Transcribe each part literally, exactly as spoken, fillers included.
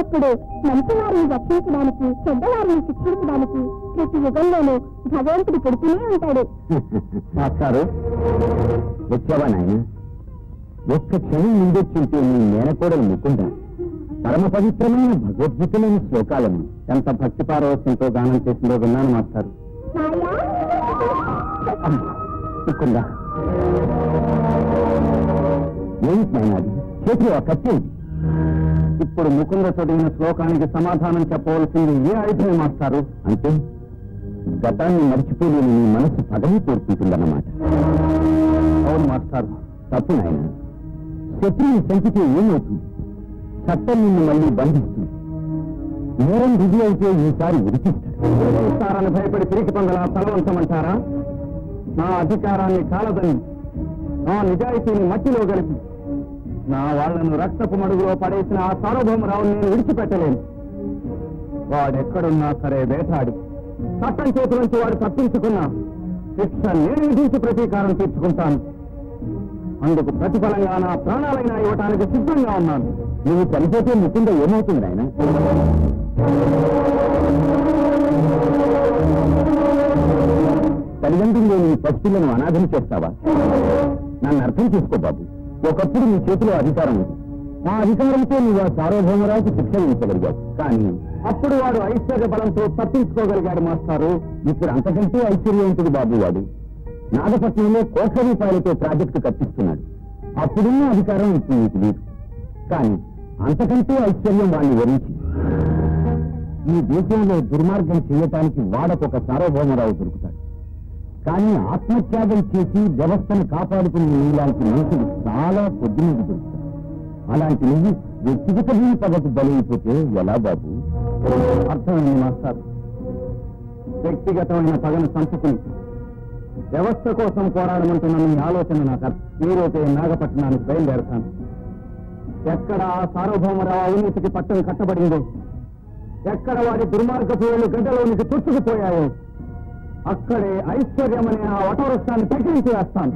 అప్పుడు మంచి వారిని రక్షించడానికి చెడ్డవారిని శిక్షించడానికి ప్రతి యుగంలోనూ భగవంతుడు పుడుతూనే ఉంటాడు. ఒక్క క్షణం ముందొచ్చింటే నీ మేనకోడలు ముకుంద పరమ పవిత్రమైన భగవద్గీతమైన శ్లోకాలను ఎంత భక్తి పారవస్యంతో గానం చేసిందో విన్నాను మాస్టారు. ముకుంద ఏమిటి చేతిలో ఆ కత్తి? ఇప్పుడు ముకుంద చదివిన శ్లోకానికి సమాధానం చెప్పవలసింది ఏ ఆయుధం మాస్టారు? అంటే గతాన్ని మర్చిపోలేని నీ మనసు పదవి కోరుకుంటుందన్నమాట. అవును మాస్టారు, తప్పు నాయన. శత్రువుని చంపితే ఏమవుతుంది? చట్టం నిన్ను మళ్ళీ బంధిస్తుంది. నేరం రుజువు అయితే ఈసారి ఉరికిస్తారని భయపడి తిరిగి పొందలా తలవంతమంటారా? నా అధికారాన్ని కాలదని, నా నిజాయితీని మట్టిలో కలిపి నా వాళ్లను రక్తపు మడుగులో పడేసిన ఆ సార్వభౌమరావుని నేను విడిచిపెట్టలేను. వాడెక్కడున్నా సరే వేటాడి చట్టం చేతి నుంచి వాడు తప్పించుకున్నా శిక్ష నేను విధించి ప్రతీకారం తీర్చుకుంటాను. అందుకు ప్రతిఫలంగా నా ప్రాణాలైనా ఇవ్వటానికి సిద్ధంగా ఉన్నాను. నువ్వు చనిపోతే ముఖ్యంగా ఏమవుతుంది ఆయన? తల్లిదండ్రులు నీ పక్షులను అనాథం చేస్తావా? నన్ను అర్థం చేసుకో బాబు. ఒకప్పుడు నీ చేతిలో అధికారం ఉంది. ఆ అధికారంతో నువ్వు ఆ సార్వభౌమరాజుకి శిక్ష విధించగలిగావు. కానీ అప్పుడు వాడు ఐశ్వర్య బలంతో తప్పించుకోగలిగాడు మాస్టారు. ఇప్పుడు అంతకంటే ఐశ్వర్యవంతుడు బాబు వాడు. నాగపట్నంలో కోట్ల రూపాయలతో ప్రాజెక్టు కట్టిస్తున్నాడు. అప్పుడున్న అధికారం ఇప్పుడు నీకు లేదు. కానీ అంతకంటే ఐశ్వర్యం వాడిని వరించి ఈ దేశంలో దుర్మార్గం చేయటానికి వాడకొక సార్వభౌమరావు దొరుకుతాడు. కానీ ఆత్మత్యాగం చేసి వ్యవస్థను కాపాడుకునే నీలాంటి మనుషులు చాలా కొద్ది మంది దొరుకుతారు. అలాంటి నువ్వు వ్యక్తిగత జీవితాలకు బలైపోతే ఎలా బాబు? అర్థమైంది మాస్టర్. వ్యక్తిగతమైన పగను చంపుకుని వ్యవస్థ కోసం పోరాడమంటున్న మీ ఆలోచన నాకు అర్థం. ఈ రోజే నాగపట్నానికి బయలుదేరతాను. ఎక్కడ ఆ సార్వభౌమరావు అవినీతికి పట్టం కట్టబడిందో, ఎక్కడ వారి దుర్మార్గపు వేలు గడ్డలోనికి తొచ్చుకుపోయాయో అక్కడే ఐశ్వర్యమనే ఆ వటవృక్షాన్ని తగ్గించి వేస్తాను.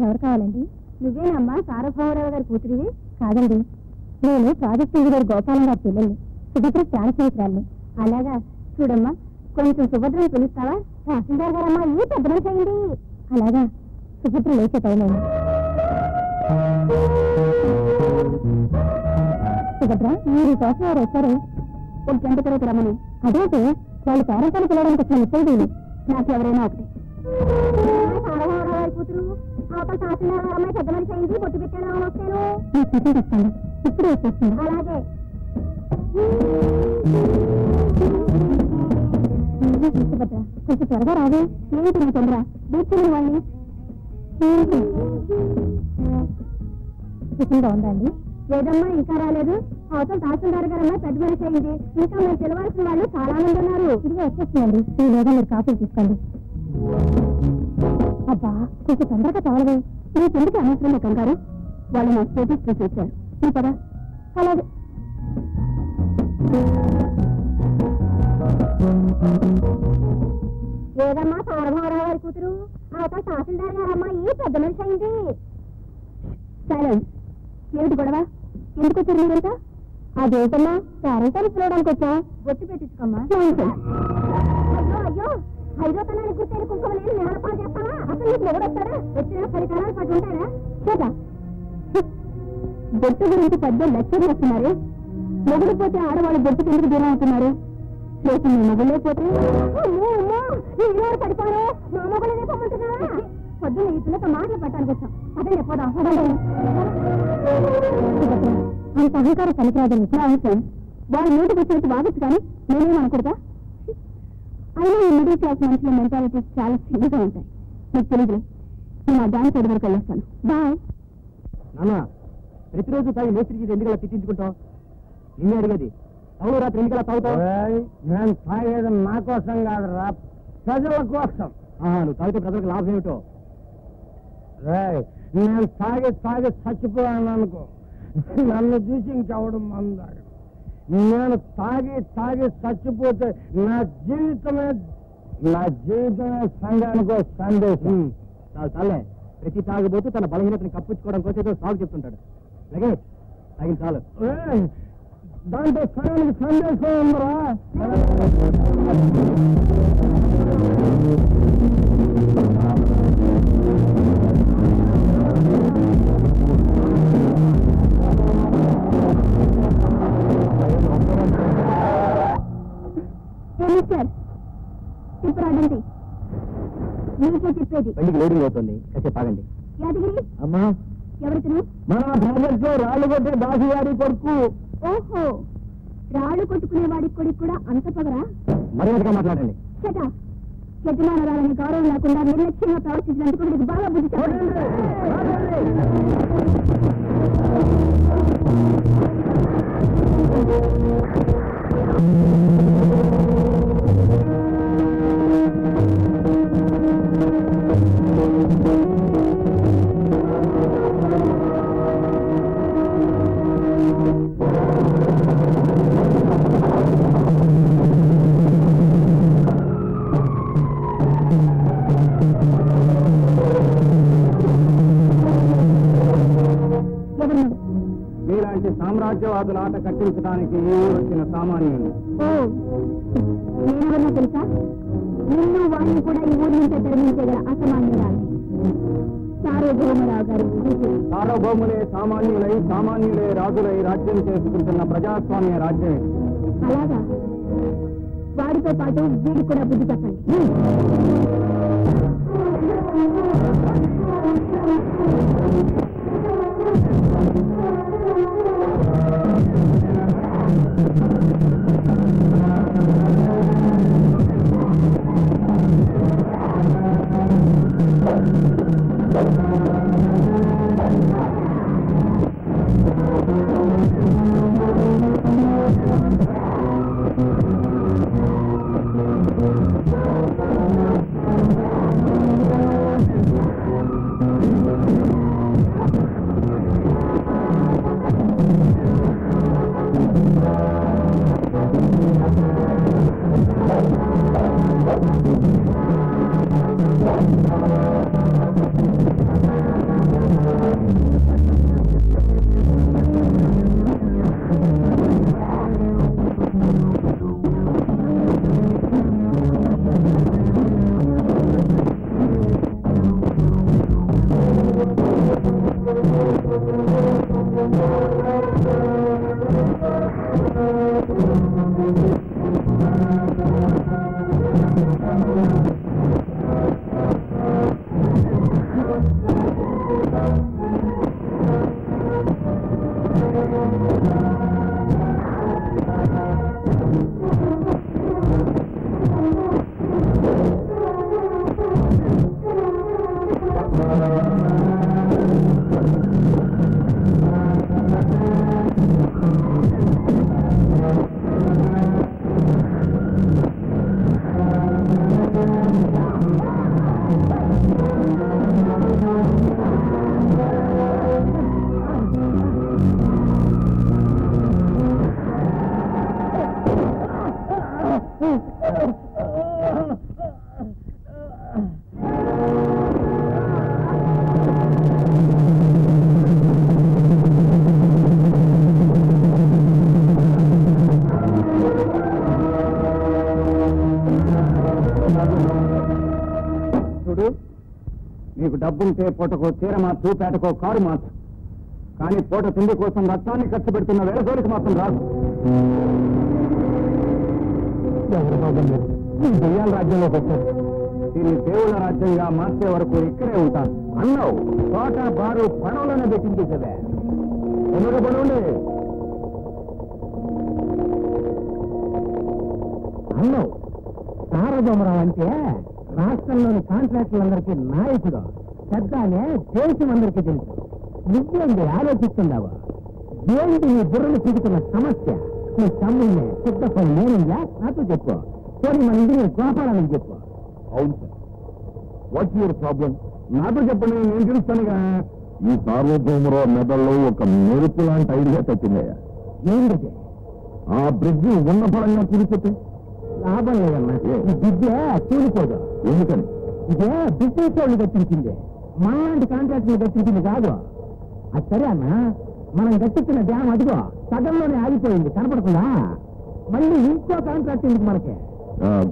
ఎవరు కావాలండి? నువ్వేనమ్మా సార్వభౌమరావు గారి కూతురివి? కాదండి, నేను ప్రాజెక్టు గారు గోపాలం గారి పిల్లల్ని, సుభద్ర చాలా స్నేహితురాల్ని. అలాగా? చూడమ్మా, కొంచెం సుభద్రని పిలుస్తావా? తహసీల్దార్ గారమ్మా ఏ పెద్దయింది. అలాగా? సుభద్ర లేచే టైం అయింది. సుభద్ర, మీరు కోసం వారు వచ్చారు. ఒక గంట తర్వాత రమ్మని. అదేంటే వాళ్ళు పేరెంట్ని పిలవడానికి వచ్చిన ఇచ్చేది నాకు ఎవరైనా ఒకటి. కూతురు తహసీల్దార్ గారమ్మాయి పెద్ద మనిషి అయింది. పొట్టు పెట్టాను వచ్చాను. చెప్తాను, ఇప్పుడు వచ్చేస్తుంది. అలాగే. కొంచెం త్వరగా రాదు. నేను తిన్న తొందర కూర్చుని వాళ్ళని సిద్ధంగా ఉందండి. లేదమ్మా ఇంకా రాలేదు. అవతల తహసీల్దార్ గారమ్మా పెద్ద మనిషి అయింది. ఇంకా మీరు పిలవాల్సిన వాళ్ళు చాలా మంది ఉన్నారు. ఇదిగా వచ్చేస్తుందండి. లేదా మీరు కాఫీ తీసుకోండి. అబ్బా, కొంచెం తొందరగా కావాలి. మీ ఎందుకు అనవసరంగా కంగారు? వాళ్ళు నా స్టేటస్ చూసి వచ్చారు. మీ పద. అలాగే. లేదమ్మా సార్వభౌమరావు గారి కూతురు అవతల తహసీల్దార్ గారమ్మా ఏ పెద్ద మనిషి అయింది. సైలెన్స్. ఏమిటి గొడవ? ఎందుకు వచ్చారు మీరంతా? అదేంటమ్మా పేరెంట్ని పిలవడానికి వచ్చా? బొట్టు పెట్టించుకోమ్మా. అయ్యో, హైదరాబాద్ గుర్తైన కుంకుమ లేని నేలపాలు చేస్తావా? అసలు నీకు ఎవరొస్తారా? వచ్చిన పరికారాలు పట్టు ఉంటారా? చేత బొట్టు గురించి పెద్ద లెక్చర్ వస్తున్నారు. మొగుడు పోతే ఆడవాళ్ళు బొట్టు కిందకు దూరం అవుతున్నారు. రేపు మీ మొగుళ్ళే పోతే పడిపోయారు. మా మొగుళ్ళనే పొమ్మంటున్నావా? పొద్దున్న ఈ పిల్లతో మాటలు పట్టడానికి వచ్చాం. అదే పోదా? అంత అహంకారం పనికిరాదని నా అవసరం. వాళ్ళు నోటికి వచ్చినట్టు బాగొచ్చు. కానీ నేనేం అనుకుంటా. అయినా ఈ మిడిల్ క్లాస్ మనుషుల మెంటాలిటీ చాలా చిన్నగా ఉంటాయి. మీకు తెలియదు. నేను ఆ దాని కొద్ది వరకు వెళ్ళొస్తాను. బాయ్. నానా, ప్రతిరోజు తాగి మేస్త్రికి ఎందుకు అలా తిట్టించుకుంటాం? నిన్నే అడిగేది. అవును, రాత్రి ఎన్నికల తాగుతావు. నేను తాగేది నా కోసం కాదు, రా ప్రజల కోసం. నువ్వు తాగితే ప్రజలకు లాభం ఏమిటో? నేను తాగి తాగి చచ్చిపోయాను అనుకో. నన్ను చూసి ఇంకెవడం మందు తాగడం. నేను తాగి తాగి చచ్చిపోతే నా జీవితమే నా జీవితమే సంఘానికో సందేశం. చాలే, ప్రతి తాగిపోతూ తన బలహీనతను కప్పించుకోవడం కోసం సాగు చెప్తుంటాడు. అలాగే తాగి చాలు. దాంతో సగానికి సందేశం ఉందరా? ఇప్పుడు అదండి మీకే చెప్పేది. బండికి లోడింగ్ అవుతుంది, కాసేపు ఆగండి. యాదగిరి అమ్మా, ఎవరితను? మన ప్రాజెక్ట్ లో రాళ్ళు కొట్టే దాసి గారి కొడుకు. ఓహో, రాళ్ళు కొట్టుకునే వాడి కొడుకు కూడా అంత పగరా? మర్యాదగా మాట్లాడండి. చేత యజమానురాలని గౌరవం లేకుండా నిర్లక్ష్యంగా ప్రవర్తించినందుకు మీకు బాగా బుద్ధి చెప్పండి. రాజ్యవాదుల ఆట కట్టించడానికి వచ్చిన సామాన్యుడు. నేనెవరిని తెలుసా? నిన్ను వాడిని కూడా ఈ ఊరి నుంచి తరలించగల అసామాన్యురాలు. సార్వభౌమరావు గారు సార్వభౌములే సామాన్యులై సామాన్యులే రాజులై రాజ్యం చేసుకుంటున్న ప్రజాస్వామ్య రాజ్యం. అలాగా? వాడితో పాటు వీడి కూడా బుద్ధి చెప్పండి. డబ్బుంటే పూటకో చీర మార్చు, పేటకో కారు మార్చు, కానీ పూట తిండి కోసం రక్తాన్ని ఖర్చు పెడుతున్న వేల జోలికి మాత్రం రాదు. దయ్యాల రాజ్యంలోకి వచ్చారు. దీన్ని దేవుళ్ళ రాజ్యంగా మార్చే వరకు ఇక్కడే ఉంటారు అన్నావు. తోట బారు పడవలోనే పెట్టించేసేదే పడవలే అన్నావు. సారథమరావు అంటే రాష్ట్రంలోని కాంట్రాక్టులందరికీ నాయకుడు, పెద్దనే దేశం అందరికీ తెలుసు. నువ్వేంటి ఆలోచిస్తున్నావా? ఏంటి నీ బుర్రలు చూపుతున్న సమస్య? నీ తమ్ముడిని సిద్ధపడి నేనుందా? నాతో చెప్పు. పోనీ మన ఇంటి నేను కోపాలని చెప్పు. అవును సార్, వాట్స్ యువర్ ప్రాబ్లం? నాతో చెప్పండి, నేను తెలుస్తానుగా. ఈ సార్వభౌమరావు మెదల్లో ఒక మెరుపు లాంటి ఐడియా తచ్చిందయ్యా. ఏంటది? ఆ బ్రిడ్జి ఉన్న పరంగా తిరిగి లాభం లేదన్నా. బిడ్డే తీరిపోదు. ఎందుకని? ఇదే బిజినెస్ వాళ్ళు దక్కించింది, మనలాంటి కాంట్రాక్ట్ దక్కించింది కాదు. అది సరే అన్నా, మనం దక్కించిన డ్యామ్ అదిగో సగంలోనే ఆగిపోయింది, కనపడకుండా మళ్ళీ ఇంకో కాంట్రాక్ట్ ఉంది మనకి.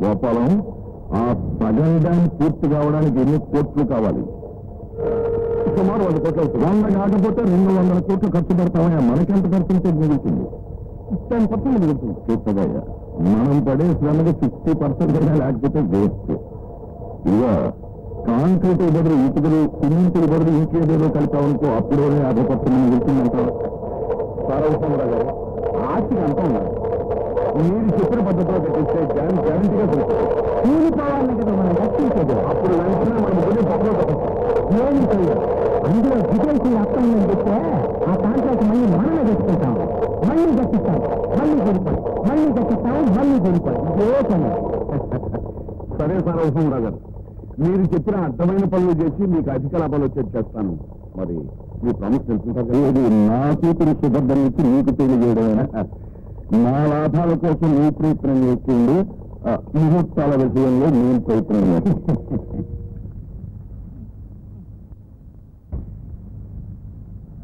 గోపాలం, ఆ సగం డ్యామ్ పూర్తి కావడానికి ఎన్ని కోట్లు కావాలి? సుమారు వంద కోట్లు అవుతుంది. వంద కాకపోతే రెండు వందల కోట్లు ఖర్చు పెడతామయ్యా. మనకెంత ఖర్చు ఉంటే మిగులుతుంది? ఇష్టం ఖర్చు మిగులుతుంది. చూస్తుందయ్యా, మనం పడే శ్రమకు సిక్స్టీ పర్సెంట్ అయినా లేకపోతే వేస్ట్. ఇదిగా కాంక్రీట్ బదులు ఇటుకలు, సిమెంట్ బదులు ఇంకేదేదో కలిపామనుకో, అప్పుడు యాభై పర్సెంట్ గుర్తుందంటారు. సారవసంరావు గారు, ఆస్తికి అంతా ఉన్నారు. మీరు చెప్పిన పద్ధతిలో కట్టిస్తే గ్యారెంటీ గ్యారెంటీగా చూస్తారు. కూలిపోవాలని కదా మనం కట్టించేది. అప్పుడు వెంటనే మనం గుడి పక్కన ఏమిటో అందులో విజయశ్రీ అర్థం చెప్తే ఆ కాంట్రాక్ట్ మళ్ళీ మనమే తెచ్చుకుంటాం, మళ్ళీ కట్టిస్తాం, మళ్ళీ కొనుక్కోండి, మళ్ళీ కట్టిస్తాం, మళ్ళీ కొనుక్కోండి. ఇదే పని. సరే సారవసంరావు గారు, మీరు చెప్పిన అర్థమైన పనులు చేసి మీకు అధిక లాభాలు వచ్చేది చేస్తాను. మరి మీ ప్రామిస్ తెలుసుకుంటారు. నా కూతురు సుభద్రం ఇచ్చి నీకు తెలియజేయడమైనా నా లాభాల కోసం నీ ప్రయత్నం చేస్తుంది. ముహూర్తాల విషయంలో నేను ప్రయత్నం చేసి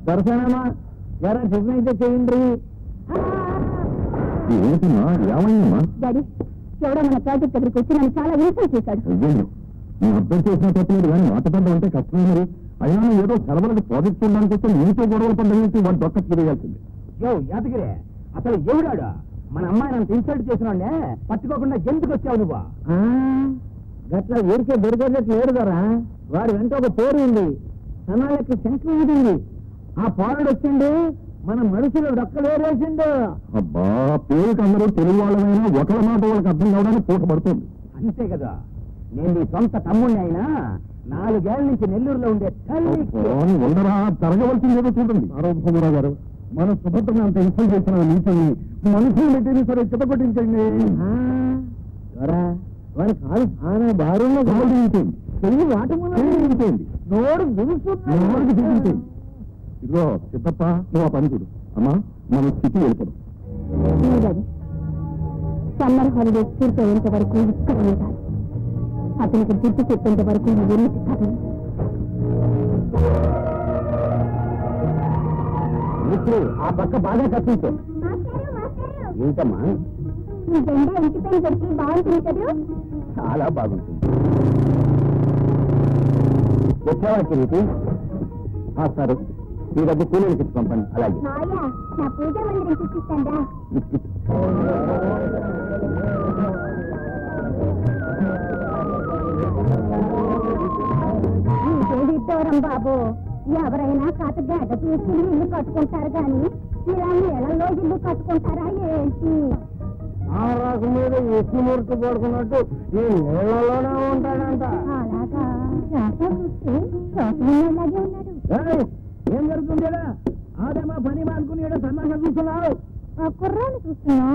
దర్శనమా ఎలా నిర్ణయితే చేయండి. డాడీ ఎవడో మన ప్రాజెక్ట్ దగ్గరికి వచ్చి నన్ను చాలా ఇన్సల్ట్ చేశాడు. అర్థం చేసిన తప్పలేదు కానీ వాటపడ్డ ఉంటే కష్టమే. మరి అయినా ఏదో సెలవులకు ప్రాజెక్ట్ ఉండడానికి వస్తే నీతో గొడవలు పడ్డానికి వాడు దొక్క తిరగాల్సింది. యాదగిరి అసలు ఎవడాడు? మన అమ్మాయి నన్ను ఇన్సల్ట్ చేసిన పట్టుకోకుండా ఎందుకు వచ్చావు నువ్వు? గట్లా ఊరికే దొరికేటట్టు లేడు కదా, వాడి వెంట ఒక పోరు ఉంది, సమాజకి శంఖం ఉంది. ఆ పోరాడు వచ్చిండు మన మనుషులు రొక్కలేరేసిండు. అబ్బా పేరుకి అందరూ తెలుగు వాళ్ళమైనా ఒకళ్ళ మాట వాళ్ళకి అర్థం కావడానికి పూట పడుతుంది అంతే కదా. నేను నీ సొంత తమ్ముడిని అయినా నాలుగేళ్ల నుంచి నెల్లూరులో ఉండే ఉండరా తరగవలసింది ఏదో చూడండి. ఆరోగ్యరావు గారు మన సుభద్రని అంత ఇన్సల్ట్ చేసిన నీటిని మనుషులు పెట్టింది సరే చిటపట్టించండి. వారి కాలు చాలా భారంలో గౌరవించండి, తెలుగు వాటండి, నోరు నోరుకి చూపించండి. ఇదిగో చిత్తప్ప నువ్వు ఆ పని చూడు. అమ్మా మనం స్థితి వెళ్ళిపోదాం. సమ్మర్ హాలిడేస్ పూర్తయ్యేంత వరకు ఇక్కడ ఉంటాను, అతనికి గుర్తు చెప్పేంత వరకు నువ్వు ఇప్పుడు ఆ పక్క బాగా కప్పించావు ఏంటమ్మా? చాలా బాగుంటుంది. వచ్చేవా తిరిగి సరే మీ డబ్బు కూలీలు తెచ్చి పంపండి. అలాగే ఇద్దరం బాబు ఎవరైనా కాస్త గడ్డ తీసుకుని ఇల్లు కట్టుకుంటారు కానీ ఇలా నెలలో ఇల్లు కట్టుకుంటారా ఏంటి? ఆ రాకు మీద విష్ణుమూర్తి పడుకున్నట్టు ఈ నీళ్ళలోనే ఉంటాడంట. అలాగా ఏం జరుగుతుంది? ఆదేమా పని మానుకుని సన్నాహం చూస్తున్నావు? కుర్రాన్ని చూస్తున్నా.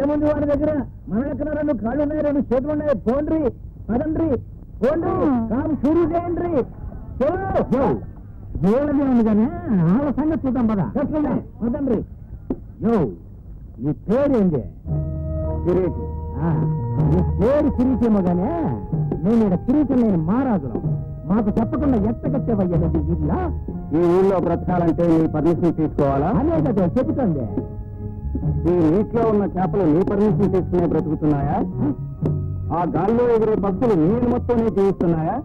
ఏముంది వాడి దగ్గర? మన దగ్గర రెండు కాళ్ళు ఉన్నాయి, రెండు చేతులు ఉన్నాయి. పోండ్రి పదండ్రి, పోండ్రి కాదు షూరు చేయండి. ఏళ్ళది ఉంది కానీ వాళ్ళ సంగతి చూద్దాం పదా. పదండ్రి. యో నీ పేరేంది? కిరీటి. నీ పేరు కిరీటి ఏమో కానీ నేను ఇక్కడ కిరీటి నేను మహారాజును. మాకు తప్పకుండా ఎత్తగట్టేవయ్యది ఇల్లా. ఈ ఊళ్ళో బ్రతకాలంటే నీ పర్మిషన్ తీసుకోవాలా? అదే కదా చెబుతుంది. ఈ నీటిలో ఉన్న చేపలు నీ పర్మిషన్ తీసుకునే బ్రతుకుతున్నాయా? ఆ గాల్లో ఎగిరే పక్షులు నీ మొత్తం జీవిస్తున్నాయా?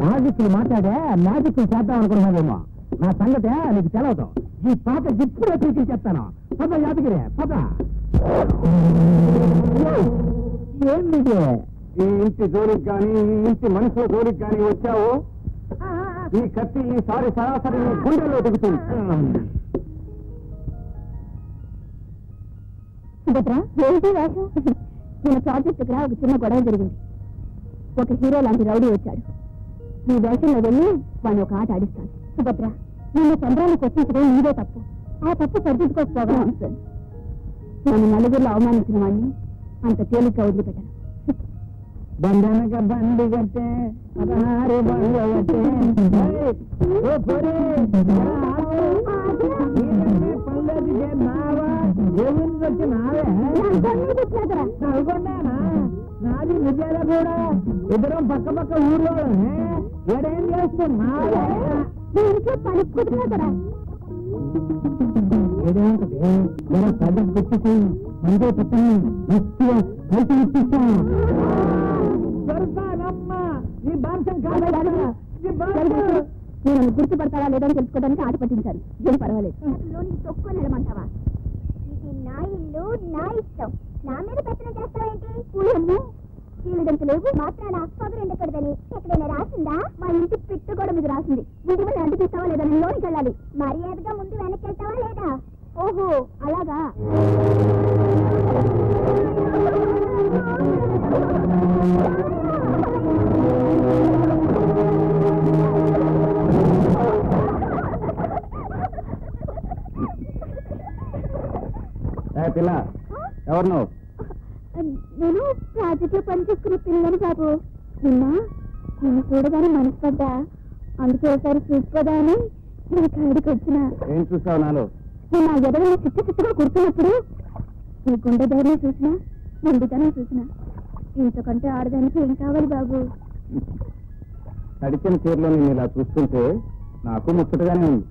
లాజిక్లు మాట్లాడే లాజిక్లు చేద్దాం అనుకున్నావేమో, నా సంగతే నీకు తెలవదు. ఈ పాట జిప్పుడే తీసి చెప్తాను. పద యాదగిరి పద. ఏం నీకు ఈ ఇంటి జోలికి కానీ ఈ ఇంటి మనుషుల జోలికి కానీ వచ్చావు, ఈ కత్తి ఈసారి సరాసరి గుండెల్లో దిగుతుంది. నేను ప్రాజెక్ట్ దగ్గర ఒక చిన్న గొడవ జరిగింది. ఒక హీరో లాంటి రౌడీ వచ్చాడు. నీ వేషంలో వెళ్ళి వాడిని ఒక ఆట ఆడిస్తాను. సుభద్ర నేను చంద్రానికి వచ్చించడం నీదే తప్పు. ఆ తప్పు సరిదిద్దుకోకపోగా ఉంటుంది. నన్ను నలుగురిలో అవమానించిన వాడిని అంత తేలిగ్గా వదిలిపెట్టాను. బంధనక బండి కట్టే పదహారు బండి కట్టే పండది నావా దేవుని వచ్చి నావే అనుకున్నానా? నాది విజయాల కూడా ఇద్దరం పక్క పక్క ఊర్లో ఏడేం చేస్తున్నా పని కుదిరా ఏదేంటే పదవి పెట్టుకు మందే పెట్టని కలిసి ఇప్పిస్తాను. నేను గుర్తుపడతావా లేదని తెలుసుకోవడానికి ఆట పట్టించాను. ఏం పర్వాలేదు. లేవు మాత్రాన అక్కడని ఎక్కడైనా రాసిందా? మా ఇంటి పిట్టు కూడా మీకు రాసింది. ముందు మీద అనిపిస్తావా లేదా? నేను లోనికి వెళ్ళాలి. మర్యాదగా ముందు వెనక్కి వెళ్తావా లేదా? ఓహో అలాగా. పిల్ల ఎవరు నువ్వు? నేను ప్రాజెక్ట్ లో పనిచేసుకున్న పిల్లని బాబు. నిన్న నేను చూడగానే మనసుపడ్డా, అందుకే ఒకసారి చూసుకోదా అని నా కాడికి వచ్చిన. ఏం చూసావు నాలో? నేను ఎదవైనా చిత్త చిత్తగా కుడుతున్నప్పుడు నీ గుండె ధైర్యం చూసినా, ముందుగానే చూసినా. ఇంతకంటే ఆడదానికి ఏం కావాలి బాబు? తడిచిన చీరలో నేను ఇలా చూస్తుంటే నాకు ముచ్చటగానే ఉంది.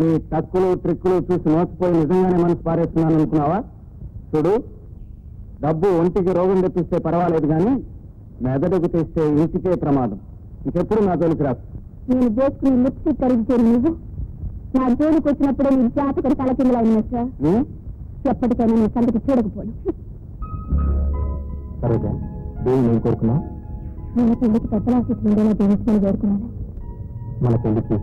నీ తక్కులు ట్రిక్కులు చూసి మోసపోయి నిజంగానే మనసు పారేస్తున్నాను అనుకున్నావా? చూడు, డబ్బు ఒంటికి రోగం తెప్పిస్తే పర్వాలేదు కానీ మెదడుకు తెస్తే ఇంటికే ప్రమాదం. ఇంకెప్పుడు నా జోలికి రాదు. నేను జోసుకుని లిప్స్టిక్ కరిగిపోయి నువ్వు నా జోలికి వచ్చినప్పుడే నీ జాతకం తలకిందులైనా సార్ ఎప్పటికైనా నీ సంతకి చూడకపోను. సరేగా దేవుని కోరుకున్నా మన పెళ్లికి పెద్దలాసి ఉండేలా దేవస్థానం కోరుకున్నాను. మన పెళ్లికి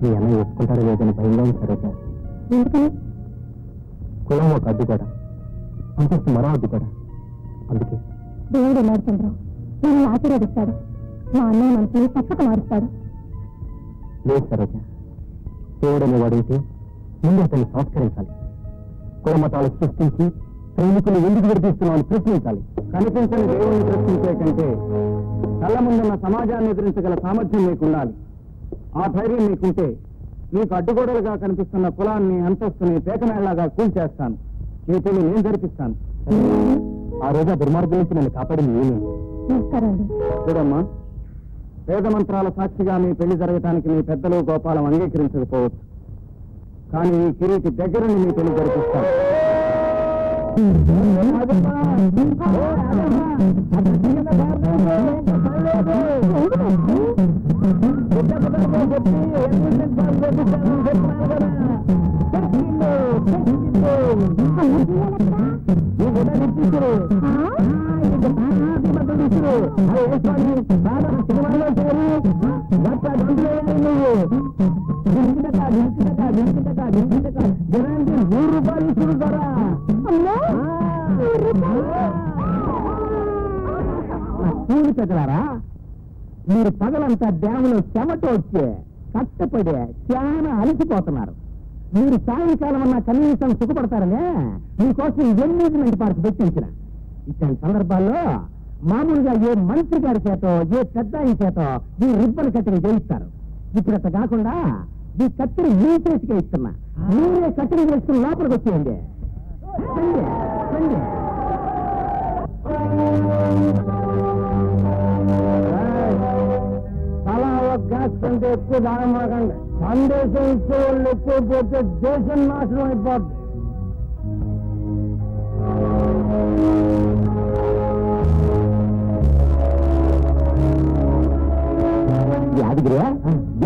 మీ అన్న ఒప్పుకుంటారు లేదని భయంలో ఉంటారు. కులం ఒక అడ్డు కూడా, అంతస్తు మరో అడ్డు కూడా. అందుకే దేవుడు నడుచుంటాం నేను ఆశీర్వదిస్తాడు. మా అన్నయ్య మనసుని తప్పక మారుస్తాడు. లేదు సరోజ, దేవుడు అనేవాడు అయితే ముందు అతన్ని సంస్కరించాలి. కులమతాలు సృష్టించి ప్రేమికులు ఎందుకు విడిపిస్తున్నామని ప్రశ్నించాలి. కనిపించని దేవుడిని ప్రశ్నించే కంటే కళ్ళ ముందున్న సమాజాన్ని ఎదిరించగల సామర్థ్యం మీకు ఉండాలి. ఆ ధైర్యం మీకుంటే మీకు అడ్డుగోడలుగా కనిపిస్తున్న కులాన్ని, అంతస్తుని పేకనేళ్లాగా కూల్చేస్తాను. మీ పెళ్లి నేను జరిపిస్తాను. ఆ రోజా దుర్మార్గం నుంచి నన్ను కాపాడింది నేనే. చూడమ్మా, వేద మంత్రాల సాక్షిగా మీ పెళ్లి జరగటానికి మీ పెద్దలు గోపాలం అంగీకరించకపోవచ్చు. కానీ ఈ కిరీటి దగ్గరని మీ పెళ్లి జరిపిస్తాను. నూరు రూపాయలు చూడతారా? నూరు రూపాయలు పూలు చదివారా? మీరు పగలంతా డ్యాములో చెమట వచ్చి కష్టపడి చాలా అలసిపోతున్నారు. మీరు సాయంకాలం అన్న కనీసం సుఖపడతారనే మీకోసం ఎంగేజ్మెంట్ పార్క్ పెట్టించిన. ఇట్లాంటి సందర్భాల్లో మామూలుగా ఏ మంత్రి గారి చేతో ఏ పెద్ద ఆయన చేతో ఈ రిబ్బన్ కట్టింగ్ చేయిస్తారు. ఇప్పుడు అంత కాకుండా ఈ కత్తిని మీ చేతికి ఇస్తున్నా. మీరే కట్టింగ్ చేసుకుని లోపలికి వచ్చేయండి. అలా ఒక గ్యాస్ కంటే ఎక్కువ దానం మాకండి. సందేశం ఇచ్చే వాళ్ళు ఎక్కువ పోతే దేశం నాశనం అయిపోద్ది. యాదగిరియా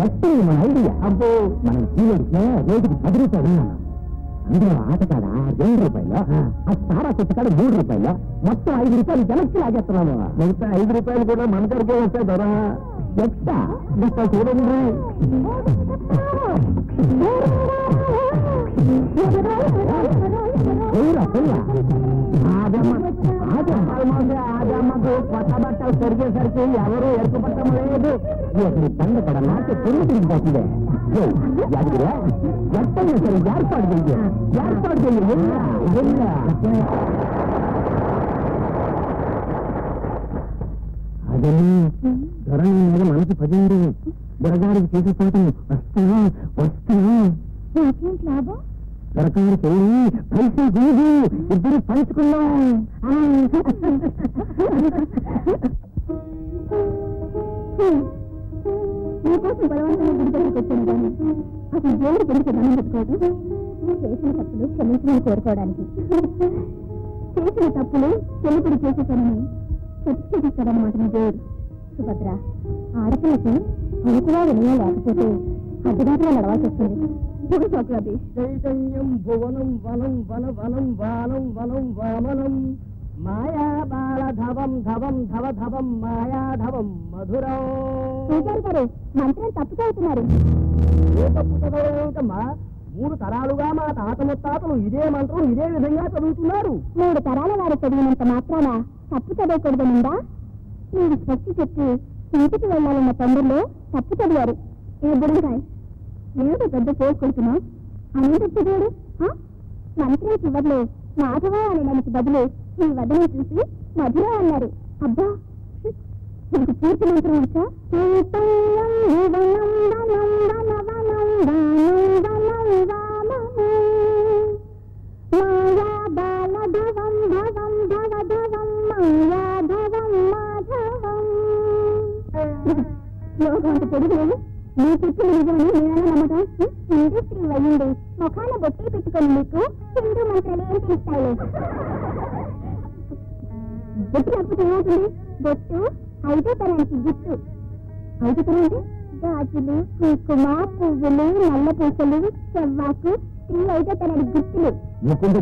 ఎట్టు మన ఐడియా అబ్బో మనం జీవిస్తే రోజుకి పది రూపాయలు ఉన్నాను. అందులో ఆట కాడ రెండు రూపాయలు, ఆ సారా కొట్టు కాడ మూడు రూపాయలు, మొత్తం ఐదు రూపాయలు వెనక్కి లాగేస్తున్నాను. మిగతా ఐదు రూపాయలు కూడా మన దగ్గర వచ్చాయి కదా. ఎక్స్ట్రా ముప్పై చూడండి. కొత్త బట్టలు పెరిగేసరికి ఎవరు ఎరుకుపట్టం లేదు. బండ పడ నాకు పెళ్లి తిరిగిపోతుంది. ఎట్టయినా సరే ఏర్పాటు చెయ్యి, ఏర్పాటు చెయ్యి. అదే ధరణి మీద మనకి పదిహేడు దొరగారికి తీసుకుపోతాం. వస్తాను వస్తాను లాభం దొరకారికి పైసలు తీసి ఇద్దరు పంచుకున్నాం. నీకోసం బలవంతంగా గుడికి వచ్చాను కానీ అసలు దేవుడు గుడికి ధనం పెట్టుకోదు. చేసిన తప్పులు క్షమించమని కోరుకోవడానికి చేసిన తప్పులు తెలుపుడు చేసేసానని సర్టిఫికేట్ ఇస్తాడనమాట నీ దేవుడు. సుభద్ర, ఆడపిల్లకి అనుకులా వినయం లేకపోతే అడ్డదాటిలో నడవాల్సి వస్తుంది. చైతన్యం భువనం వనం వన వనం వాలం వనం వామనం మాయా బాల ధవం ధవం ధవ ధవం మాయా ధవం మధురం. చూడంటారు మంత్రం తప్పు చదువుతున్నారు. ఏ తప్పు చదవటమ్మా? మూడు తరాలుగా మా తాత ముత్తాతలు ఇదే మంత్రం ఇదే విధంగా చదువుతున్నారు. మూడు తరాల వారు చదివినంత మాత్రాన తప్పు చదవకూడదనుందా? మీరు స్వచ్ఛ చెప్పి ఇంటికి వెళ్ళాలన్న తొందరలో తప్పు చదివారు. ఏ బుడంకాయ్ ఏదో పెద్ద పోసుకుంటున్నాం అనిపించడు. మంత్రి చివరిలో మాధవ అనడానికి బదులు ఈ వదిలి చూసి మధుర అన్నారు. అబ్బా, మీకు పూర్తి మంత్రం వచ్చా? లోకం తెలుగు మీ పుట్టిన నిజమని నేనైనా నమ్మటం? మీరు స్త్రీ అయ్యండి, ముఖాన బొట్టి పెట్టుకొని మీకు హిందూ మంత్రాలు ఏం చేస్తాయి? బొట్టి అప్పుడు ఏమవుతుంది? బొట్టు ఐదో తరానికి గుట్టు. ఐదో తరం అంటే గాజులు, కుంకుమ, పువ్వులు, నల్ల పూసలు, చెవ్వాకు, స్త్రీ ఐదో తరానికి గుర్తులు. నువ్వు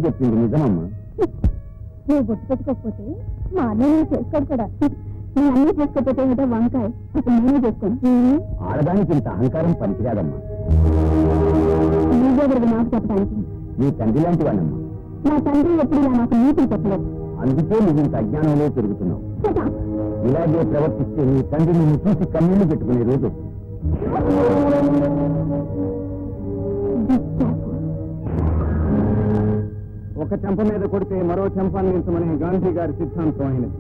బొట్టు పెట్టుకోకపోతే మా అన్నయ్య చేసుకోడు కూడా. నేను అన్నీ చేసుకోకపోతే ఏదో వంకాయ. అసలు నేనే చేసుకోను. ఆడదానికి ఇంత అహంకారం పనికిరాదమ్మా. నీదెవరికి నాకు చెప్పడానికి? నీ తండ్రి లాంటి వాడమ్మా. నా తండ్రి ఎప్పుడు ఇలా నాకు నీతులు చెప్పలేదు. అందుకే నువ్వు ఇంత అజ్ఞానంలో తిరుగుతున్నావు. ఇలాగే ప్రవర్తిస్తే నీ తండ్రి నిన్ను చూసి కన్నీళ్లు పెట్టుకునే రోజు. ఒక చెంప మీద కొడితే మరో చెంపను నిల్చమనే గాంధీ గారి సిద్ధాంతం అయినది.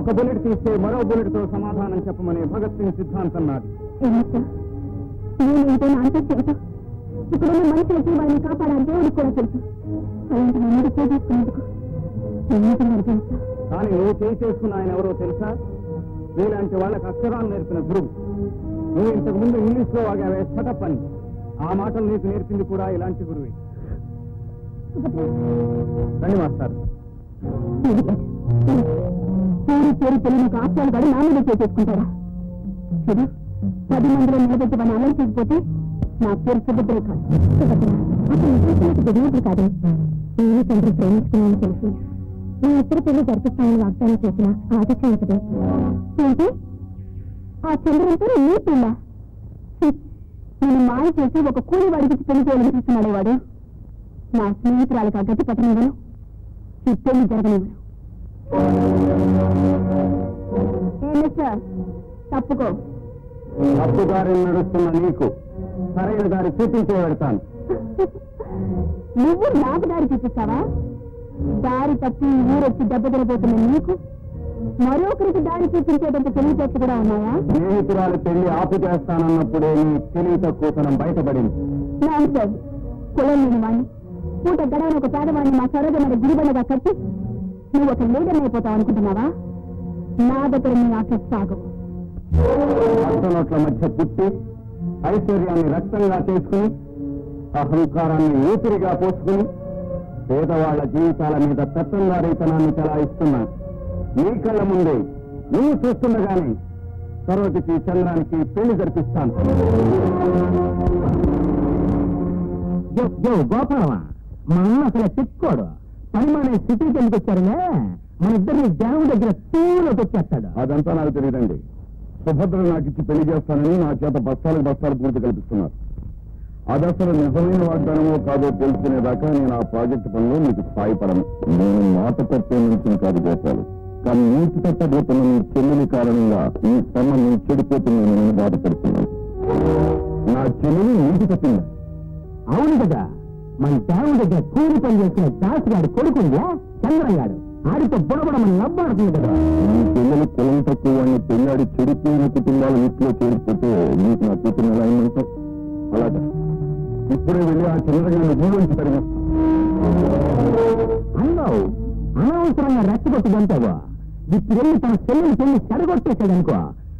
ఒక బుల్లెట్ తీస్తే మరో బుల్లెట్ తో సమాధానం చెప్పమనే భగత్ సింగ్ సిద్ధాంతం నాది. కానీ నువ్వు చేసేసుకున్న ఆయన ఎవరో తెలుసా? నీలాంటి వాళ్ళకి అక్షరాలు నేర్పిన గురువు. నువ్వు ఇంతకు ముందు ఇంగ్లీష్ లో వాగావే సెటప్ అని, ఆ మాటలు నీకు నేర్పింది కూడా ఇలాంటి గురువే. రండి మాస్టర్. పేరు పేరు తెలియని ఆత్యాలు పడి నా మీద చేసేసుకుంటారా? చూడు, పది మందిలో నిలబెట్టి వాడిని అమలు చేయకపోతే నా పేరు సుభద్ర కాదు. సుభద్ర అసలు ఇతరులకు తెలియదు కాదు. నేను తండ్రి ప్రేమించుకున్నాను తెలిసి నా ఇతర పేరు జరిపిస్తానని వాగ్దానం చేసిన ఆదర్శించదు అంటే ఆ చంద్రంతో నీ పిల్ల నేను మాయ చేసి ఒక కూలి వాడికి పెళ్లి చేయాలనిపిస్తున్నాడు. వాడు నా స్నేహితురాలకు ఆ గతి పట్టనివ్వను, ఈ పెళ్లి జరగనివ్వను. తప్పుకో. తప్పుదారి నడుస్తున్న నీకు సరైన దారి చూపించే పెడతాను. నువ్వు నాకు దారి చూపిస్తావా? దారి తప్పి ఊరొచ్చి దెబ్బ తినబోతున్న నీకు మరొకరికి దారి చూపించేటంత తెలివితేటలు కూడా ఉన్నాయా? స్నేహితురాలు పెళ్లి ఆపు చేస్తానన్నప్పుడే నీ తెలివి తక్కువతనం బయటపడింది. కులం లేని వాణ్ణి, పూట గడవని ఒక పేదవాణ్ణి మా సరోజ మన గిరిబలగా కట్టి నువ్వు ఒక లీడర్ అయిపోతావు అనుకుంటున్నావా? నా దగ్గర నీ ఆశ సాగు. నోట్ల మధ్య పుట్టి ఐశ్వర్యాన్ని రక్తంగా చేసుకుని, అహంకారాన్ని ఊపిరిగా పోసుకుని పేదవాళ్ల జీవితాల మీద పెత్తంగా రైతనాన్ని చలాయిస్తున్నా నీ కళ్ళ ముందే నువ్వు చూస్తుండగానే సరోజకి చంద్రానికి పెళ్లి జరిపిస్తాను. గోపాలవా, మా అమ్మ అసలు చిక్కోడు. పరిమాణ సిటీకి వెళ్ళికొచ్చారులే, మన ఇద్దరిని దేవుడి దగ్గర తూలోకి వచ్చేస్తాడు. అదంతా నాకు తెలియదండి. సుభద్ర నాకు ఇచ్చి పెళ్లి చేస్తానని నా చేత బస్తాలకు బస్తాలు పూర్తి కల్పిస్తున్నారు. అది అసలు నిజమైన వాగ్దానమో కాదో తెలుసుకునేదాకా నేను ఆ ప్రాజెక్టు పనిలో మీకు సాయపడను. నేను మాట తప్పే నుంచి కాదు గోపాలు, కానీ నీటి తట్టబోతున్న నీ చెల్లెలి కారణంగా ఈ సంబంధం చెడిపోతుందని నేను బాధపడుతున్నాను. నా చెల్లెలు నీటి తప్పిందా? అవును కదా, మన దేవుడి దగ్గర కూలి పని చేసిన దాసుగాడు కొడుకుందా చంద్రయ్యాడు, ఆడితో బుడబడమని నవ్వాడుతుంది కదా. నీ చెల్లెలు కులం తక్కువ వాడిని పెళ్ళాడి చెడిపోయిన కుటుంబాలు ఇంట్లో చేరిపోతే నీకు నా కూతురు ఎలా అయిందంటే అలాగా. ఇప్పుడే వెళ్ళి ఆ చంద్రగాన్ని దూరించి తరిగా అన్నావు, అనవసరంగా రెచ్చగొట్టుకుంటావా? ఇప్పుడు వెళ్ళి తన చెల్లెలు పెళ్లి చెడగొట్టేసాడనుకో,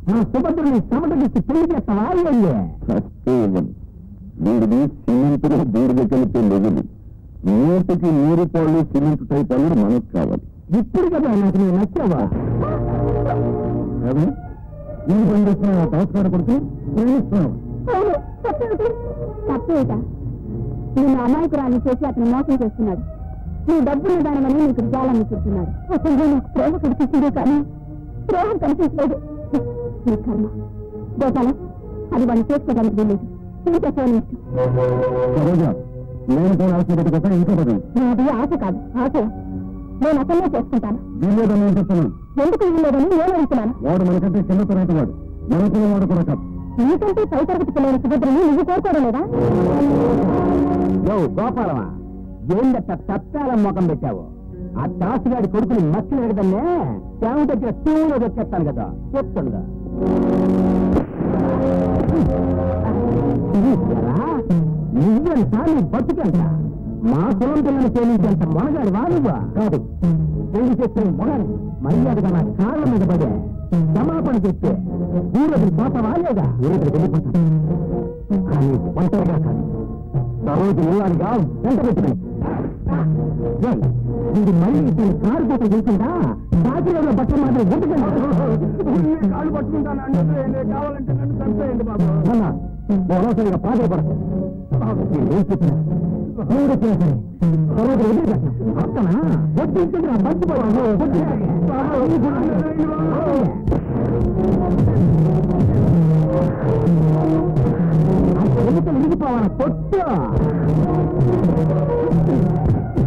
మన సుభద్రని సమటకి పెళ్లి చేస్తావా? వీడిది సిమెంట్గా దూడి దగ్గర పెళ్ళి నూటికి నూరు పాళ్ళు సిమెంట్ టైప్ అన్నది మనకు కావాలి. ఇప్పుడు కదా నాకు నేను నచ్చావా? ఈ బండి సంస్కారం కొడుకు ప్రేమిస్తున్నావు. తప్పేట, నేను అమాయకురాలు చేసి అతను మోసం చేస్తున్నాడు. నీ డబ్బున్న దానివల్ల నీకు జాలని చెప్తున్నాడు. అసలు నాకు ప్రేమ కనిపిస్తుందే కానీ ప్రేమ కనిపించలేదు. నీ కర్మ గోపాల, అది వాళ్ళు చేసుకోవడానికి వెళ్ళేది. ఇంకా ఫోన్ ఇష్టం నేను ఫోన్ ఆశ కదా, ఇంకా పది నాది ఆశ కాదు. ఆశ నేను అసలే చేసుకుంటాను. వీళ్ళేదని ఏం చెప్తున్నాను? ఎందుకు వీళ్ళేదని నేను అడుగుతున్నాను. వాడు మనకంటే చిన్న తరగతి వాడు, మనకున్న వాడు కూడా కాదు. నీకంటే పై తరగతి పిల్లల సుభద్రని నువ్వు కోరుకోవడం లేదా? గోపాలమా, ఏందట్ట తత్కాలం మోకం పెట్టావు? ఆ దాసుగాడి కొడుకుని మచ్చలు ఎడదన్నే దేవుడి దగ్గర తీవ్రంగా వచ్చేస్తాను కదా, చెప్తుందా? నువ్వంతా నీ బతుకంట మా కులం పిల్లలు చేయించేంత మొనగాడు వాడువా కాదు. పెళ్లి చేస్తున్న మొనని మర్యాదగా నా కాళ్ళ మీద పడే క్షమాపణ చెప్తే ఊరది కోట వాలేదా? ఊరికి వెళ్ళిపోతాను, కానీ ఒంటరిగా కాదు. సరోజు ఇల్లాడిగా వెంట పెట్టినాయి. ఇది మళ్ళీ ఇతను కారు పోట చూసుకుంటా రాజులో బట్టలు మాత్రం గుర్తుకుంటా. కాళ్ళు పట్టుకుంటాను, కావాలంటే నన్ను చంపేయండి బాబు. అనవసరంగా బాధపడతాను. ఏం చెప్పినా సరే సరోజు వదిలేదా? అక్కనా వద్దు, ఇంటికి బస్సు విడిగిపోవాలి పొట్టు.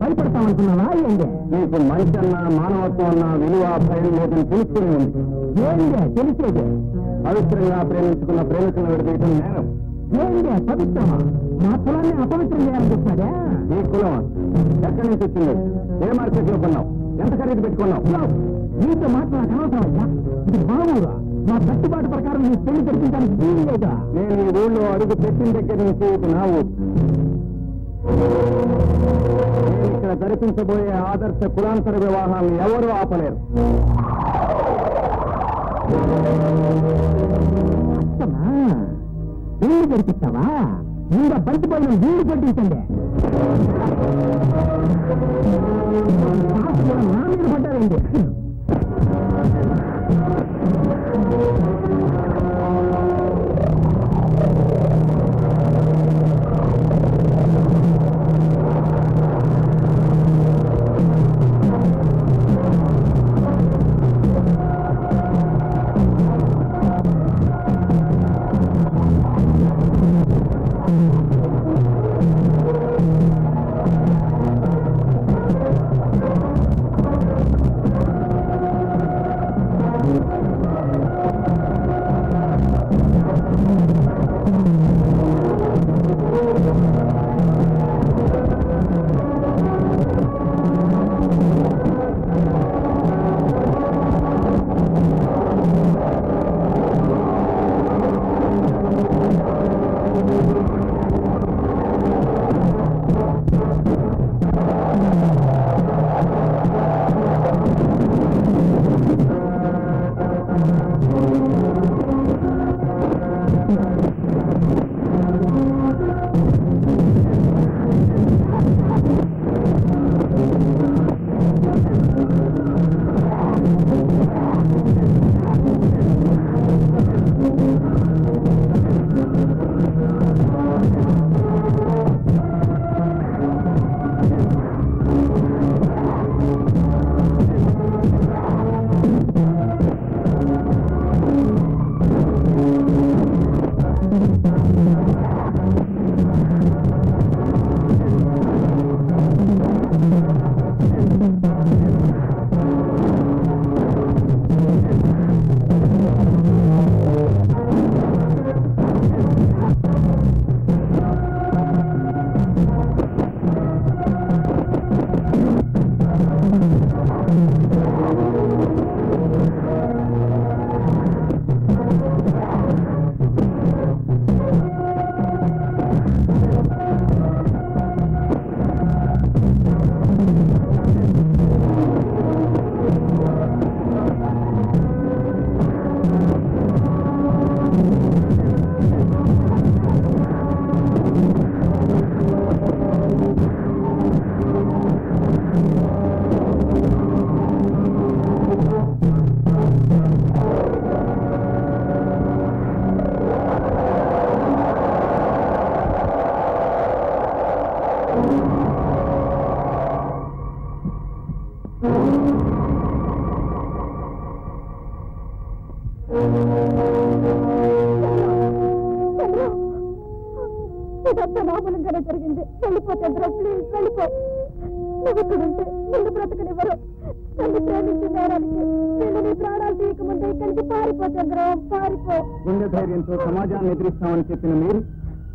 భయపడతామనుకున్నావా? నీకు మనిషి అన్న మానవత్వం అన్న విలువ భయం లేదని తెలుసుకుని ఉంది. ఏందే తెలిసేది? పవిత్రంగా ప్రేమించుకున్న ప్రేమికులను విడదీయడం నేరం. ఏందే పవిత్రమా? నా కులాన్ని అపవిత్రం చేయాలని చెప్తాడే. నీ కులమా? ఎక్కడి నుంచి వచ్చింది? ఏ మార్కెట్ లో కొన్నావు? ఎంత ఖరీదు పెట్టుకున్నావు? నీతో మాట్లాడే అనవసరమయ్యా. ఇది మామూలుగా నా కట్టుబాటు ప్రకారం నీ పెళ్లి జరిపించడానికి వీలు లేదా? నేను ఈ ఊళ్ళో అడుగు పెట్టిన దగ్గర నుంచి నా ఊరు. ఇక్కడ జరిపించబోయే ఆదర్శ కులాంతర వివాహాలను ఎవరూ ఆపలేరు. అత్తమా, వీళ్ళు జరిపిస్తావా? ఇంకా బంతిపోయిన వీళ్ళు పట్టించండి. నా మీద పడ్డారండి. ఇదంతా లోపలంగానే జరిగింది. వెళ్ళిపోతుందిరా, ప్లీజ్ వెళ్ళిపో. చదువుకుంటే ముందు బ్రతకనివ్వరు. తల్లి ప్రేమించే నేరానికి పిల్లని ప్రాణాలు తీయకముందే ఇక్కడికి పారిపోతుందిరా, పారిపో. గుండె ధైర్యంతో సమాజాన్ని ఎదిరిస్తామని చెప్పిన మీరు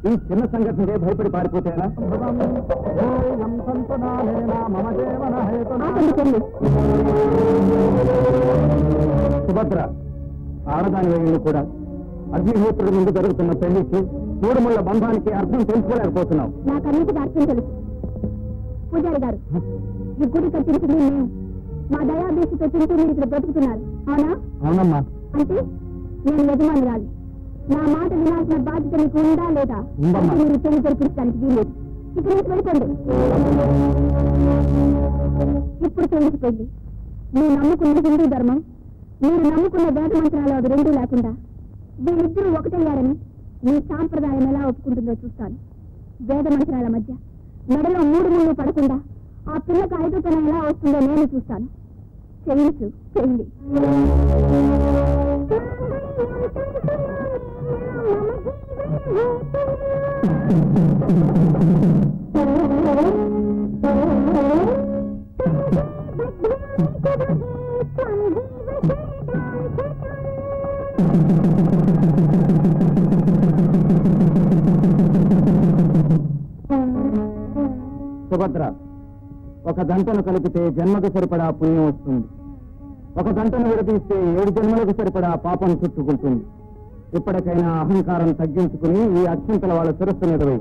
ఈ చిన్న సంఘటనలే భయపడి పారిపోతాయా? సుభద్ర, ఆడదాని వేళ్ళు కూడా అగ్నిహోత్రుడి ముందు జరుగుతున్న పెళ్లికి మూడుముళ్ల బంధానికి అర్థం తెలుసుకోలేకపోతున్నావు. నాకు అన్నిటికీ అర్థం తెలుసు పూజారి గారు. ఈ గుడి కట్టించింది మేము, మా దయాబేసితో తింటూ మీరు ఇక్కడ బ్రతుకుతున్నారు. అవునా? అవునమ్మా. అంటే నేను యజమానురాలి. నా మాట వినాల్సిన బాధ్యత మీకు ఉందా లేదా? మీరు పెళ్లి జరిపించడానికి వీలేదు. ఇక్కడ మీకు వెళ్ళిపోండి. ఇప్పుడు తెలిసిపోయింది, మీరు నమ్ముకున్న హిందూ ధర్మం, మీరు నమ్ముకున్న వేద మంత్రాలు అవి రెండూ లేకుండా వీళ్ళిద్దరూ ఒకటయ్యారని మీ సాంప్రదాయం ఎలా ఒప్పుకుంటుందో చూస్తాను. వేద మంత్రాల మధ్య మెడలో మూడు ముళ్ళు పడకుండా ఆ పిల్లకు ఐదో తనం ఎలా వస్తుందో నేను చూస్తాను. చెల్లించు చెల్లి. సుభద్ర, ఒక దంటను కలిపితే జన్మకు సరిపడా పుణ్యం వస్తుంది. ఒక దంటను విడదీస్తే ఏడు జన్మలకు సరిపడా పాపం చుట్టుకుంటుంది. ఇప్పటికైనా అహంకారం తగ్గించుకుని ఈ అత్యంతల వాళ్ళ శిరస్సు నిలవై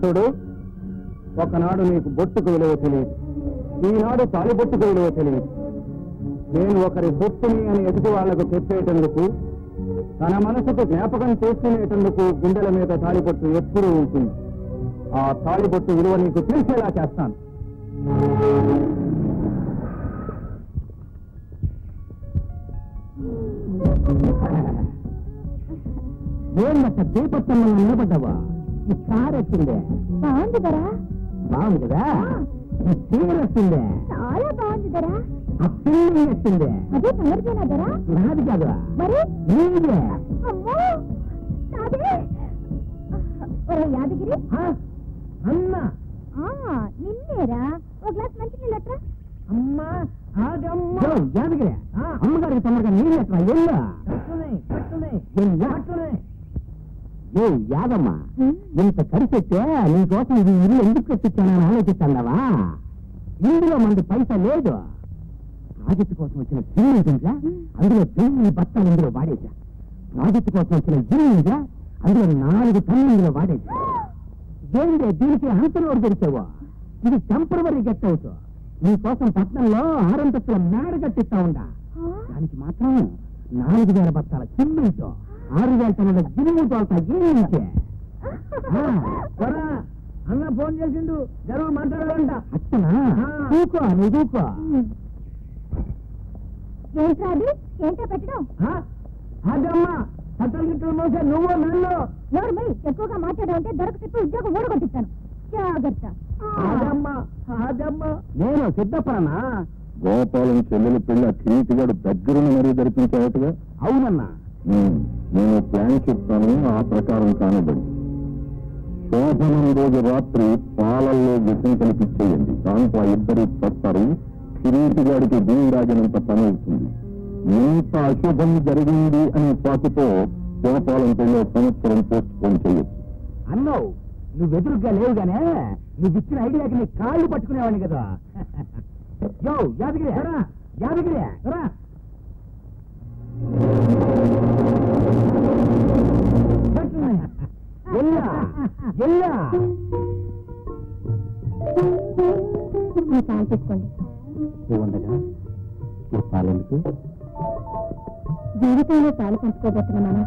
చూడు. ఒకనాడు నీకు బొట్టుకు విలువ తెలియదు, ఈనాడు తాలి బొట్టుకు విలువ తెలియదు. నేను ఒకరి బొట్టుని అని ఎదుటి వాళ్లకు చెప్పేటందుకు, తన మనసుకు జ్ఞాపకం చేసుకునేటందుకు గుండెల మీద తాళిబొట్టు ఎప్పుడూ ఉంటుంది. ఆ తాళిబొట్టు విలువ నీకు తెలిసేలా చేస్తాను. ఏంట దీపత్తమ్మను నిలబడ్డావా? ఈ కారు వచ్చిందే, బాగుంది కదా? బాగుంది కదా? ఈ చీర వచ్చిందే, చాలా బాగుంది కదా? ఆ పిల్లి వచ్చిందే, అదే తమరిదేనా కదా? నాది కాదు, మరి నీదే. అమ్మో, నాదే. యాదగిరి అమ్మా, నిన్నేరా? ఒక గ్లాస్ మంచి నీళ్ళు అట్రా. అమ్మా యాదగిరి, అమ్మగారికి తొందరగా నీళ్ళు అట్రా. ఎల్లు ఏ యాదమ్మా, ఇంత ఖర్చు నీకోసం ఇది ఇల్లు ఎందుకు కట్టించానని ఆలోచిస్తావా? ఇందులో మంది పైసా లేదు. ప్రాజెక్టు కోసం వచ్చిన జిల్లా, అందులో పెళ్లి బట్టలు ఇందులో వాడేసా. ప్రాజెక్టు కోసం వచ్చిన జిల్లా, అందులో నాలుగు కళ్ళు ఇందులో వాడేసా. ఏంటే దీనికి అంతలోడు దొరికేవో? ఇది టెంపరవరీ గెట్ అవుట్. నీకోసం పట్టణంలో ఆరంతస్తుల మేడ కట్టిస్తా ఉందా? దానికి మాత్రం నాలుగు వేల బస్తాల సిమెంట్, ఆరు వేల తన జిల్లు తోలుతా. ఏంటి అన్న ఫోన్ చేసిండు, జరువు మాట్లాడాలంట. అచ్చనా? కూకో నువ్వు, కూకో. ఏంటో అది? ఏంటో పెట్టడం అదమ్మా, పట్టలు గిట్టలు మోసే నువ్వు నన్ను ఎవరు మరి ఎక్కువగా మాట్లాడాలంటే దొరకతిప్పు ఉద్యోగం ఓడగొట్టిస్తాను. జాగ్రత్త. అదమ్మా, అదమ్మా, నేను సిద్ధపడనా? గోపాలం చెల్లెలు పిల్ల కీర్తిగాడు దగ్గరను మరీ జరిపించేటట్టుగా. అవునన్నా, నేను ప్లాన్ చెప్తాను, ఆ ప్రకారం కానివ్వండి. శోభనం రోజు రాత్రి పాలల్లో విషం కనిపించేయండి. దాంట్లో ఇద్దరు పడతారు. కిరీటిగాడికి దీని రాగినంత పని అవుతుంది. ఇంత అశుభం జరిగింది అనే పాటుతో శోపాలంతో సంవత్సరం పోస్ట్ పోన్ చేయొచ్చు. అన్నావు నువ్వు, ఎదురుగా లేవుగానే నువ్వు ఇచ్చిన ఐడియాకి నీ కాళ్ళు పట్టుకునేవాడిని కదా. యాదగిరి యాదగిరి తీసుకోండి. జీవితంలో పాలు పంచుకోబోతున్నాను.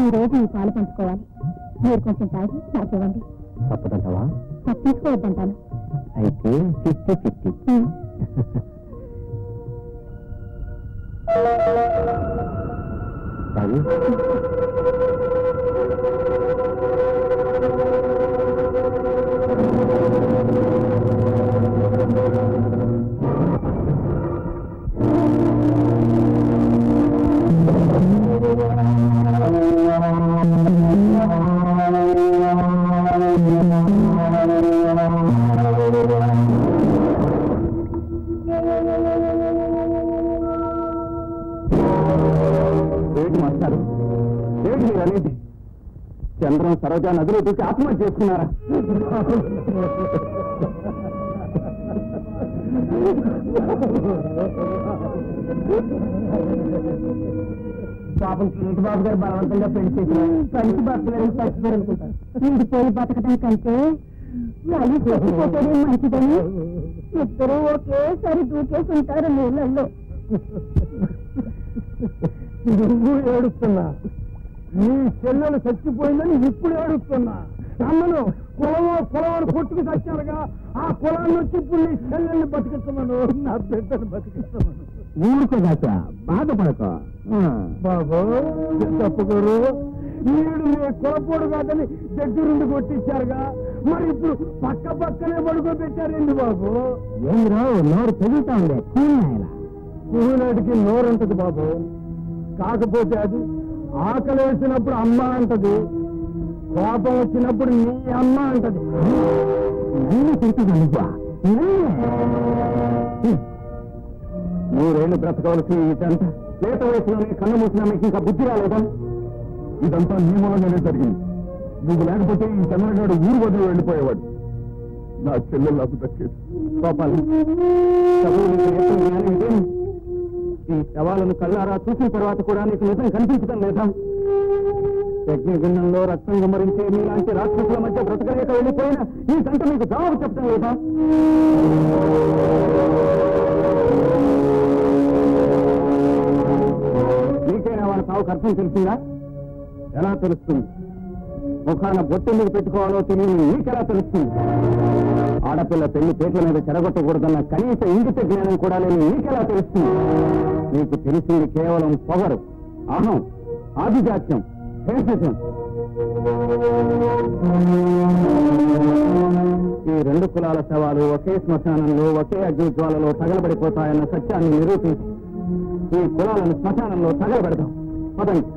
ఈ రోజు ఈ పాలు పంచుకోవాలి. మీరు కొంచెం తాగి నాకు ఇవ్వండి. తప్పదంటావా? తప్పించుకోవద్దంటాను. అయితే ఫిఫ్టీ ఫిఫ్టీ. ఏమిటి మీరు అనేది? చంద్రం సరోజా నదిలో దూకి ఆత్మహత్య చేస్తున్నారా? పాపం కేటు బాబు గారు బలవంతంగా పెళ్లి చేశారు. కంచి బాబు గారు చచ్చిపోయారు అనుకుంటారు. ఇంటిపోయి బతకడం కంటే వాళ్ళు చచ్చిపోతే మంచిదని ఇద్దరు ఒకేసారి దూకేసి ఉంటారు నీళ్ళల్లో. నువ్వు ఏడుస్తున్నా, నీ చెల్లెలు చచ్చిపోయిందని ఇప్పుడు ఏడుస్తున్నా. నన్ను కులమో కులమని కొట్టుకు చచ్చారుగా, ఆ కులాన్ని వచ్చి ఇప్పుడు నీ చెల్లెల్ని బతికిస్తున్నాను, నా బిడ్డను బతికిస్తున్నాను. ఊరుకోదాక, బాధపడక బాబు. తప్పుకోరు, వీడు నీ కులపోడు కాదని దగ్గరుండి కొట్టించారుగా, మరి ఇప్పుడు పక్క పక్కనే పడుకోబెట్టారేంటి బాబు? ఏమి రావు, నోరు చదువుతా ఉండే కూనాయలా. కూనాటికి నోరు ఉంటుంది బాబు, కాకపోతే అది ఆకలి వేసినప్పుడు అమ్మ అంటది, కోపం వచ్చినప్పుడు నీ అమ్మ అంటది. నూరేళ్లు బ్రతకవలసి ఇదంతా లేత వయసులోనే కన్ను మూసినా మీకు ఇంకా బుద్ధి రాలేదా? ఇదంతా నీ మూలంగానే జరిగింది. నువ్వు లేకపోతే ఈ చంద్రగాడు ఊరు వదిలి వెళ్ళిపోయేవాడు. నా చెల్లెలు నాకు దక్కేది కోపాలు. ఈ శవాలను కళ్ళారా చూసిన తర్వాత కూడా నీకు నిజం కనిపించడం లేదా? యజ్ఞగుండంలో రక్తం గుమరించే మీలాంటి రాక్షసుల మధ్య బ్రతకలేక వెళ్ళిపోయిన ఈ గంట మీకు జవాబు చెప్పడం లేదా? నీకైనా వాళ్ళ సావుకు అర్థం తెలిసిందా? ఎలా తెలుస్తుంది? ముఖాన బొట్టెందుకు పెట్టుకోవాలో తెలియదు, నీకెలా తెలుస్తుంది? ఆడపిల్ల పెళ్లి పేట్ల మీద చెరగొట్టకూడదన్న కనీస ఇంగిత జ్ఞానం కూడా లేని నీకెలా తెలుస్తుంది? నీకు తెలిసింది కేవలం పొగరు, అహం, ఆధిజాత్యం, హేషజం. ఈ రెండు కులాల శవాలు ఒకే శ్మశానంలో ఒకే అగ్నిజ్వాలలో తగలబడిపోతాయన్న సత్యాన్ని నిరూపించి ఈ కులాలను శ్మశానంలో తగలబెడతాం. పదండి.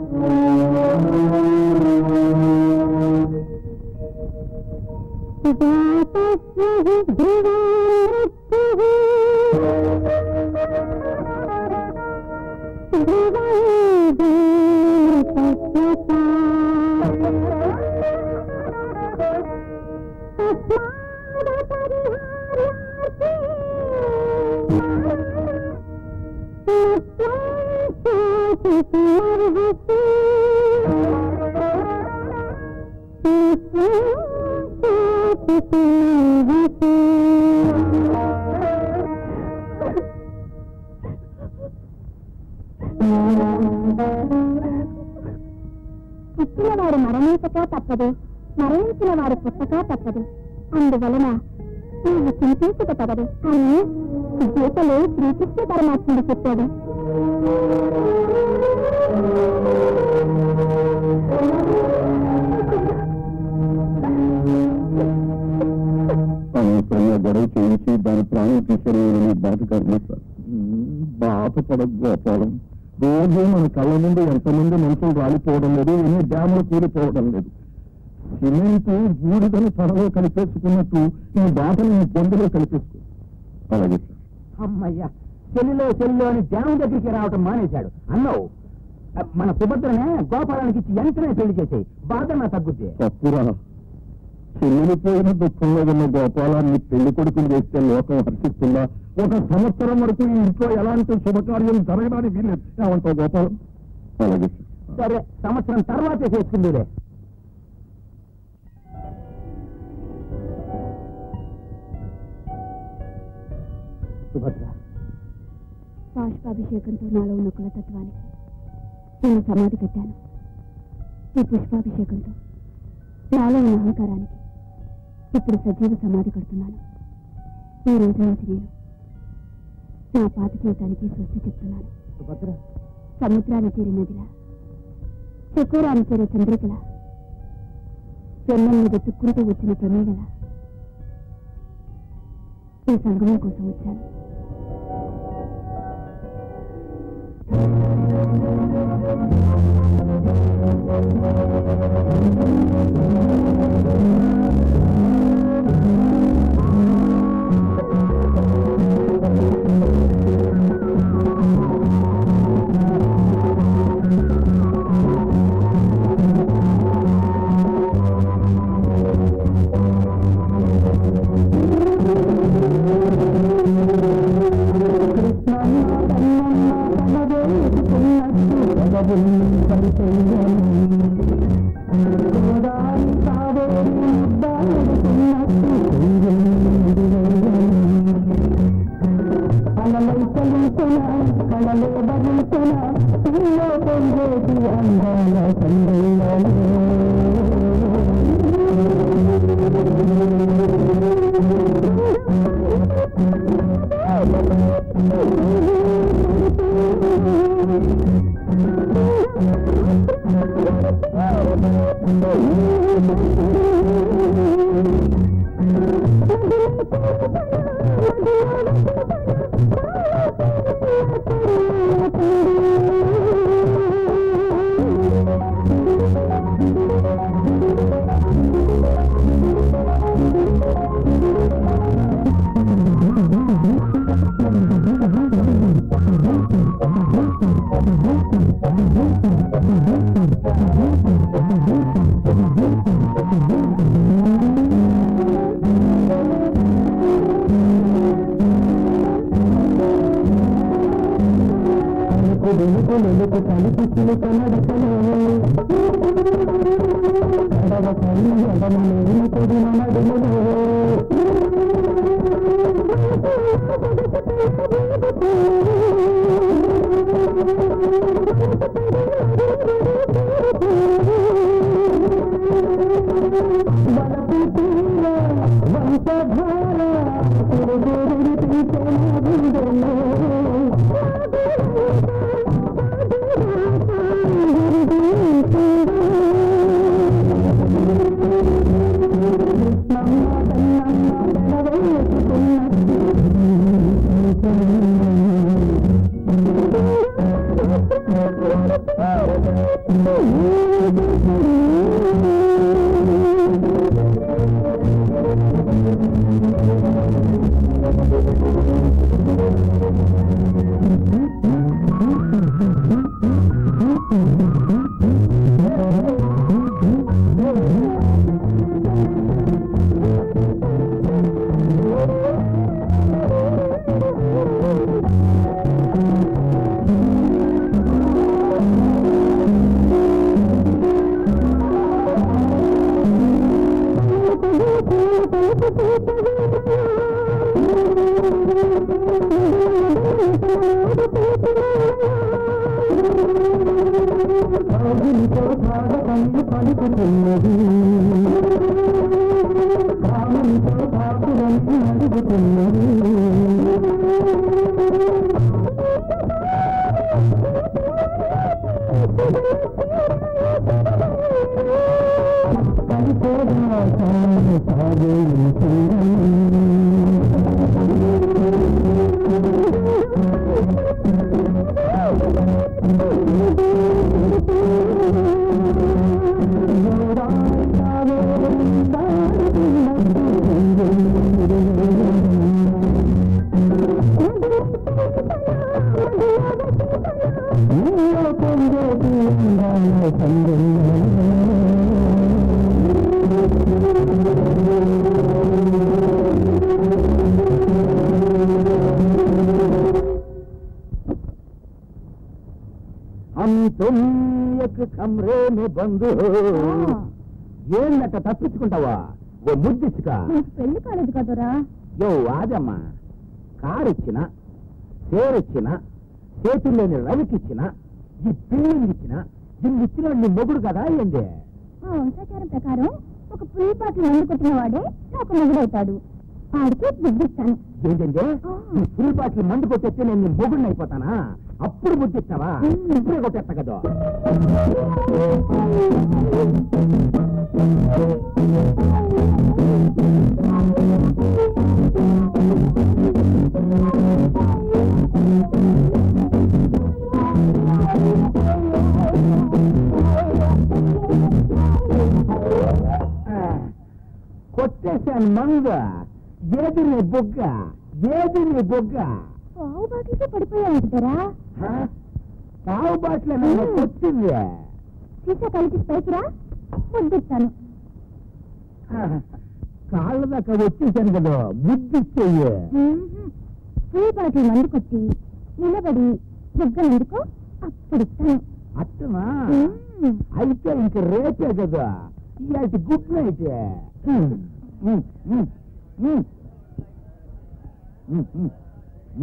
పుట్టిన వారు మరణించక తప్పదు, మరణించిన వారు పుట్టక తప్పదు. అందువలన నువ్వు చింతించక తగదు అని గీతలో శ్రీకృష్ణ పరమాత్ముడు చెప్పాడు. గొడవ చేయించి దాని ప్రాణం తీసేయాలని బాధకరమే సార్. బాధపడదు గోపాలం. రోజు మన కళ్ళ ముందు ఎంతమంది మనుషులు రాలిపోవడం లేదు, ఎన్ని డ్యాములు కూలిపోవడం లేదు. సిమెంట్ బూడిదని త్వరలో కలిపేసుకున్నట్టు ఈ బాధను నీ బొందులో కలిపేసుకో. అలాగే సార్. అమ్మయ్యా, చెల్లిలో చెల్లిలో అని డ్యాము దగ్గరికి రావటం మానేశాడు అన్నావు. మన సుభద్రనే గోపాలానికి ఇచ్చి వెంటనే పెళ్లి చేసేయి, బాధ నా తగ్గుద్ది. తప్పురా, చెల్లిపోయిన దుఃఖంలో ఉన్న గోపాలాన్ని పెళ్లి కొడుకుని చేస్తే లోకం హర్షిస్తుందా? ఒక సంవత్సరం వరకు ఈ ఇంట్లో ఎలాంటి శుభకార్యం జరగడానికి వీలేదు. ఏమంటావు గోపాలం? అలాగే సరే, సంవత్సరం తర్వాతే చేసుకుందిలే. సుభద్ర, పాష్పాభిషేకంతో నాలో ఉన్న కులతత్వానికి నేను సమాధి కట్టాను. ఈ పుష్పాభిషేకంతో నాలో ఉన్న అహంకారానికి ఇప్పుడు సజీవ సమాధి కడుతున్నాను. ఈ రోజు నుంచి నేను నా పాత జీవితానికి స్వస్తి చెప్తున్నాను. సముద్రాన్ని చేరి నదిలా, చకోరాన్ని చేరే చంద్రికలా, చెన్నెల్ని వెతుక్కుంటూ వచ్చిన ప్రమేగలా ఈ సంగమం కోసం వచ్చాను.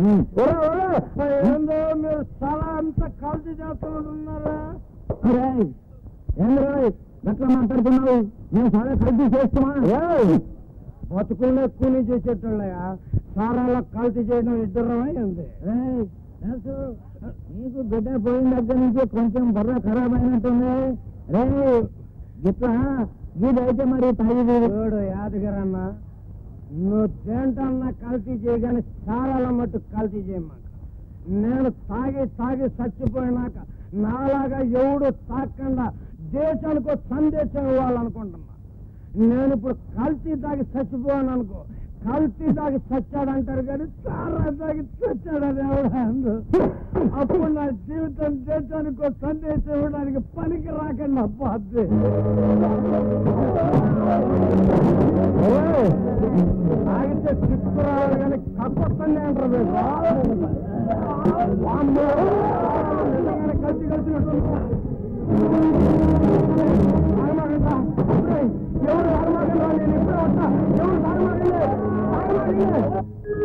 ఏందో మీరు చాలా అంతా కలిసి చేస్తామని ఉన్నారా? ఎట్లా మాట్లాడుతున్నావు? మేము చాలా కలిసి చేస్తామా? బతుకుల్లో ఎక్కువ నుంచి వచ్చేటోళ్ళయా సారాలో కలిసి చేయడం ఇద్దరమే ఉంది. నీకు బిడ్డ పోయిన దగ్గర నుంచి కొంచెం బుర్ర ఖరాబ్ అయినట్టుంది. రే ఇట్లా ఇదైతే మరి తల్లి యాదగిరి అన్న నువ్వు దేంటన్నా కల్తీ చేయగానే చాలా మట్టు కల్తీ చేయమాక. నేను తాగి తాగి చచ్చిపోయినాక నాలాగా ఎవడు తాకుండా దేశానికి సందేశం ఇవ్వాలనుకుంటున్నా. నేను ఇప్పుడు కల్తీ తాగి చచ్చిపోయాను అనుకో, కల్తీ తాగి చచ్చాడంటారు కానీ చాలా తాగి చచ్చాడని ఎవడా అందు. అప్పుడు నా జీవితం దేశానికి సందేశం ఇవ్వడానికి పనికి రాకండి అబ్బా. ఆగితే చిక్కు రావాలి కానీ కప్పొస్తుంది అంటారు. కలిసి కలిసినట్టు ఎవరు ధర్మాగంగా నేను ఎప్పుడే ఉంటా, ఎవరు ధర్మాగంగా తీసుకెళ్ళాలి. ఇది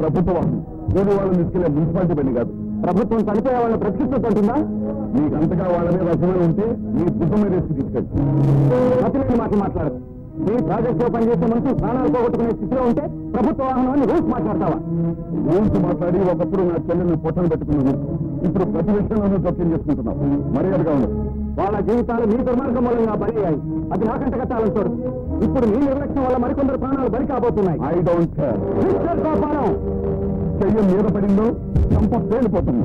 ప్రభుత్వ నేను వాళ్ళని తీసుకెళ్లే మున్సిపాలిటీ పని కాదు. ప్రభుత్వం చనిపోయే వాళ్ళ ప్రక్షిప్తుంటుందా? నీకు అంతగా వాళ్ళ మీద అసలు ఉంటే నీ బుద్ధి మీద తీసుకెళ్ళి మాటలు మాట్లాడదు. నీ ప్రాజెక్టులో పనిచేసే మనిషి ప్రాణాలు పోగొట్టుకునే స్థితిలో ఉంటే ప్రభుత్వ వాహనాన్ని రూల్స్ మాట్లాడతావా? రూల్స్ మాట్లాడి ఒకప్పుడు నా చెల్లెల్ని పొట్టలు పెట్టుకున్నాను, ఇప్పుడు ప్రతి విషయంలోనూ జోక్యం చేసుకుంటున్నావు. మర్యాదగా ఉండదు. వాళ్ళ జీవితాలు మీ దుర్మార్గం వల్ల బలి అయ్యాయి, అది నాకంట కట్టాలని చూడదు. ఇప్పుడు మీ నిర్లక్ష్యం వల్ల మరికొందరు ప్రాణాలు బలి కాబోతున్నాయి. I don't care. చెయ్యం మీద పడిందో సంపద తేలిపోతుంది.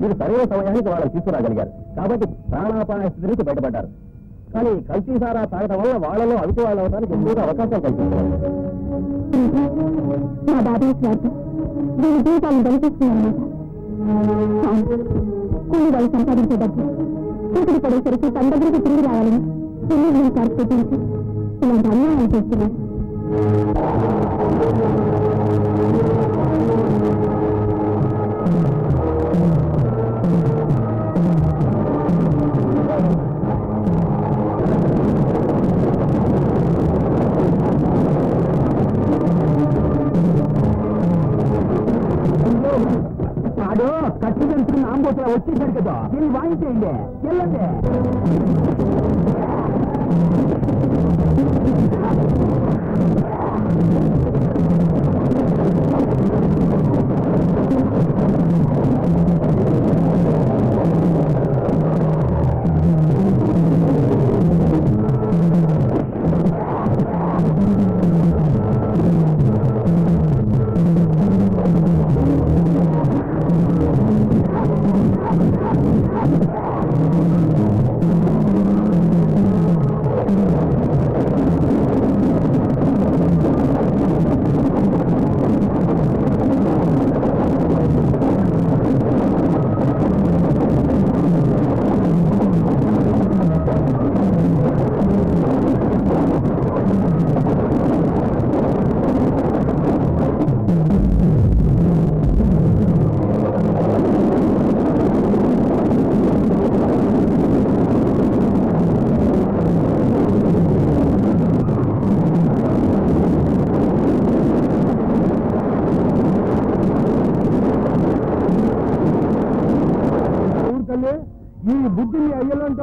మీరు సరైన సమయానికి వాళ్ళని తీసుకురాగలిగారు కాబట్టి ప్రాణాపాయ స్థితికి బయటపడ్డారు. కానీ కల్తీ సారా తాగడం వల్ల వాళ్ళలో అవిటి వాళ్ళు అవడానికి ఎక్కువగా అవకాశం కల్పిస్తారు. మా బాబా దీని జీవితాన్ని దయచేస్తున్నారన్నమాట. కొన్ని వాళ్ళు సంపాదించేటప్పుడు ఇంటికి పడేసరికి తన దగ్గరికి తిరిగి రావాలని పిల్లలు కార్పొరేటించి ఇలాంటి అన్యాయం చేస్తున్నారు. போட்டுல ஒட்டி இருக்கட்டும். நீ வாங்கிட்டு இங்க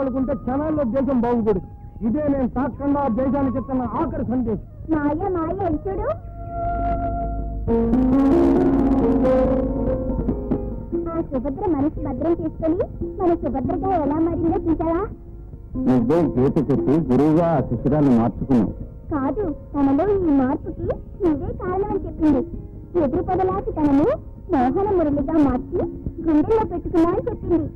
అనుకుంటే క్షణాల్లో దేశం బాగుపడుతుంది. ఇదే నేను సాక్షంగా దేశానికి ఇస్తున్న ఆఖరి సందేశం. నాయ నాయ ఇచ్చాడు ఆ సుభద్ర మనసు భద్రం చేసుకొని మన సుభద్రగా ఎలా మారిందో చూసావా? నువ్వేం చేతి చెప్పి గురువుగా ఆ శిశురాన్ని మార్చుకున్నావు కాదు, తనలో ఈ మార్పుకి నువ్వే కారణం అని చెప్పింది. ఎదురు పదలాకి తనను మోహన మురళిగా మార్చి గుండెల్లో పెట్టుకున్నా అని చెప్పింది.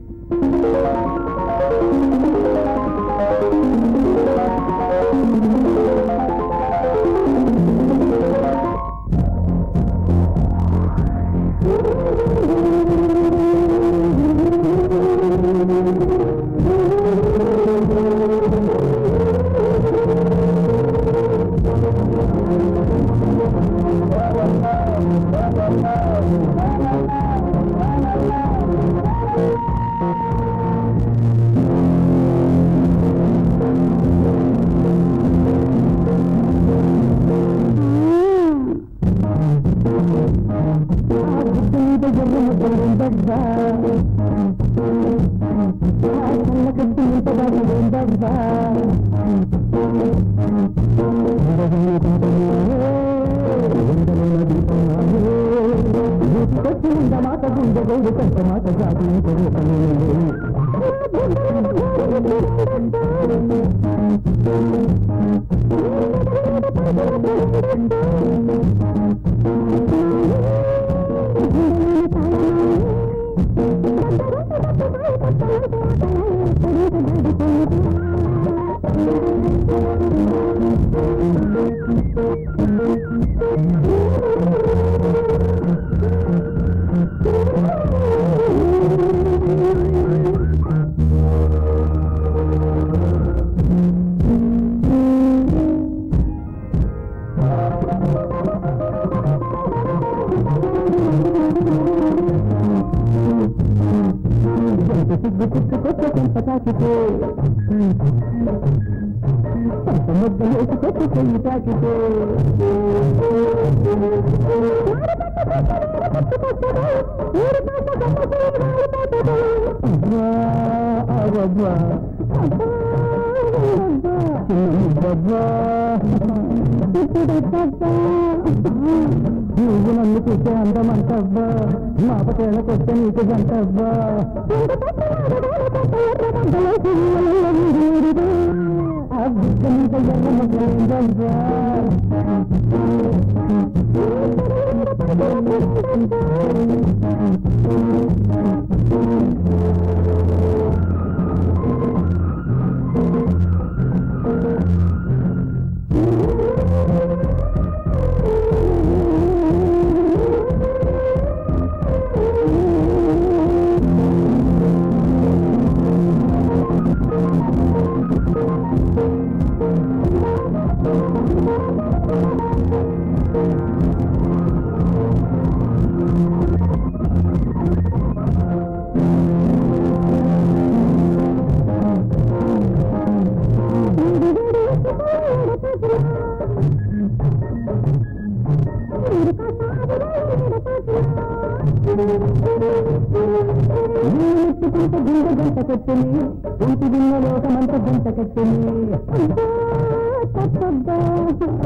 Ooh. అంత గుండె గంట కట్టిని ఇంటి విన్న లోకమంత గుంట కట్టిని ఎప్పుడంటే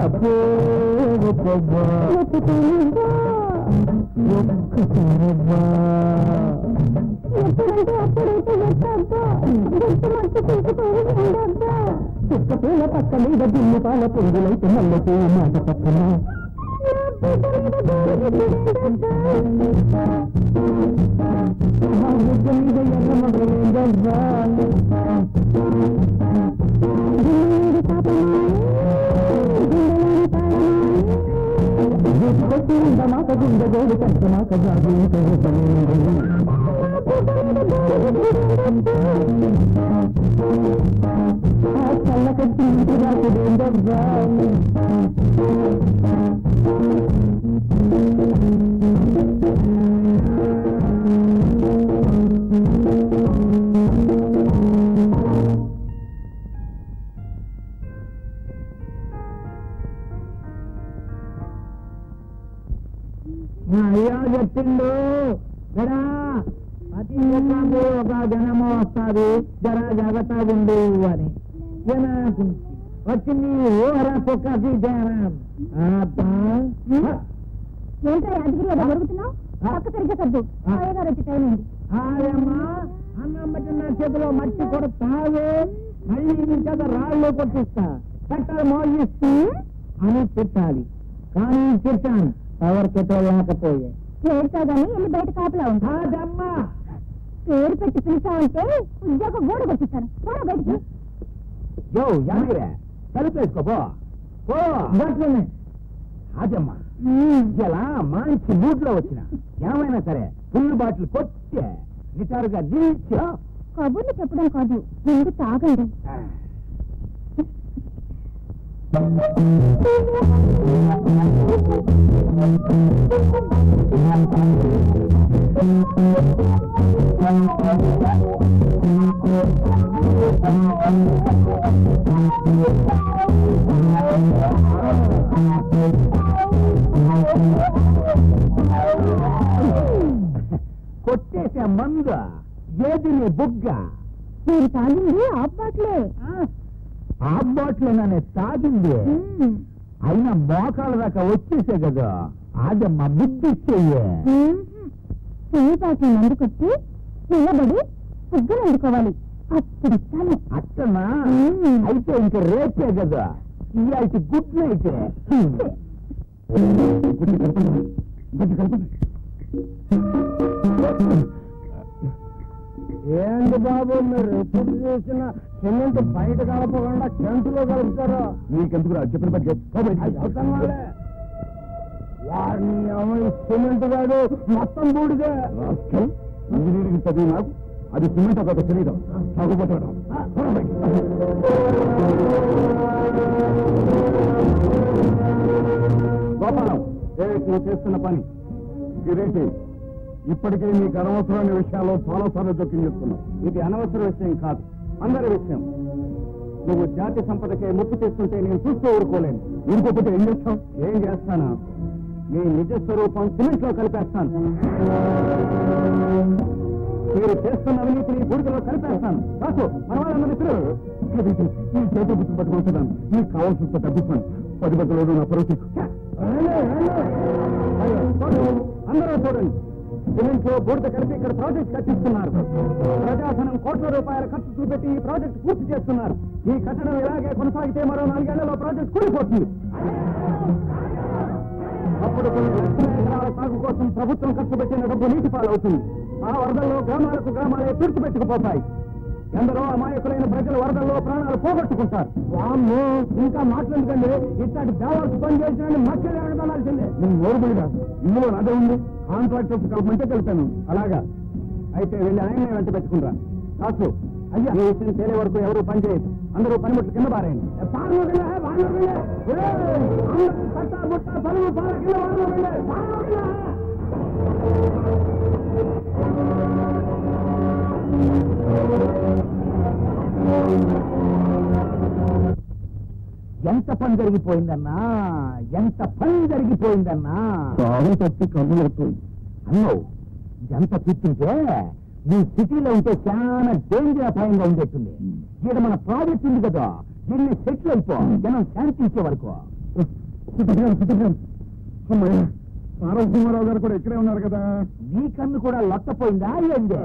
అప్పుడైతే ఎట్టబ్బా గుర్తు మట్టు తీసుకొని ఉండబ్బా చుక్క పూల పక్క మీద గిన్నె పాల పొంగులైతే మల్లెపూ మాట పక్కన Thank you. చెప్పిండు జరా అతి ఒక జనము వస్తుంది జరా జాగ్రత్త ఉండు అని వచ్చింది ఓరా పొక్క జయరాం అన్నం పెట్టిన చేతిలో మట్టి కొడతావు మళ్ళీ నీ చేత రాళ్ళు కొట్టిస్తా పెట్టాలి మోగిస్తూ అని తిట్టాలి కానీ తిట్టాను ఎవరు తిట్టలేకపోయే చేరుతా గానీ వెళ్ళి బయట కాపలా ఉంటామ్మా పేరు పెట్టి పిలిచా ఉంటే ఉద్యోగం గోడ కొట్టిస్తాను గోడ బయటికి తలుపేసుకోబో అదమ్మా ఇలా మంచి మూడ్ లో వచ్చిన ఏమైనా సరే ఫుల్ బాటిల్ కొట్టే నిటారుగా నిలిచా కబుర్లు చెప్పడం కాదు ముందు తాగండి కొట్టేసే మంగ ఏది నీ బుగ్గ మీరు తాగింది అప్పట్లే ఆ బాట్లోనే తాగింది అయినా మోకాళ్ళ దాకా వచ్చేసే కదా అదమ్మా బుద్ధి చెయ్యాట్లు అందుకొచ్చి నిలబడి బుగ్గలు అందుకోవాలి అప్పుడు అట్టనా అయితే ఇంక రేపే కదా ఇలాంటి గుడ్ నైట్ ఏంటి బాబు మీరు ఎప్పుడు చేసిన చెల్లెంట్ బయట కలపకుండా కంటులో కలుపుతారు నీకెందుకు చెప్పిన పట్టు వారిని సిమెంట్ కాదు మొత్తం బూడిదే ఇంజనీరింగ్ చదివి నాకు అది సిమెంట్ ఒక శరీరం చదువుకోవడం గోపాలం నువ్వు చేస్తున్న పని గిరీటి ఇప్పటికే నీకు అనవసరమైన విషయాల్లో చాలాసార్లు జోక్యం చేస్తున్నావు ఇది అనవసర విషయం కాదు అందరి విషయం నువ్వు జాతి సంపదకే ముప్పు చేస్తుంటే నేను చూస్తూ ఊరుకోలేను ఊరుకోకపోతే ఏం చేస్తావు ఏం చేస్తానా నీ నిజ స్వరూపం సిమెంట్ లో కలిపేస్తాను మీరు చేస్తున్న అవినీతి నీ బూడిదలో కలిపేస్తాను కాకు మనవాళ్ళందరి నీ చేతులు గుర్తు పట్టుకుంటున్నాను నీకు కావాల్సినంత తగ్గిస్తాను పది పదిలో నా ప్రవృత్తి అందరూ చూడండి సిమెంట్ లో బూడిద కలిపి ఇక్కడ ప్రాజెక్ట్ కట్టిస్తున్నారు ప్రజాధనం కోట్ల రూపాయల ఖర్చు చూపెట్టి ఈ ప్రాజెక్ట్ పూర్తి చేస్తున్నారు ఈ కట్టడం ఇలాగే కొనసాగితే మరో నాలుగేళ్లలో ప్రాజెక్ట్ కూలిపోతుంది అప్పుడు కొన్ని లక్షల ఎకరాల సాగు కోసం ప్రభుత్వం ఖర్చు పెట్టిన డబ్బు నీటి పాలవుతుంది ఆ వరదల్లో గ్రామాలకు గ్రామాలే తుడిచిపెట్టుకుపోతాయి ఎందరో అమాయకులైన ప్రజలు వరదల్లో ప్రాణాలు పోగొట్టుకుంటారు వాము ఇంకా మాట్లాడకండి ఇట్లాంటి దేవాల్సి పని చేసిన మధ్యలో అడగాల్సిందే నేను ఓడిపోయినా ఇందులో అదే ఉంది కాంట్రాక్ట్ కలపంటే కలిపాను అలాగా అయితే వెళ్ళి ఆయన వెంట పెట్టుకుంటా కాసు అయ్యా ఈ విషయం తేలే వరకు ఎవరు పని చేయదు అందరూ పనిముట్లు కింద పారేయండి ఎంత పని జరిగిపోయిందన్నా ఎంత పని జరిగిపోయిందన్నా తప్పి కన్నులవుతుంది అన్నావు ఎంత చూస్తుంటే నీ సిటీలో ఉంటే చాలా డేంజర్ అపాయంగా ఉండేస్తుంది. ఇక్కడ మన ప్రాజెక్ట్ ఉంది కదా, దీన్ని సెటిల్ అయిపో, జనం శాంతించే వరకు. నారాయణసింహారావు గారు కూడా ఇక్కడే ఉన్నారు కదా, నీ కన్ను కూడా లొట్టపోయిందా? ఏంది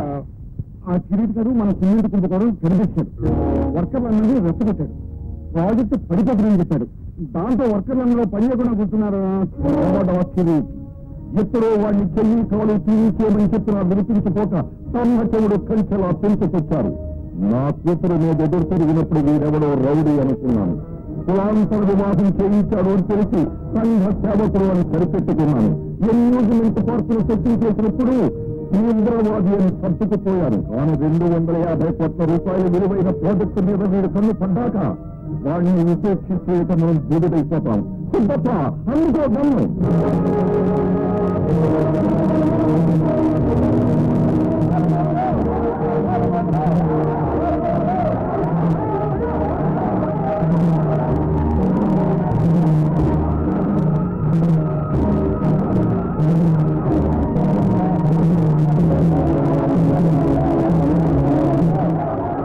ఆ కిరీట్ గారు మన సిమెంట్ కుంపడం కనిపించాడు, వర్కర్లు అన్నది రెచ్చగొట్టాడు, ప్రాజెక్టు పడిపోతుందని చెప్పాడు, దాంతో వర్కర్లందరూ పని లేకుండా కూర్చున్నారు. ఎప్పుడో వాడిని చెయ్యి కవలు తీసేమని చెప్పిన వినిపించుకోక తన్న చెవుడు కంచెలా పెంచుకొచ్చారు. నా కూతురు మీద ఎదురు తిరిగినప్పుడు వీరెవడో రౌడీ అనుకున్నాను, కులాంతర వివాహం చేయించాడు అని తెలిసి సంఘ సేవకులు అని సరిపెట్టుకున్నాను. ఎన్యూజ్మెంట్ పార్కులు సెట్టింగ్ చేసినప్పుడు తీవ్రవాది అని సర్దుకుపోయాను. కానీ రెండు వందల యాభై కోట్ల రూపాయలు విలువైన ప్రాజెక్టు మీద వీడు కన్ను పడ్డాక వాడిని విశేషించేయటం మనం జీవిడైపోతాం. సిద్ధప్ప అందుకో గమ్ము.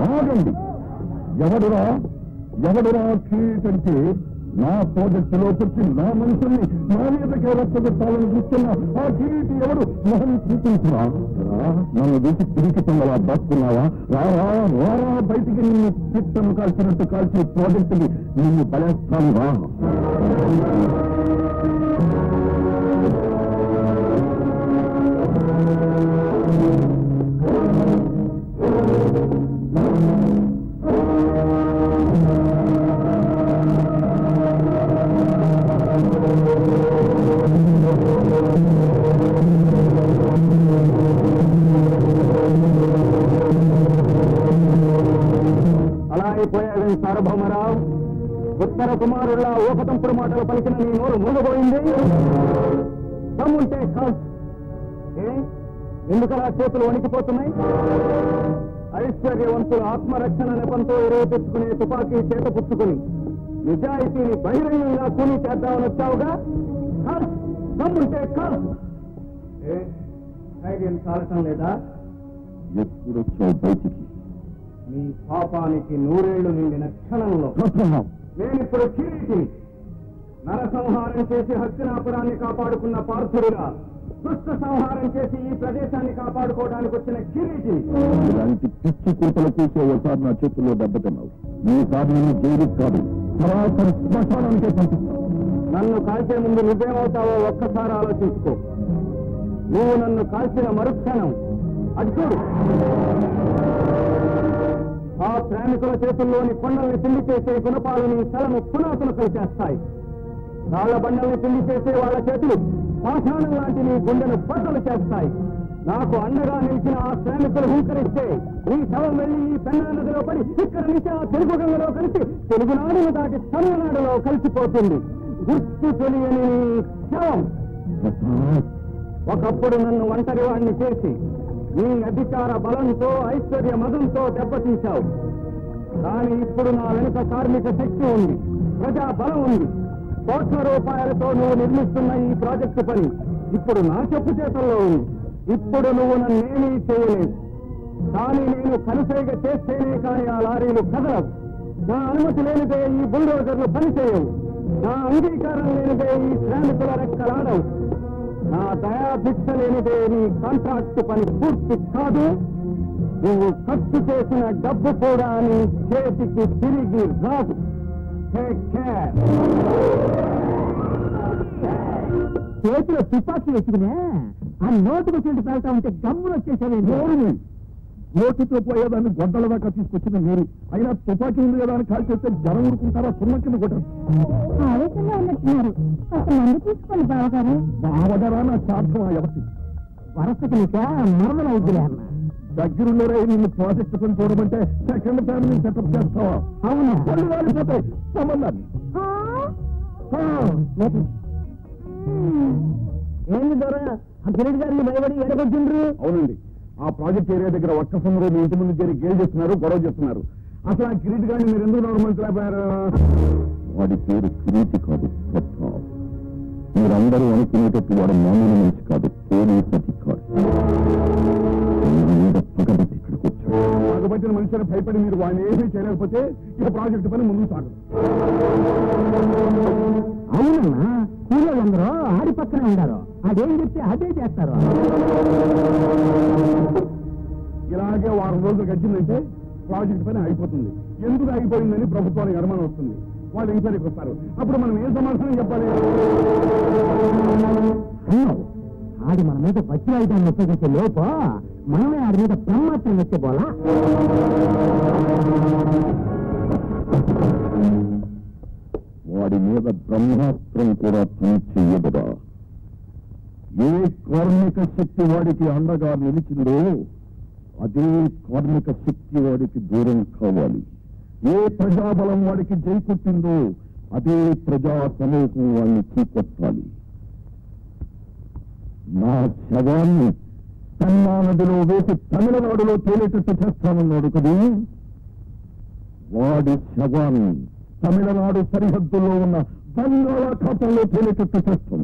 ఆగండి, ఎవడురా ఎవడురా అంటే నా ప్రాజెక్టులో వచ్చి నా మనుషుల్ని నా మీదకే రచ్చగొట్టాలని చూస్తున్నా ఆ కిరీటి ఎవడు? మనం చూపించరా, నన్ను చూసి తిరిగి తొందర దాక్కున్నావా? రారా రారా బయటికి, నిన్ను చిట్టను కాల్చినట్టు కాల్చి ప్రాజెక్టుని నిన్ను బలేస్తాను రా. అలాగైపోయాడని సార్వభౌమరావు, ఉత్తర కుమారుల్లా ఓపతంపుడు మాటలు పలికిన నీ నోరు మునగబోయింది. తమ్ముంటే కాల్, ఎందుకలా చేతులు వణికిపోతున్నాయి? ఐశ్వర్యవంతులు ఆత్మరక్షణ నెపంతో ఎరువు తెచ్చుకునే తుపాకీ చేత పుచ్చుకుని నిజాయితీని బహిరంగంగా కూని చేద్దామని వచ్చావుగా. తమ్ముంటే కాల్, కాలటం లేదా? ఎప్పుడొచ్చావు బయటికి? మీ పాపానికి నూరేళ్లు నిండిన క్షణంలో నేనిప్పుడు కిరీటిని. నరసంహారం చేసి హస్తినాపురాన్ని కాపాడుకున్న పార్థుడిగా దుష్ట సంహారం చేసి ఈ ప్రదేశాన్ని కాపాడుకోవడానికి వచ్చిన కిరీటిని. ఇలాంటి పిచ్చి కూతలు చూసే ఒకసారి నా చేతుల్లో దెబ్బతున్నావు. ఈసారి నేను జైలుకి కాదు సరాసరి శ్మశానానికే పంపిస్తాను. నన్ను కాల్చే ముందు నువ్వేమవుతావో ఒక్కసారి ఆలోచించుకో. నువ్వు నన్ను కాల్చిన మరుక్షణం అటు ఆ ప్రేమికుల చేతుల్లోని కొండల్ని తిండి చేసే గుణపాలని తలను పునాతులు కలిచేస్తాయి. రాళ్ల బండల్ని తిండి చేసే వాళ్ళ చేతులు పాషాణం లాంటి నీ గుండెను బట్టలు చేస్తాయి. నాకు అండగా నిలిచిన ఆ ప్రేమికులు హూకరిస్తే నీ శవం వెళ్ళి ఈ పెన్నా నదిలో పడి ఇక్కడ నుంచి ఆ తెలుగు గంగలో కలిసి తెలుగునాడును దాటి తమిళనాడులో కలిసిపోతుంది. గుర్తు తెలియని శవం ఒకప్పుడు నన్ను ఒంటరి వాడిని చేసి నీ అధికార బలంతో ఐశ్వర్య మదంతో దెబ్బతీశావు. కానీ ఇప్పుడు నా వెనుక కార్మిక శక్తి ఉంది, ప్రజా బలం ఉంది. కోట్ల రూపాయలతో నువ్వు నిర్మిస్తున్న ఈ ప్రాజెక్టు పని ఇప్పుడు నా చెప్పు చేతుల్లో ఉంది. ఇప్పుడు నువ్వు నన్నేమీ చేయలేదు. కానీ నేను కనుసైగ చేస్తేనే కానీ ఆ లారీలు కదలవు. నా అనుమతి లేనిదే ఈ బుల్డోజర్లు పనిచేయవు. నా అంగీకారం లేనిదే ఈ శ్రామికుల రెక్కలాడవు. నా దయాభిక్ష లేనిదే నీ కాంట్రాక్ట్ పని పూర్తి కాదు. నువ్వు ఖర్చు చేసిన డబ్బు కూడా నీ చేతికి తిరిగి రాదు. చేతిలో తుపాకి వేసుకునే ఆ నోటుకు వచ్చినట్టు పెడతా ఉంటే గమ్ములు వచ్చేసాను. నేను నోటితో పోయేదాన్ని గొడ్డల దాకా తీసుకొచ్చిన మీరు అయినా తుపాకి ఉంది కదా అని కాల్ చేస్తే జనం ఊరుకుంటారా? సున్న కింద కొట్టారు. తీసుకోండి బావగారు. బావగారా నా సాధ్యం ఎవరి వరసకి నీకా మరదలు అవుతున్నా దగ్గరుండేరే. నిన్ను ప్రాజెక్ట్ కొని చూడమంటే సెకండ్ ఫ్యామిలీ సెటప్ చేస్తావా? అవును, పళ్ళు వాడిపోతాయి సంబంధాన్ని. ఏంటి ద్వారా ఆ కిరీట్ గారిని భయపడి ఎడగొచ్చిండ్రు? అవునండి, ఆ ప్రాజెక్ట్ ఏరియా దగ్గర ఒక్క సందర్భం ఇంటి ముందు చేరి గేలు చేస్తున్నారు, గొడవ చేస్తున్నారు. అసలు ఆ కిరీట్ గారిని మీరు ఎందుకు నడవమంటారు? వాడి పేరు కిరీట్ కాదు, మీరందరూ అనుకునేటట్టు వాడు మామూలు మనిషి కాదు, పోలీస్ అధికారి. మధ్యన మనిషిని భయపడి మీరు వాడిని ఏమీ చేయలేకపోతే ఈ ప్రాజెక్టు పని ముందుకు సాగదు. అవునన్నా కూలీలందరూ ఆడి పక్కనే ఉండారు, అదేం చెప్తే అదే చేస్తారు. ఇలాగే వారం రోజులు గడిచిందంటే ప్రాజెక్టు పని అయిపోతుంది. ఎందుకు అయిపోయిందని ప్రభుత్వానికి అనుమానం వస్తుంది, వాళ్ళు ఎంక్వైరీకి వస్తారు. అప్పుడు మనం ఏం సమాధానం చెప్పాలి? ఆడి మన మీద బట్టి ఆయుధాన్ని ఉపయోగించే లోప మనమే ఆడి మీద బ్రహ్మాత్రం వచ్చే పోలా. వాడి మీద బ్రహ్మాత్రం కూడా పని చెయ్యదురా. ఏ కార్మిక శక్తి వాడికి అండగా నిలిచిందో అదే కార్మిక శక్తి వాడికి దూరం కావాలి. ఏ ప్రజాబలం వాడికి జైకొట్టిందో అదే ప్రజా సమూహం వాడిని చీకొట్టాలి. నా శవాన్ని తన్నా నదిలో వేసి తమిళనాడులో తేలేటట్టు చేస్తామన్నాడు కదా, వాడి శవాన్ని తమిళనాడు సరిహద్దుల్లో ఉన్న బంగాళాఖాతంలో తేలేటట్టు చేస్తాం.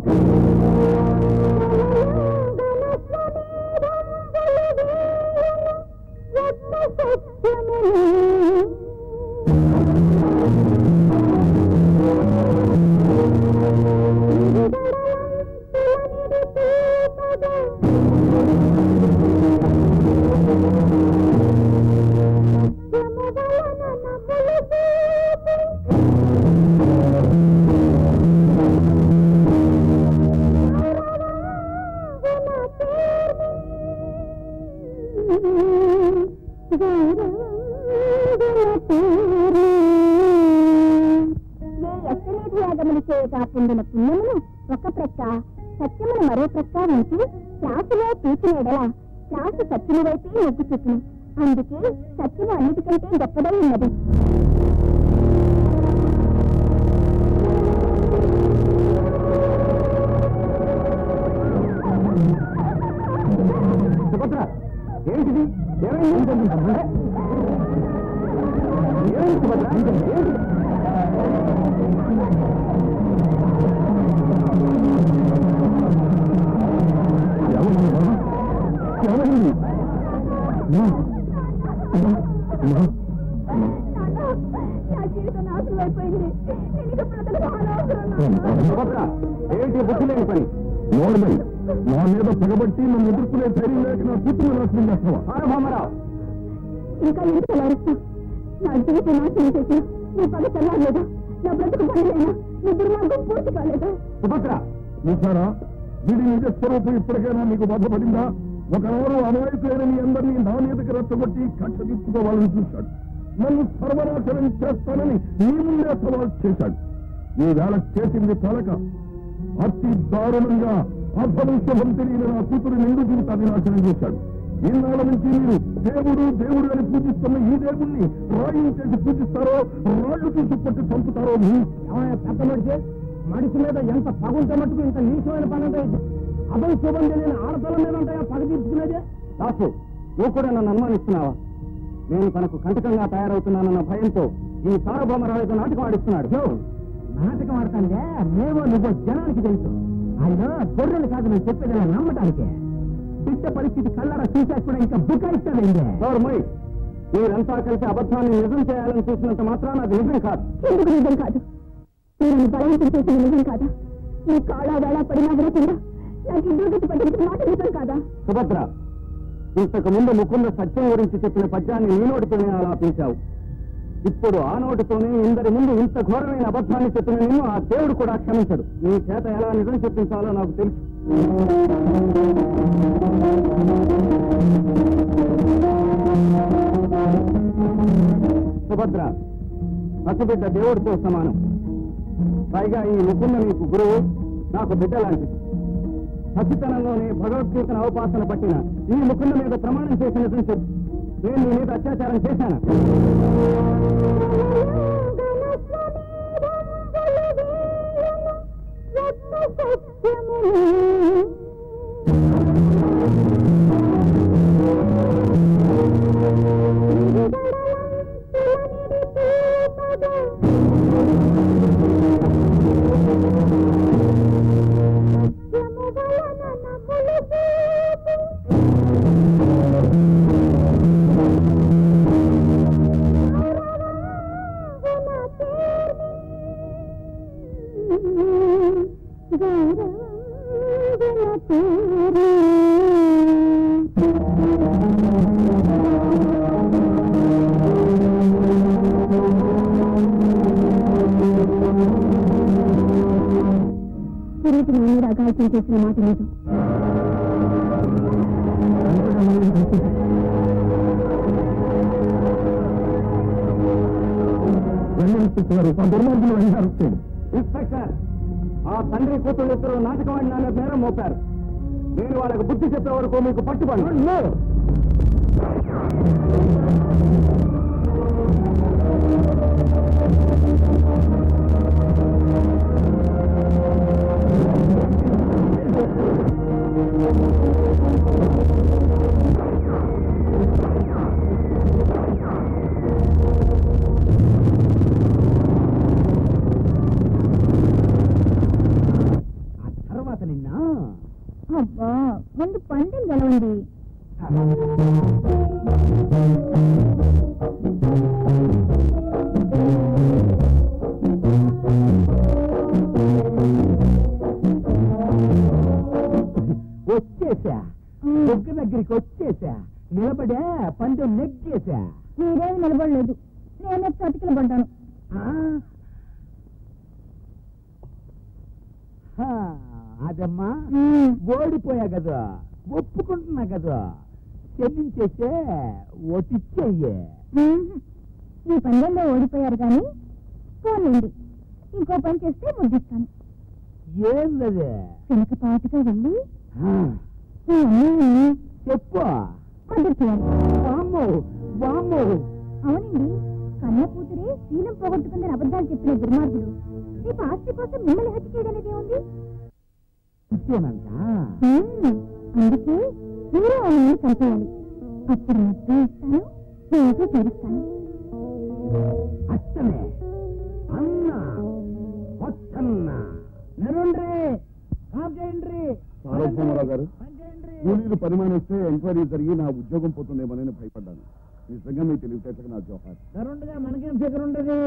అగాయత్యం చేసిన మాట లేదు. ఇన్స్పెక్టర్, ఆ తండ్రి కూతురు ఇద్దరు నాటకం ఆడినానే పేరం మోపారు. నేను వాళ్ళకు బుద్ధి చెప్పే వరకు మీకు పట్టుబడి அப்பா வந்து பண்டம் கலவண்டி వచ్చేసా, ఒక్క దగ్గరికి వచ్చేసా, నిలబడే పందెం నెగ్గేసా. మీరేమి నిలబడలేదు, నేనే చతికిల పడ్డాను. అదమ్మా, ఓడిపోయా కదా, ఒప్పుకుంటున్నా కదా, చెల్లించేసే ఒటిచ్చయ్యే. మీ పందెంలో ఓడిపోయారు కానీ పోలేండి, ఇంకో పని చేస్తే ముద్దిస్తాను. ఏం లేదు, వెనక పాటుగా వెళ్ళి చెప్పు. అవునండి, కన్న కూతురే శీలం పోగొట్టుకుందని అబద్ధాలు చెప్పిన దుర్మార్గుడు రేపు ఆస్తి కోసం మిమ్మల్ని హత్య చేయడానికి ఏముంది? అందుకే మీరే ఆయనని చంపేయాలి. అప్పుడు మొత్తం ఇస్తాను, నేనైతే చేరుస్తాను. అచ్చమే అన్నా వచ్చన్నా నరుండ్రే కాపేండ్రే. సారథ్యమరావు గారు, కూలీలు పరిమాణిస్తే ఎంక్వైరీ జరిగి నా ఉద్యోగం పోతుందేమోనని భయపడ్డాను. నిజంగా మీ తెలివితేటకు నా జోహార్. నరుండగా మనకేం ఫికర్ ఉండదు,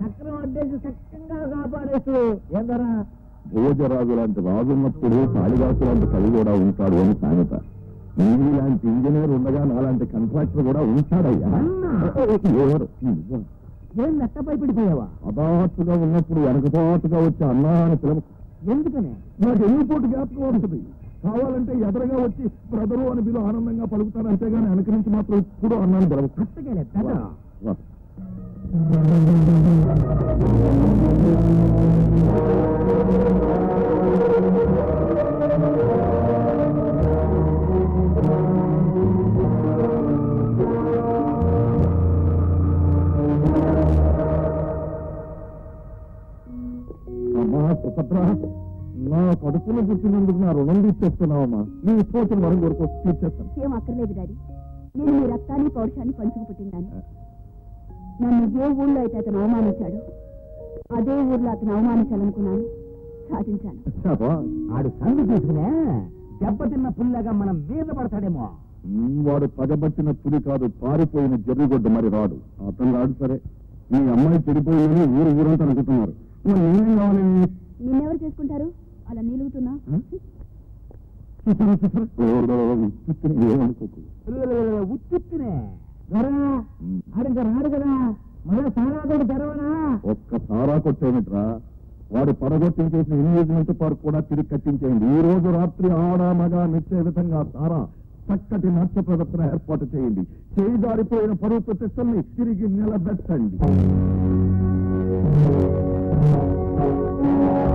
చక్రం అడ్డేసి చక్కగా కాపాడేసు. ఏదరా భోజరాజు లాంటి రాజు ఉన్నప్పుడు కాళిదాసు లాంటి కవి కూడా ఉంటాడు అని సామెత. నీవి లాంటి ఇంజనీర్ ఉండగా నాలాంటి కాంట్రాక్టర్ కూడా ఉంటాడయ్యా. ఎవరు ఏం నట్టపైపడిపోయావా? అదాహత్తుగా ఉన్నప్పుడు వెనకపాటుగా వచ్చి అన్నా అని పిలవ. ఎందుకని? నాకు ఎన్నిపోటు జ్ఞాపకం ఉంటుంది. కావాలంటే ఎదరగా వచ్చి బ్రదరు అని వీళ్ళు ఆనందంగా పలుకుతారు, అంతేగాని అనుకరించి మాత్రం ఇప్పుడు అన్నాను పిలవ. కట్టగానే నా కడుపులో పుట్టినందుకు నా రుణం తీర్చేస్తున్నావమ్మా. నేను ఇష్టం వరం కొరకు తీర్చేస్తాను. ఏం అక్కర్లేదు డాడీ, నేను మీ రక్తాన్ని పౌరుషాన్ని పంచుకుపుట్టిందాను. నన్ను ఏ ఊళ్ళో అయితే అతను అవమానించాడు, అదే ఊర్లో అతను అవమానించాలనుకున్నాను, సాధించాను. వాడు సందు తీసుకునే దెబ్బతిన్న పుల్లాగా మనం మీద పడతాడేమో. వాడు పగబట్టిన పులి కాదు, పారిపోయిన జరుగుగొడ్డు. మరి రాడు అతను, రాడు. సరే, మీ అమ్మాయి చెడిపోయిందని ఊరు ఊరంతా అనుకుంటున్నారు. నేనేం కావాలి? నిన్నెవరు చేసుకుంటారు? అలా నిలుగుతున్నా ఉత్తునే ఆడంగా రాడు కదా, మళ్ళా సారా కొడు తెరవనా? ఒక్క సారా కొట్టేమిట్రా, వాడు పడగొట్టించేసిన ఎన్యూజ్మెంట్ పార్క్ కూడా తిరిగి కట్టించేయండి. ఈ రోజు రాత్రి ఆడా మగా నిచ్చే విధంగా సారా చక్కటి నాట్య ప్రదర్శన ఏర్పాటు చేయండి. చేయిదారిపోయిన పరువు ప్రతిష్టల్ని తిరిగి నిలబెట్టండి. Thank you.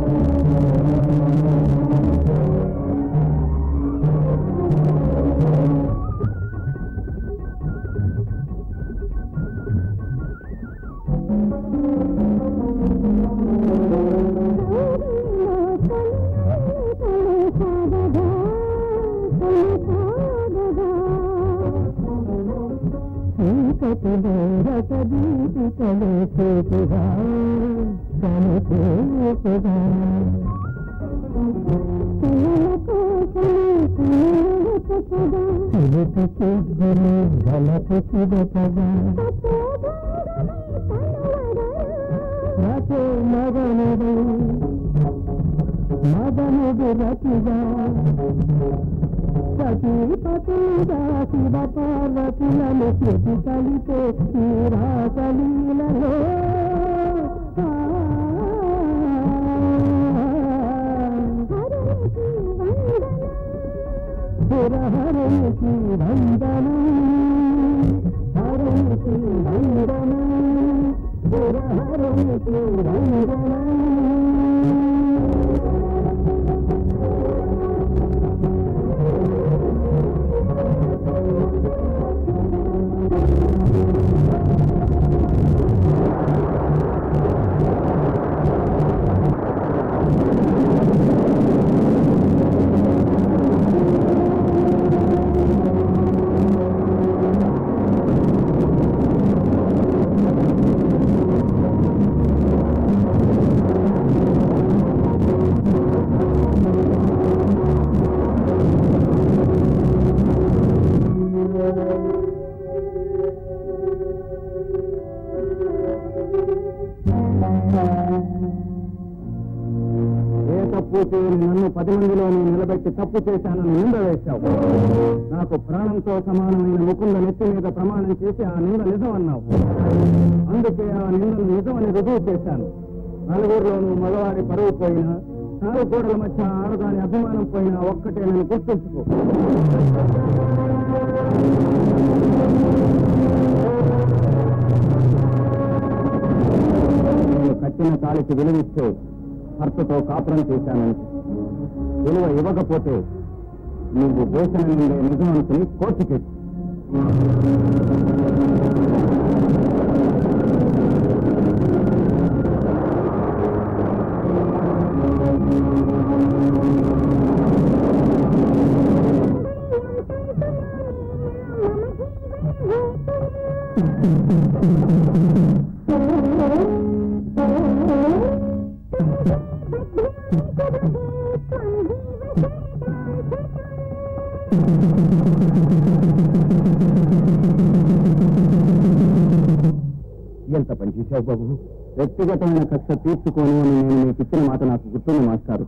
వ్యక్తిగతమైన కక్ష తీర్చుకోను అని నేను మీకు ఇచ్చిన మాట నాకు గుర్తుంది మాస్టారు.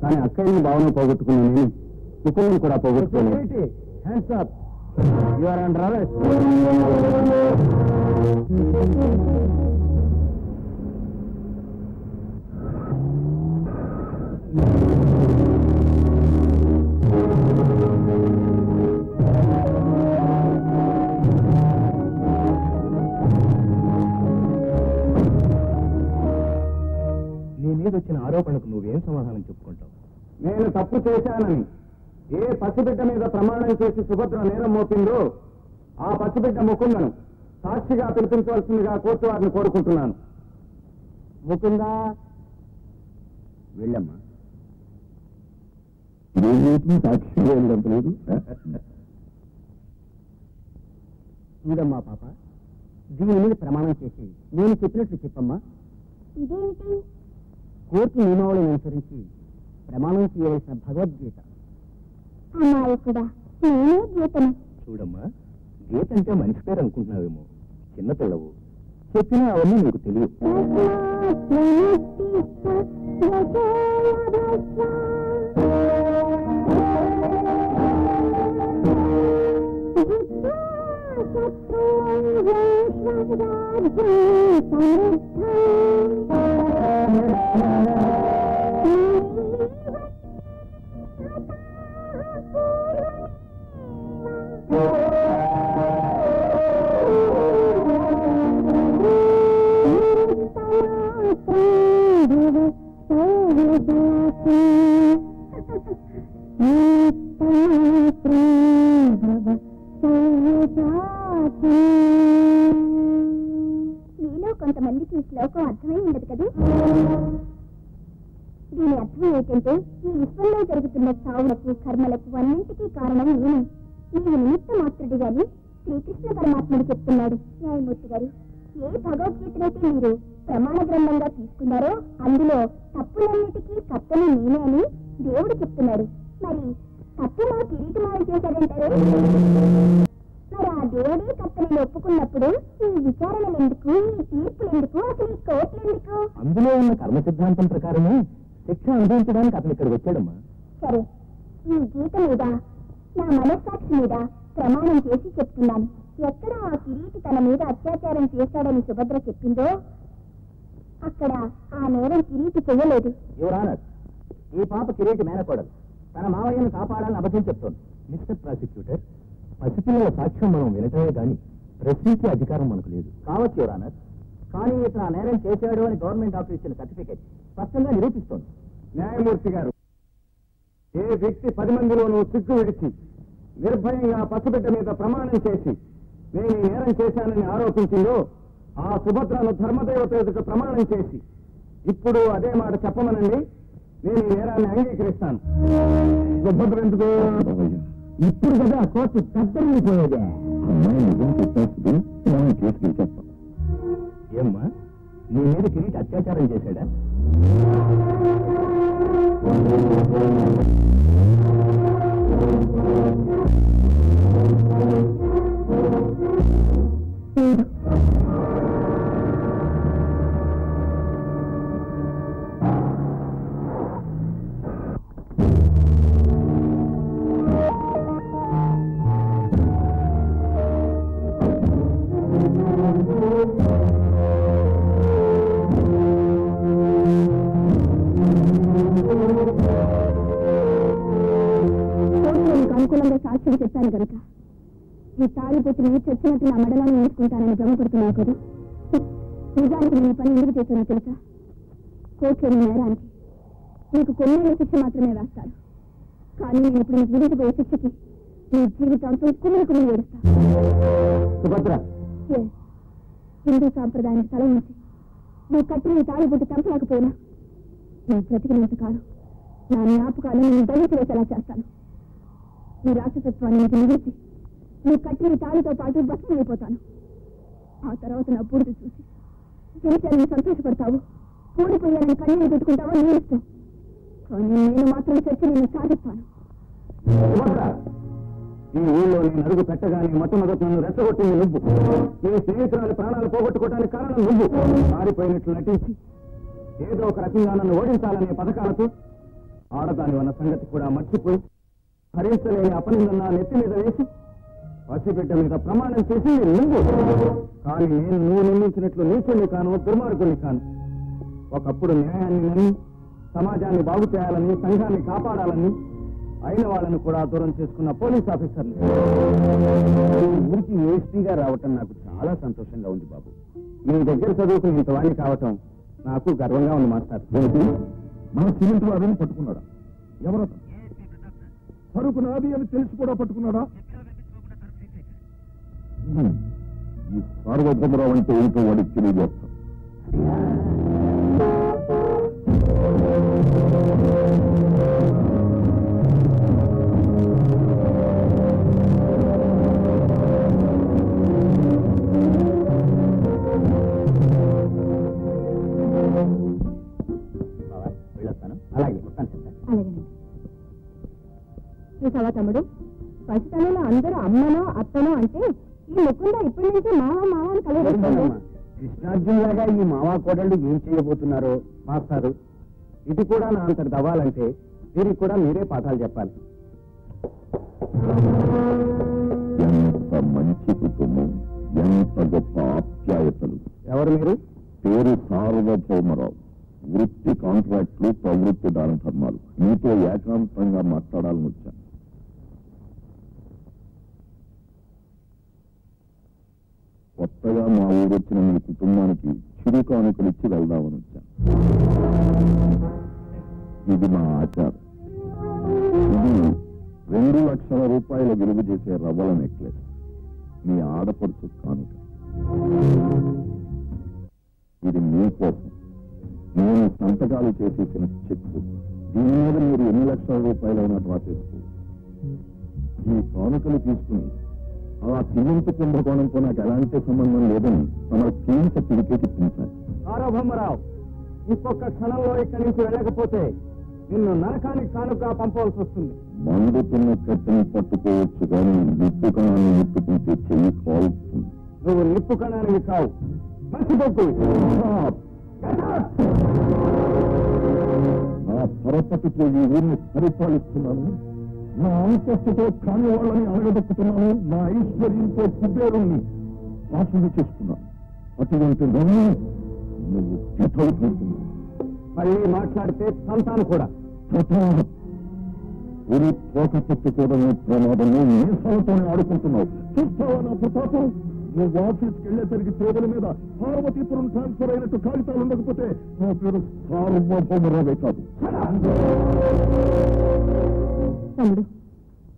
కానీ అక్కడిని భావన పోగొట్టుకున్న నేను ముఖుల్ని కూడా పోగొట్టుకోలేదు. నువ్వేం సమాధానం చెప్పుకుంటావు? నేను తప్పు చేశానని ఏ పసిబిడ్డ మీద ప్రమాణం చేసి సుభద్ర నేరం మోపిందో ఆ పసిబిడ్డ ముకుందను సాక్షిగా పిలిపించవలసిందిగా కోర్టు వారిని కోరుకుంటున్నాను. ముకుందా వెళ్ళమ్మా. సాక్షిగా వెళ్ళలేదు. చూడమ్మా పాప, దీని మీద ప్రమాణం చేసి నేను చెప్పినట్లు చెప్పమ్మా. ఇదేమిటి? కోర్టు నియమావళిని అనుసరించి ప్రమాణం చేయవలసిన భగవద్గీత. చూడమ్మా, గీత అంటే మనిషి పేరు అనుకుంటున్నావేమో, చిన్నపిల్లవు, చెప్పినా అవన్నీ నీకు తెలియదు. మీలో కొంతమందికి ఈ శ్లోకం అర్థమై ఉండదు కదా. దీని అర్థం ఏంటంటే, ఈ విశ్వంలో జరుగుతున్న సావులకు, కర్మలకు అన్నింటికీ కారణం నేను, నేను నిమిత్త మాత్రుడు గాని శ్రీకృష్ణ పరమాత్ముడు చెప్తున్నాడు. న్యాయమూర్తి గారు, ఏ భగవద్గీతనైతే మీరు ప్రమాణ గ్రంథంగా తీసుకున్నారో అందులో తప్పులన్నిటికీ కర్తను నేనే అని దేవుడు చెప్తున్నాడు. మరి కర్తను కిరీటమాలు చేశాడంటారు. మరి ఆ దేవుడే కర్తను ఒప్పుకున్నప్పుడు ఈ విచారణలు ఎందుకు, ఈ తీర్పులు ఎందుకు, అసలు ఈ కోర్టులు ఎందుకు? అందులో ఉన్న కర్మ సిద్ధాంతం ప్రకారమే శిక్ష అనుభవించడానికి అతను ఇక్కడికి వచ్చాడమ్మా. సరే, ఈ గీత మీద, నా మనస్సాక్షి మీద ప్రమాణం చేసి చెప్తున్నాను, ఎక్కడ ఆ కిరీటి తన మీద అత్యాచారం చేశాడని సుభద్ర చెప్పిందో అక్కడ ఆ నేరం కిరీటి చెయ్యలేదు. ఈ పాప కిరీటి మేనకోడలు తన మావయ్యను కాపాడాలని అబద్ధం చెప్తోంది. మిస్టర్ ప్రాసిక్యూటర్, పసిపిల్లల సాక్ష్యం మనం వినటమే కానీ ప్రశ్నించే అధికారం మనకు లేదు. కావచ్చు యువరానర్, కానీ ఇతను ఆ నేరం చేశాడు అని గవర్నమెంట్ ఆఫీస్ ఇచ్చిన సర్టిఫికేట్ స్పష్టంగా నిరూపిస్తోంది. న్యాయమూర్తి గారు, ఏ వ్యక్తి పది మందిలోనూ సిగ్గు విడిచి నిర్భయంగా పసిబిడ్డ మీద ప్రమాణం చేసి నేను ఈ నేరం చేశానని ఆరోపించిందో ఆ సుభద్రను ధర్మదేవత ఎదుట ప్రమాణం చేసి ఇప్పుడు అదే మాట చెప్పమనండి. నేను ఈ నేరాన్ని అంగీకరిస్తాను. సుభద్ర ఎందుకు ఇప్పుడు కదా కోర్టు తప్పనిపోయేది. ఏమ్మా, నీ మీద కిరీట అత్యాచారం చేశాడా? చెప్పాను కనుక ఈ తాళిపోతులు చచ్చినట్టు నా మెడలను వేసుకుంటానని భ్రమపడుతున్నావు కదా. నిజానికి నేను పని ఎందుకు చేశానో తెలుసా? కోర్టులోని నేరానికి నీకు కొన్నేళ్ళ శిక్ష మాత్రమే వేస్తారు, కానీ నేను ఇప్పుడు నీకు విధించబోయే శిక్షకి నీ జీవితాంతం కుమిలి కుమిలి ఏడుస్తా. హిందూ సాంప్రదాయానికి తల ఉంచి నువ్వు కట్టి నీ తాళిపోటు చంపలేకపోయినా నేను బ్రతికినంత కాదు నా జ్ఞాపకాలు నేను దయచేసి వేసేలా చేస్తాను. నీ రాష్ట్రతత్వాన్ని నాకు నిలిచి నువ్వు కట్టిన తాళితో పాటు బస్సు అయిపోతాను. ఆ తర్వాత నా పూడికి చూసి జీవితాన్ని సంతోషపడతావు, పూడిపోయాలని కన్నీళ్ళు పెట్టుకుంటావో నేను ఇస్తాను. కానీ నేను మాత్రం చచ్చి నేను సాధిస్తాను. ఈ ఊళ్ళో నేను అడుగు పెట్టగానే మొట్టమొదటి నన్ను రెచ్చగొట్టింది నువ్వు. నీ స్నేహితురాలు ప్రాణాలు పోగొట్టుకోవడానికి కారణం నువ్వు. మారిపోయినట్లు నటించి ఏదో ఒక రకంగా నన్ను ఓడించాలనే పథకాలతో ఆడదాని వల్ల సంగతి కూడా మర్చిపోయి భరించలేని అపనిందన్న నెత్తి మీద వేసి పసిబిడ్డ మీద ప్రమాణం చేసి నువ్వు. కానీ నేను నువ్వు నిర్మించినట్లు నీచుని కాను, దుర్మార్గుని కాను. ఒకప్పుడు న్యాయాన్ని నమ్మి సమాజాన్ని బాగు చేయాలని, సంఘాన్ని కాపాడాలని అయిన వాళ్ళను కూడా దూరం చేసుకున్న పోలీస్ ఆఫీసర్ని. ఊరికి ఏఎస్పీగా రావటం నాకు చాలా సంతోషంగా ఉంది బాబు. మీ దగ్గర చదువుకుని ఇంతవాణి కావటం నాకు గర్వంగా ఉంది మాస్టర్. మన సిమెంట్ వారిని పట్టుకున్నాడు ఎవరో పరుకు నాది అని తెలిసి కూడా పట్టుకున్నాడా? ఈ సార్వభౌమరావు అంటే ఏంటో వాడికి తెలియజేస్తాం. చూసావా తమ్ముడు, పసితనంలో అందరూ అమ్మనో అత్తనో అంటే ఈ ముఖంద ఇప్పటి నుంచి మావా మావా అని కలిగిస్తుంది. కృష్ణార్జున్ లాగా ఈ మావా కోడళ్ళు ఏం చేయబోతున్నారో మాస్టారు, ఇది కూడా నా అంతటి దవ్వాలంటే దీనికి కూడా మీరే పాఠాలు చెప్పాలి. ఎంత మంచి కుటుంబం, ఎంత గొప్ప ఆప్యాయతలు. ఎవరు మీరు? పేరు సార్వభౌమరావు, వృత్తి కాంట్రాక్టులు, ప్రవృత్తి దాన ధర్మాలు. మీతో ఏకాంతంగా మాట్లాడాలని వచ్చాను. కొత్తగా మా ఊరు వచ్చిన మీ కుటుంబానికి చిరు కానుకలు ఇచ్చి వెళ్దామని వచ్చాను. ఇది మా ఆచారం. ఇది రెండు లక్షల రూపాయల విలువ చేసే రవ్వల నెక్లెస్, మీ ఆడపడుచు కానుక. ఇది మీ కోసం నేను సంతకాలు చేసేసిన చెక్కు. దీని మీద మీరు ఎన్ని లక్షల రూపాయలైనా డ్రా చేసుకోవచ్చు. ఈ కానుకలు తీసుకుని ఆ సిమెంట్ కుంభకోణంతో నాకు ఎలాంటి సంబంధం లేదని తమ కీలక తిరిగి చెప్పించారు. సార్వభౌమరావు, ఇంకొక క్షణంలో ఇక్కడి నుంచి వెళ్ళకపోతే నిన్ను నరకానికి కానుక పంపవలసి వస్తుంది. మండుతున్న కట్టెను పట్టుకోవచ్చు కానీ నిప్పు కణాన్ని ముట్టుకుంటే చెయ్యి కాలుతుంది. నువ్వు నిప్పు కణానికి కావు, మర్చిపోకు. నా పొరపట్టుతో ఈ ఊరిని పరిపాలిస్తున్నాను, నా అంతస్తుతో కాని వాళ్ళని అడగబెక్కుతున్నాను, నా ఐశ్వర్యంతో కుబేరుణ్ణి నాశనం చేస్తున్నాను. అటువంటి నన్ను నువ్వు తీర్థవుతున్నావు. మళ్ళీ మాట్లాడితే సంతానం కూడా ఊరి తోక పెట్టుకోవడం ప్రమాదంలో మీసాలతోనే ఆడుకుంటున్నావు. చూస్తావా నా ప్రతాపం? నువ్వు ఆఫీస్కి వెళ్ళేసరికి టేబుల్ మీద పార్వతీపురం ట్రాన్స్ఫర్ అయినట్టు కాగితాలు ఉండకపోతే నా పేరు సార్వభౌమరావే కాదు. తమ్ముడు,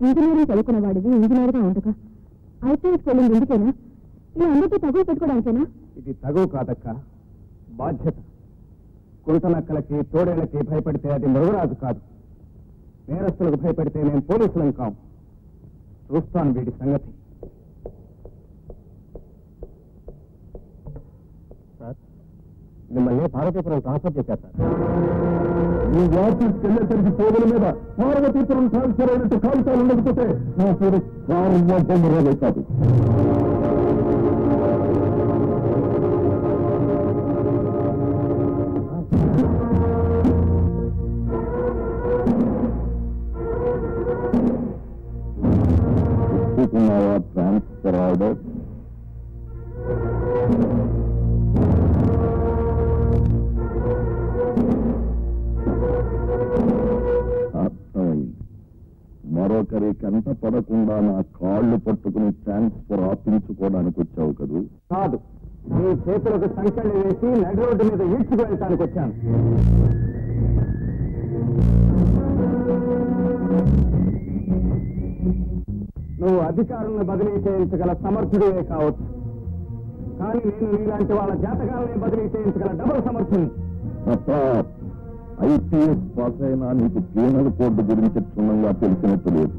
ఇంజనీరింగ్ చదువుకున్న వాడివి, ఇంజనీర్గా ఉండక ఐపీఎస్ వెళ్ళింది ఎందుకేనా? ఇలా అందరికీ తగువ పెట్టుకోవడానికేనా? ఇది తగువ కాదక్క, బాధ్యత. కురుతనక్కలకి తోడేళ్లకి భయపడితే అది మరుగురాజు కాదు. నేరస్తులకు భయపడితే నేను పోలీసులను కావు. చూస్తాను వీడి సంగతి. మిమ్మల్ని పార్వతీపురం ట్రాన్స్ఫర్ చేశారు సార్. ఈ ఆఫీస్కి వెళ్ళేసరికి టేబుల్ మీద పార్వతీపురం ట్రాన్స్ఫర్ అయినట్టు కాగితాలు ఉండకపోతే నా పేరు సార్వభౌమరావే కాదు. ఒప్పుకున్నావా ట్రాన్స్ఫర్ ఆర్డర్? మరొకరికంత పడకుండా నా కాళ్ళు పట్టుకుని ట్రాన్స్ఫర్ ఆపించుకోవడానికి వచ్చావు కదూ? కాదు, నీ చేతులకు సంఖ్యలు వేసి నడి రోడ్డు మీద ఈడ్చుకోవడానికి వచ్చాను. నువ్వు అధికారులను బదిలీ చేయించగల సమర్థుడివే కావచ్చు, కానీ నేను నీలాంటి వాళ్ళ జాతకాలనే బదిలీ చేయించగల డబుల్ సమర్థుని. ఐపీఎస్ పాస్ అయినా నీకు పీనల్ కోడ్ గురించి క్షుణ్ణంగా తెలిసినట్టు లేదు.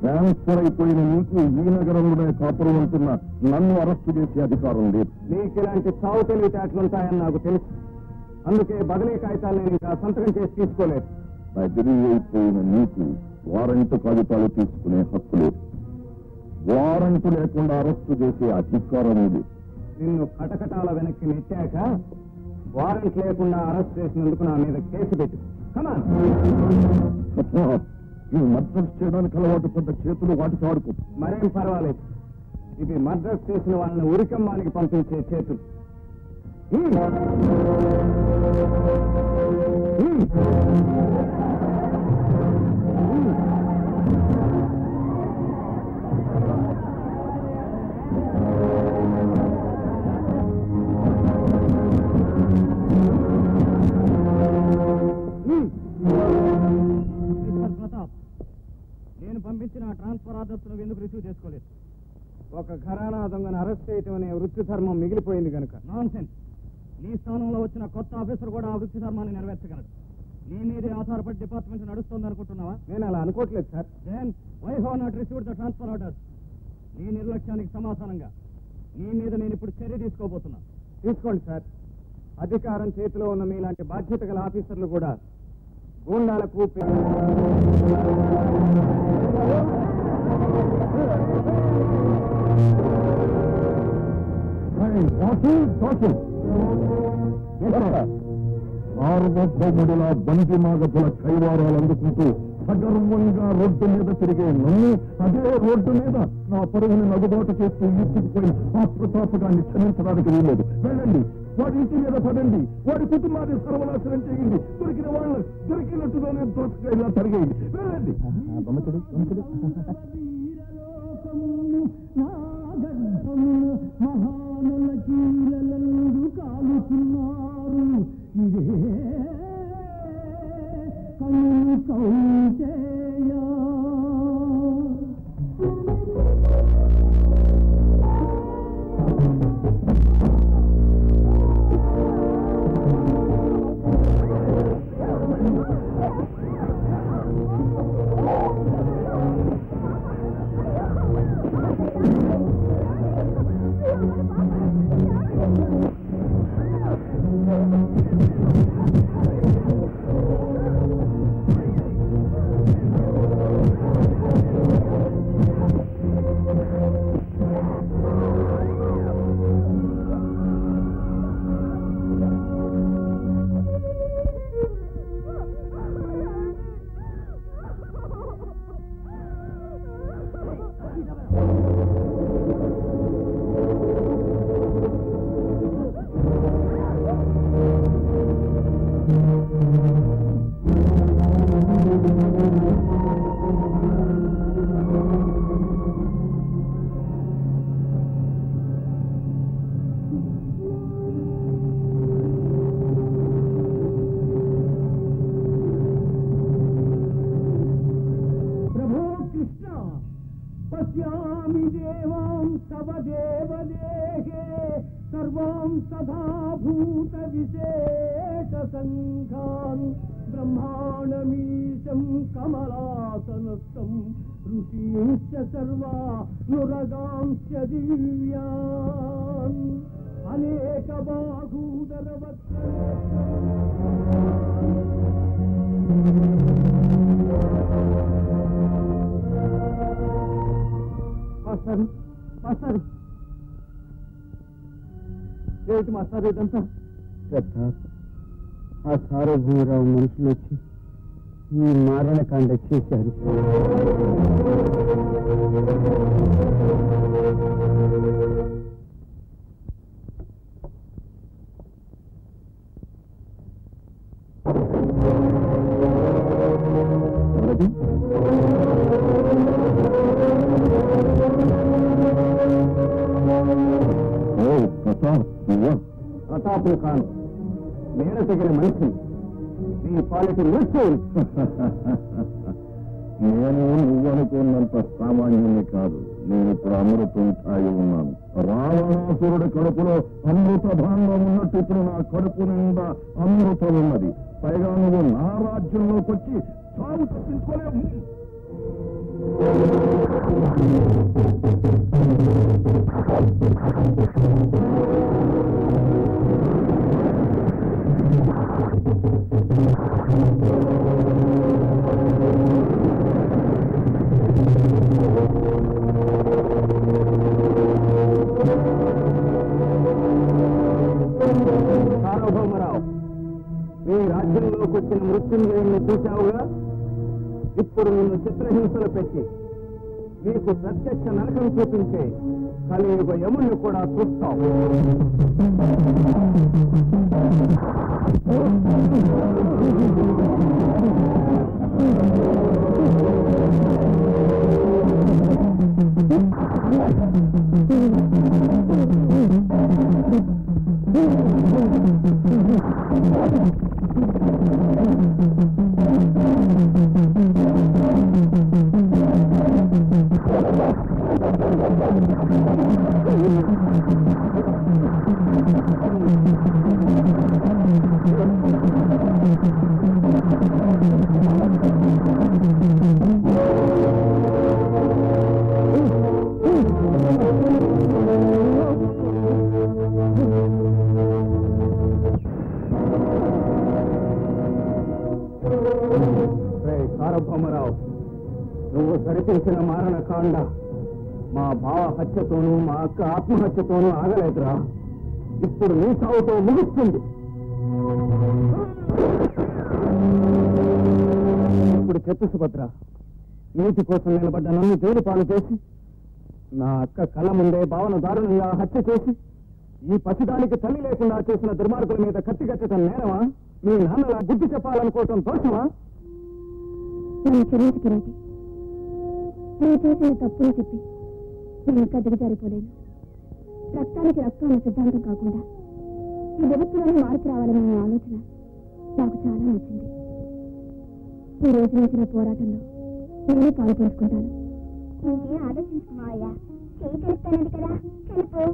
ట్రాన్స్ఫర్ అయిపోయిన నీకు ఈ నగరంలోనే కాపురం ఉంటున్న నన్ను అరెస్టు చేసే అధికారం లేదు. నీకు ఇలాంటి సాగు తెలివితేటలుంటాయని నాకు తెలుసు, అందుకే బదిలీ కాగితాలు నేను ఇంకా సంతకం చేసి తీసుకోలేదు. బదిలీ అయిపోయిన నీకు వారెంట్ కాగితాలు తీసుకునే హక్కు లేదు, వారెంట్ లేకుండా అరెస్టు చేసే అధికారం లేదు. నిన్ను కటకటాల వెనక్కి నెట్టాక వారెంట్ లేకుండా అరెస్ట్ చేసినందుకు నా మీద కేసు పెట్టు. ఇవి మర్డర్స్ చేయడానికి అలవాటు పడ్డ చేతులు వాటికి ఆడుకో. మరేం పర్వాలేదు, ఇవి మర్డర్స్ చేసిన వాళ్ళని ఉరికమ్మానికి పంపించే చేతులు. నేను పంపించిన ట్రాన్స్ఫర్ ఆర్డర్స్ నువ్వు ఎందుకు రిసీవ్ చేసుకోలేదు? ఒక ఘరానా దొంగను అరెస్ట్ చేయటం అనే వృత్తి ధర్మం మిగిలిపోయింది కనుక. Nonsense. నీ స్థానంలో వచ్చిన కొత్త ఆఫీసర్ కూడా ఆ వృత్తి ధర్మాన్ని నెరవేర్చగలడు. నీ మీదే ఆధారపడి డిపార్ట్మెంట్ నడుస్తుంది అనుకుంటున్నావా? నేను అలా అనుకోవట్లేదు sir. Then why how not received the transfer orders? నీ నిర్లక్ష్యానికి సమాధానంగా నీ మీద నేను ఇప్పుడు చర్య తీసుకోబోతున్నా. తీసుకోండి సార్. అధికారం చేతిలో ఉన్న మీలాంటి బాధ్యత గల ఆఫీసర్లు కూడా గూండాలకు మొదల బంటి మాగపుల కైవారాలు అందుకుంటూ సగర్వంగా రోడ్డు మీద తిరిగే నన్ను అదే రోడ్డు మీద నా పరుగుని నగుబాటు చేస్తూ ఈడ్చుకుపోయిన ఆ ప్రతాపకాన్ని క్షమించడానికి వీలేదు. వెళ్ళండి, వాడి ఇంటి మీద పడండి, వాడి కుటుంబాన్ని సర్వనాశనం చేయండి, దొరికిన వాళ్ళు దొరికినట్టుగానే దోసగా ఇలా తరిగేయండి. వెళ్ళండి. కను కౌంతేయ ఇదంతా ఆ సారభూరావు మనుషులు వచ్చి ఈ మారణకాండ చేశారు. కాను మేడ తగిన మనిషి నీ పాలిటి నిలిచి నేను నువ్వనుకున్నంత సామాన్యుని కాదు. నేను ఇప్పుడు అమృతం తాగి ఉన్నాను. రావణాసురుడి కడుపులో అమృత భాండం ఉన్నట్టు ఇప్పుడు నా కడుపు నిండా అమృతం ఉన్నది. పైగా నువ్వు నా రాజ్యంలోకి వచ్చి చావు తప్పించుకోలేవు. సార్వభౌమరావు, మీ రాజ్యంలోకి వచ్చిన మృత్యుంజయుని చూశావుగా. ఇప్పుడు నిన్ను చిత్రహింసలు పెట్టి మీకు ప్రత్యక్ష నరకం చూపించే కలియుగ యముని కూడా చూస్తావు. నువ్వు సరిపించిన మారణ కాండ మా బావ హత్యతోనూ మా అక్క ఆత్మహత్యతోనూ ఆగలేదురా. ఇప్పుడు నీ సావుతో ముగుస్తుంది. ఇప్పుడు చెప్పు సుభద్ర, నీతి కోసం నిలబడ్డ నన్ను జైలు పాలు చేసి, నా అక్క కళ్ళ ముందే బావను దారుణంగా హత్య చేసి, ఈ పసిదానికి తల్లి లేకుండా చేసిన దుర్మార్గుల మీద కత్తి కట్టడం నేరమా? మీ నాన్నలా బుద్ధి చెప్పాలనుకోవటం దోషమా? నేను చేసిన తప్పులు చెప్పి నేను ఇంకా దిగజారిపోలేను. రక్తానికి రక్తం అనే సిద్ధాంతం కాకుండా ఈ వ్యవస్థలోనే మార్పు రావాలనే ఆలోచన నాకు చాలా నచ్చింది. ఈ రోజు నచ్చిన పోరాటంలో నేను పాల్పంచుకుంటాను. ఇంకేం ఆలోచించుకున్నావయ్యా, చేయి కలుపుతానది కదా, కలుపు.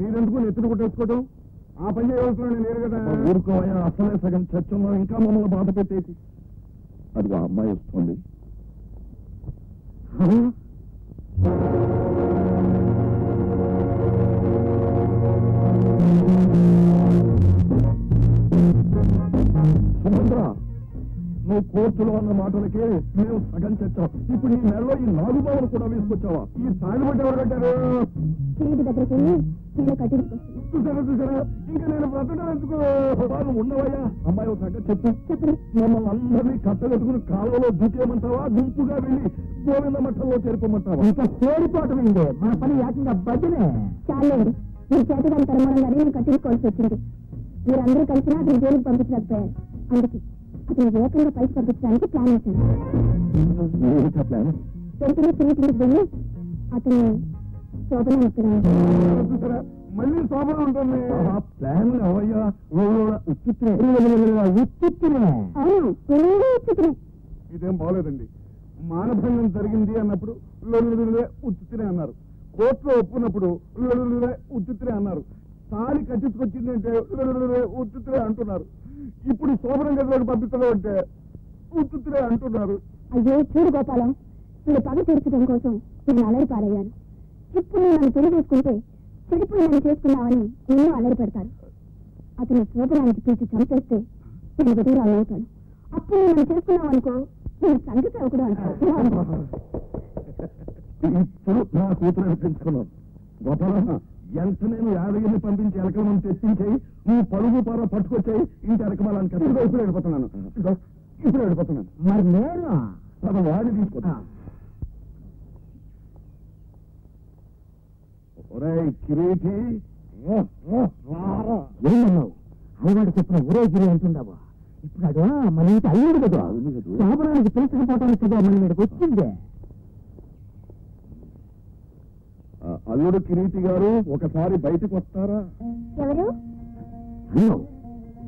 మీరెందుకు ఎత్తులు కొట్టేసుకోవడం? ఆ పని చేయవలసిన నేను కదా. ఊరుకోవయ్యా, అసలే సగం చర్చలో ఇంకా మమ్మల్ని బాధ పెట్టేసి. అది ఆ అమ్మాయి వస్తుంది. సుభద్ర, నువ్వు కోర్టులో అన్న మాటలకే మేము సగం చచ్చాం. ఇప్పుడు ఈ నెలలో ఈ నాలుగు బావులు కూడా వేసుకొచ్చావా? ఈ తాళి బట్టి ఎవరు కట్టారు? చూసారా చూసారా, ఇంకా నేను బ్రతకడానికి వాళ్ళు ఉండవయ్యా. అమ్మాయి ఒక సంగతి చెప్పు. మమ్మల్ని అందరినీ కట్టగట్టుకుని కాలంలో దూకేయమంటావా, గుంపుగా వెళ్ళి గోవింద మఠంలో చేరుకోమంటావా? ఇంకా చేరిపోవటమైంది మన పని. యాకంగా బదిలే చాలే మీ చేతగాని పరిమాణంగా నేను కట్టించుకోవాల్సి వచ్చింది. మీరందరూ కలిసినా అతను జోలికి పంపించలేకపోయారు. అందుకే అతను వేగంగా పైకి పంపించడానికి ప్లాన్ వేశాను. వెంటనే చిన్న కిందకి వెళ్ళి అతను శోభన వస్తున్నాను. మళ్ళీ శోభన ఉంటుంది. ఇదేం బాగలేదండి. మానభంగం జరిగింది అన్నప్పుడు లొల్లులే ఉత్తినే అన్నారు. కోర్టులో ఒప్పుకున్నప్పుడు లొల్లులే ఉత్తినే అన్నారు. తాళి కట్టించుకొచ్చింది అంటే లొల్లులే ఉత్తినే అంటున్నారు. ఇప్పుడు శోభన గదిలోకి పంపించడం అంటే ఉత్తినే అంటున్నారు. అయ్యో చూడు గోపాలం, నేను పగ తీర్చడం కోసం నేను అలరి పారయ్యాను. ఇప్పుడు నేను నన్ను పెళ్లి చేసుకుంటే చెడుపులు నన్ను చేసుకున్నావని ఎన్నో అల్లరి పెడతారు. అతను శోభనానికి పిలిచి చంపేస్తే నేను విధురాలు అవుతాను. అప్పుడు నేను నన్ను చేసుకున్నావు అనుకో, నేను సంగతి అవ్వకూడదు అనుకుంటున్నాను. గోపాల, ఎంత నేను యాదగిరిని పంపించి ఎలకమని తెప్పించాయి, నువ్వు పరుగు పొర పట్టుకొచ్చాయి, ఇంత ఎలకమాలని కట్టు. ఇప్పుడు వెళ్ళిపోతున్నాను ఇప్పుడు వెళ్ళిపోతున్నాను మరి నేను తన వాడిని తీసుకున్నా. ఒరే కిరీటి, ఏమన్నావు? అయ్యవాడు చెప్పిన ఒరే గిరి అంటుండవా? ఇప్పుడు అదో మన ఇంటి అల్లుడు కదా, శోభనానికి పిలుచుకుపోవటానికి కదా మన మీదకి వచ్చిందే. అల్లుడు కిరీటి గారు ఒకసారి బయటకు వస్తారా? ఎవరు అన్నావు?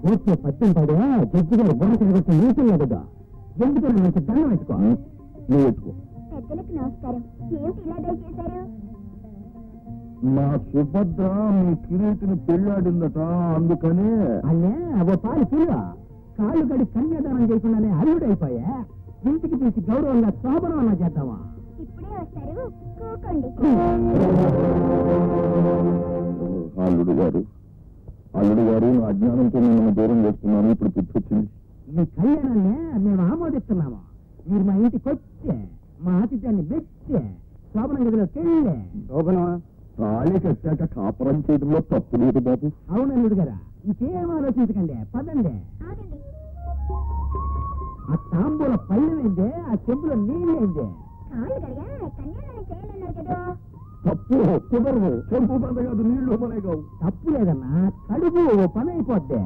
కోర్టులో పద్యం పడే జడ్జి గారు బొమ్మకి వచ్చి నీతున్నా కదా, ఎందుకు మంచి దండం పెట్టుకో. నువ్వు పెట్టుకో. పెద్దలకు నమస్కారం. ఏమిటి ఇలా దయచేశారు? మా సుభద్ర మీ కిరీటిని పెళ్ళాడిందట, అందుకని. అయ్యే ఓ పాలు పిల్ల, కాళ్ళు కడి కన్యాదానం చేయకుండానే అల్లుడైపోయా. ఇంటికి తీసి గౌరవంగా శోభనం చేద్దామా? ఇప్పుడే వస్తారు, కూకోండి. అల్లుడు గారు, అల్లుడు గారు, నా అజ్ఞానంతో నేను దూరం చేస్తున్నాను. ఇప్పుడు గుర్తొచ్చింది, మీ కళ్యాణాన్ని మేము ఆమోదిస్తున్నాము. మీరు మా ఇంటికి వచ్చే, మా ఆతిథ్యాన్ని మెచ్చే, శోభనం గదిలోకి వెళ్ళే. శోభనమా, తాళి కట్టాక కాపురం చేయడంలో తప్పు లేదు బాబు. అవునల్లుడు గారా, ఇంకేం ఆలోచించకండి, పదండి. ఆ తాంబూల పళ్ళమైందే, ఆ చెంపులో నీళ్ళైందే. తప్పు కుదరదు, చెంపు పంద కాదు, నీళ్లు పనే కావు. తప్పు లేదన్నా, కడుపు పని అయిపోద్ది.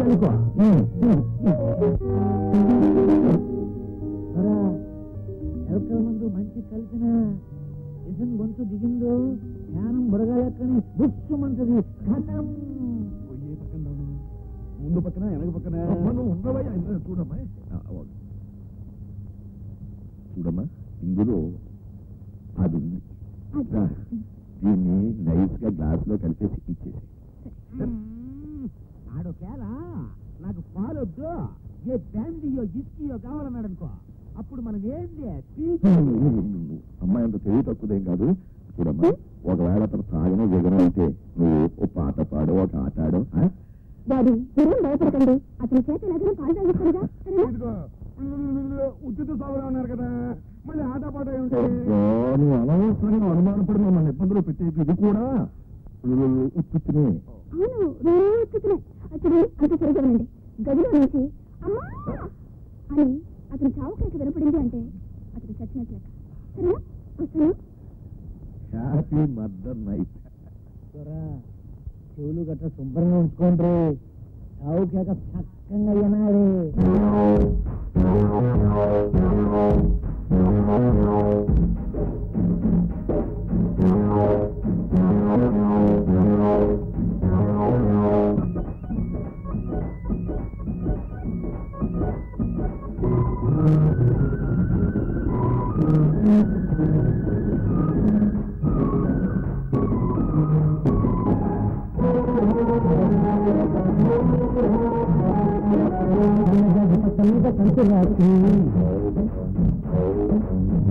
చదువుకో. ఎలకల ముందు మంచి కలిసిన ఇసన్ గొంతు దిగిందో, జ్ఞానం బుడగాలెక్కని బుచ్చు మంటది. ఏ పక్కన ముందు పక్కన వెనక పక్కన ఉండవయ్యా. చూడమ్మా చూడమ్మా, ఇందులో అది ఉంది. దీన్ని నైస్ గా గ్లాస్ లో కలిపేసి ఇచ్చేసి. ఆడొకేలా నాకు పాలొద్దు, ఏ బ్యాండియో ఇస్కియో కావాలన్నాడు అనుకో, అప్పుడు మనం ఏంది అమ్మాయి అంత తెలివి తక్కువదేం కాదు. చూడమ్మా, ఒకవేళ అతను తాగిన జగనం అంటే నువ్వు ఓ పాట పాడు, ఒక ఆట ఆడు. భయపడకండి, అతని చేత ఉద్యోగ సాగులో ఉన్నారు కదా, మళ్ళీ ఆట పాట నువ్వు అనవసరంగా అనుమానపడి మమ్మల్ని ఇబ్బందులు పెట్టేది. ఇది కూడా ఉత్తునే. అవును, అతను అంత తిరగండి గదిలో నుంచి అమ్మా అని అతను చావుకేక వినపడింది అంటే అతను చచ్చినట్టు లెక్క. సరేనా? వస్తాను. Happy mother night. చెవులు గట్రా శుభ్రంగా ఉంచుకోండి. చావుకేక చక్కగా వినాలి.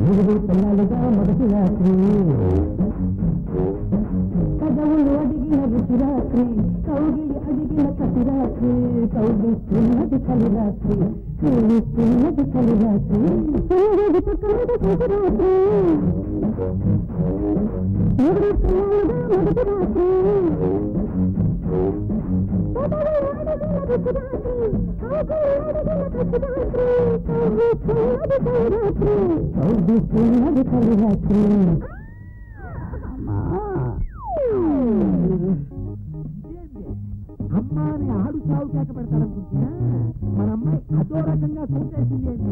మొదటి రాత్రి మొదటి రాత్రి కదవులు అడిగిన రుచి రాత్రి, కౌగిలి అడిగిన కసి రాత్రి, కౌగిస్తున్నది కలి రాత్రి, కౌగిస్తున్నది కలి రాత్రి, మొదటి రాత్రి అమ్మాని ఆడు సాగు కేక పెడతాడనుకుంటున్నా. మన అమ్మాయి అదో రకంగా చూసేసింది ఏంటి?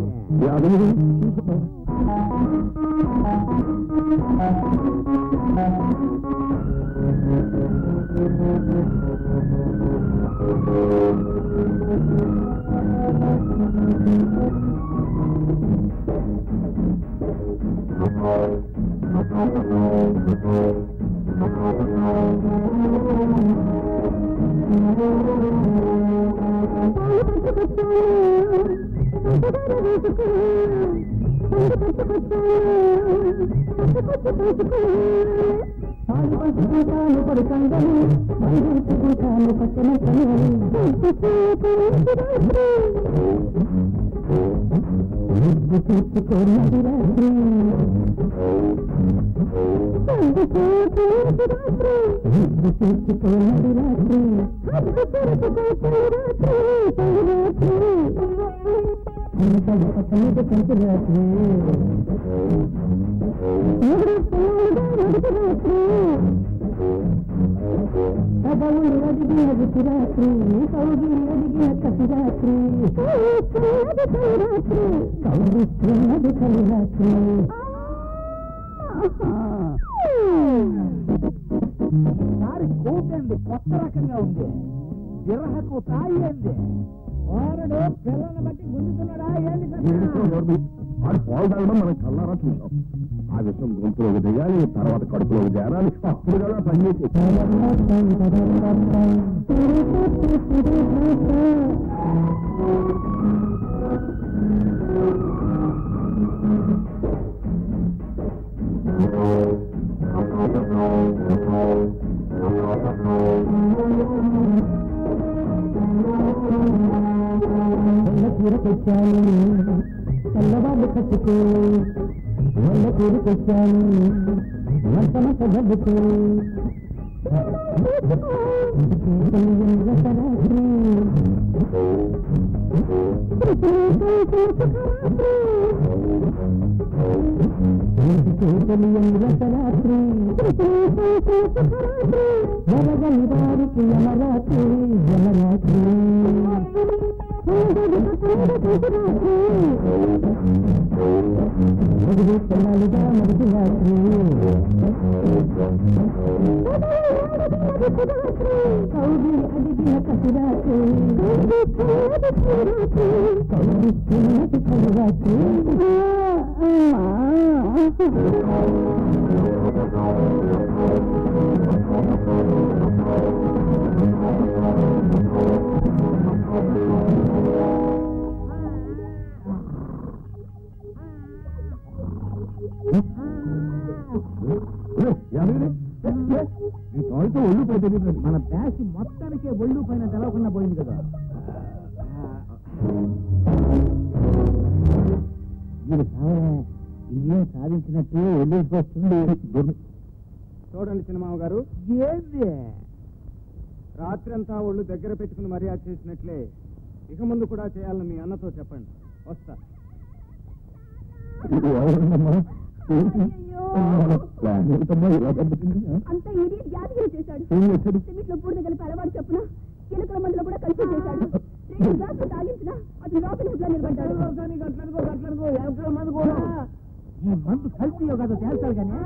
తెలియదు. మన బ్యాచ్ మొత్తానికే ఒళ్ళు పైన తెలవకుండా పోయింది కదా. ఇదే సాధించినట్టు వస్తుంది. చూడండి చిన్నమామ గారు, ఏది రాత్రి అంతా ఒళ్ళు దగ్గర పెట్టుకుని మర్యాద చేసినట్లే ఇక ముందు కూడా చేయాలని మీ అన్నతో చెప్పండి. వస్తా. అలవాటు చెప్పున చిలకల మందులో కూడా కలిసి చేశాడు. తాగించిన అది లోపల నిలబడ్డాడు. ఈ మందు కల్తీయో కదా తేల్చాలి కానీ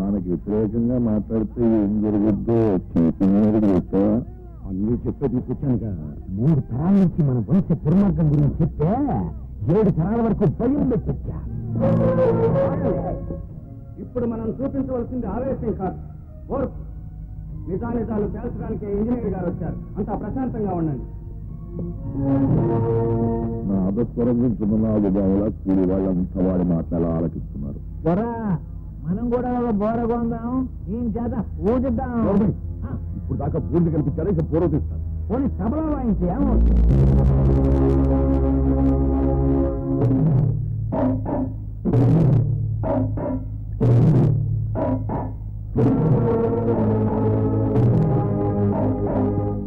మనకి వ్యతిరేకంగా మాట్లాడితే ఏం జరుగుద్దో చేసిందో అన్నీ చెప్పే తీసుకొచ్చానుగా. మూడు తరాల నుంచి మన వంశ దుర్మార్గం గురించి చెప్తే ఏడు తరాల వరకు భయం పెట్టించా. ఇప్పుడు మనం చూపించవలసింది ఆవేశం కాదు, ఓర్పు. నిజానిజాలు తేల్చడానికి ఇంజనీర్ గారు వచ్చారు, అంతా ప్రశాంతంగా ఉండండి. నా అదస్వరం చిన్నలా కూడి వాళ్ళంతా వాడి మాటలు ఆలకిస్తున్నారు. మనం కూడా బోరగొందాం, ఏం చేత ఊదిద్దాం. ఇప్పుడు దాకా పూర్తి కనిపించారు, ఇక పూర్వతిస్తారు. పోనీ సభలో వాయించి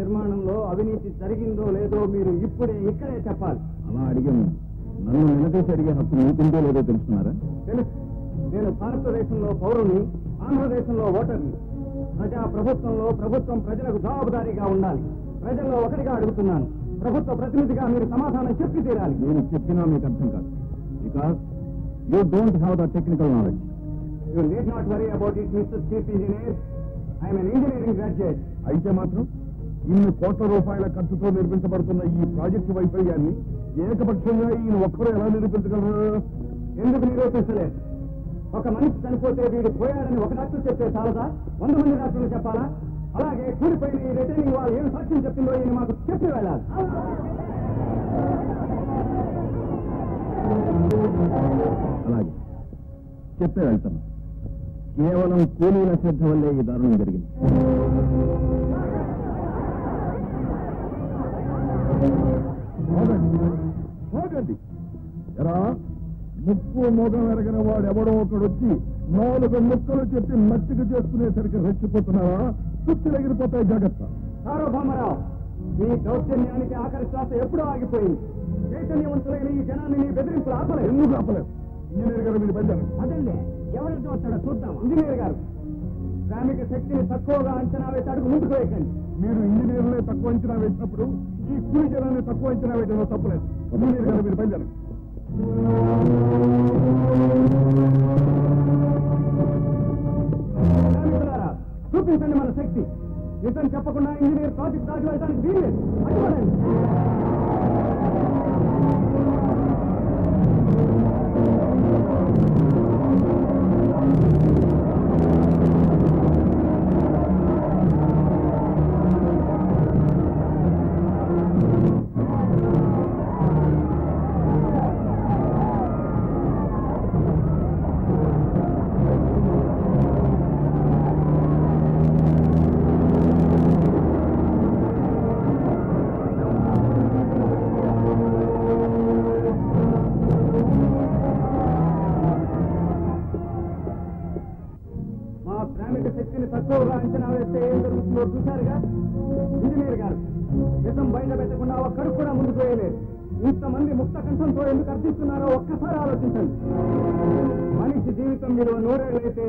నిర్మాణంలో అవినీతి జరిగిందో లేదో మీరు ఇప్పుడే ఇక్కడే చెప్పాలి. అలా అడిగాను, నన్ను వెనకేసి అడిగే హక్కు మీకుందో లేదో తెలుసుకున్నారా? తెలుసు. నేను భారతదేశంలో పౌరుని, ఆంధ్రదేశంలో ఓటర్ని. ప్రజా ప్రభుత్వంలో ప్రభుత్వం ప్రజలకు జవాబుదారీగా ఉండాలి. ప్రజల్లో ఒకటిగా అడుగుతున్నాను, ప్రభుత్వ ప్రతినిధిగా మీరు సమాధానం చెప్పి తీరాలి. నేను చెప్పినా మీకు అర్థం కాదు, because you don't have the technical knowledge. You need not worry about it mister chief engineer. I'm an engineering graduate. అయితే మాత్రం ఇన్ని కోట్ల రూపాయల ఖర్చుతో నిర్మించబడుతున్న ఈ ప్రాజెక్టు వైఫల్యాన్ని ఏకపక్షంగా ఈయన ఒక్కరూ ఎలా నిరూపించగలరు? ఎందుకు నిరూపించలేదు? ఒక మనిషి చనిపోతే వీడు పోయాడని ఒక డాక్టర్ చెప్తే చాలదా? వంద మంది డాక్టర్లు చెప్పాలా? అలాగే కూలిపోయిన ఈ రిటైనింగ్ వాళ్ళు ఏం సాక్ష్యం చెప్పిందో ఈయన మాకు చెప్పి వెళ్ళాలి. అలాగే చెప్పే వెళ్తాను. కేవలం కూలీల శ్రద్ధ వల్లే ఈ దారుణం జరిగింది. ముక్కు మోగం ఎరగిన వాడు ఎవడో ఒకడు వచ్చి నాలుగు ముక్కలు చెప్పి మట్టికి చేసుకునేసరికి రెచ్చిపోతున్నారా? తుచ్చులు ఎగిరిపోతాయి, జాగ్రత్త. సార్వభౌమరావు, మీ దౌర్జన్యానికి ఆఖరి శ్వాస ఎప్పుడో ఆగిపోయింది. చైతన్యవంతులైన ఈ జనాన్ని మీ బెదిరింపులు ఆపలేదు. ఎందుకు ఆపలేదు? ఇంజనీర్ గారు మీరు బయలుదేరారు. అదండి, ఎవరైతే వస్తాడో చూద్దాం. ఇంజనీర్ గారు, శ్రామిక శక్తిని తక్కువగా అంచనా వేసి అడుగు ముందుకు వేయకండి. మీరు ఇంజనీర్లే తక్కువ అంచనా వేసినప్పుడు ఈ కూలి జనాన్ని తక్కువ అంచనా వేయడంలో తప్పలేదు. ఇంజనీర్ గారు మీరు బయలుదేరండి. శ్రామికులారా, చూపించండి మన శక్తి. నిజం చెప్పకుండా ఇంజనీర్ ప్రాజెక్ట్ రాజు వెళ్ళడానికి వీల్లేదు.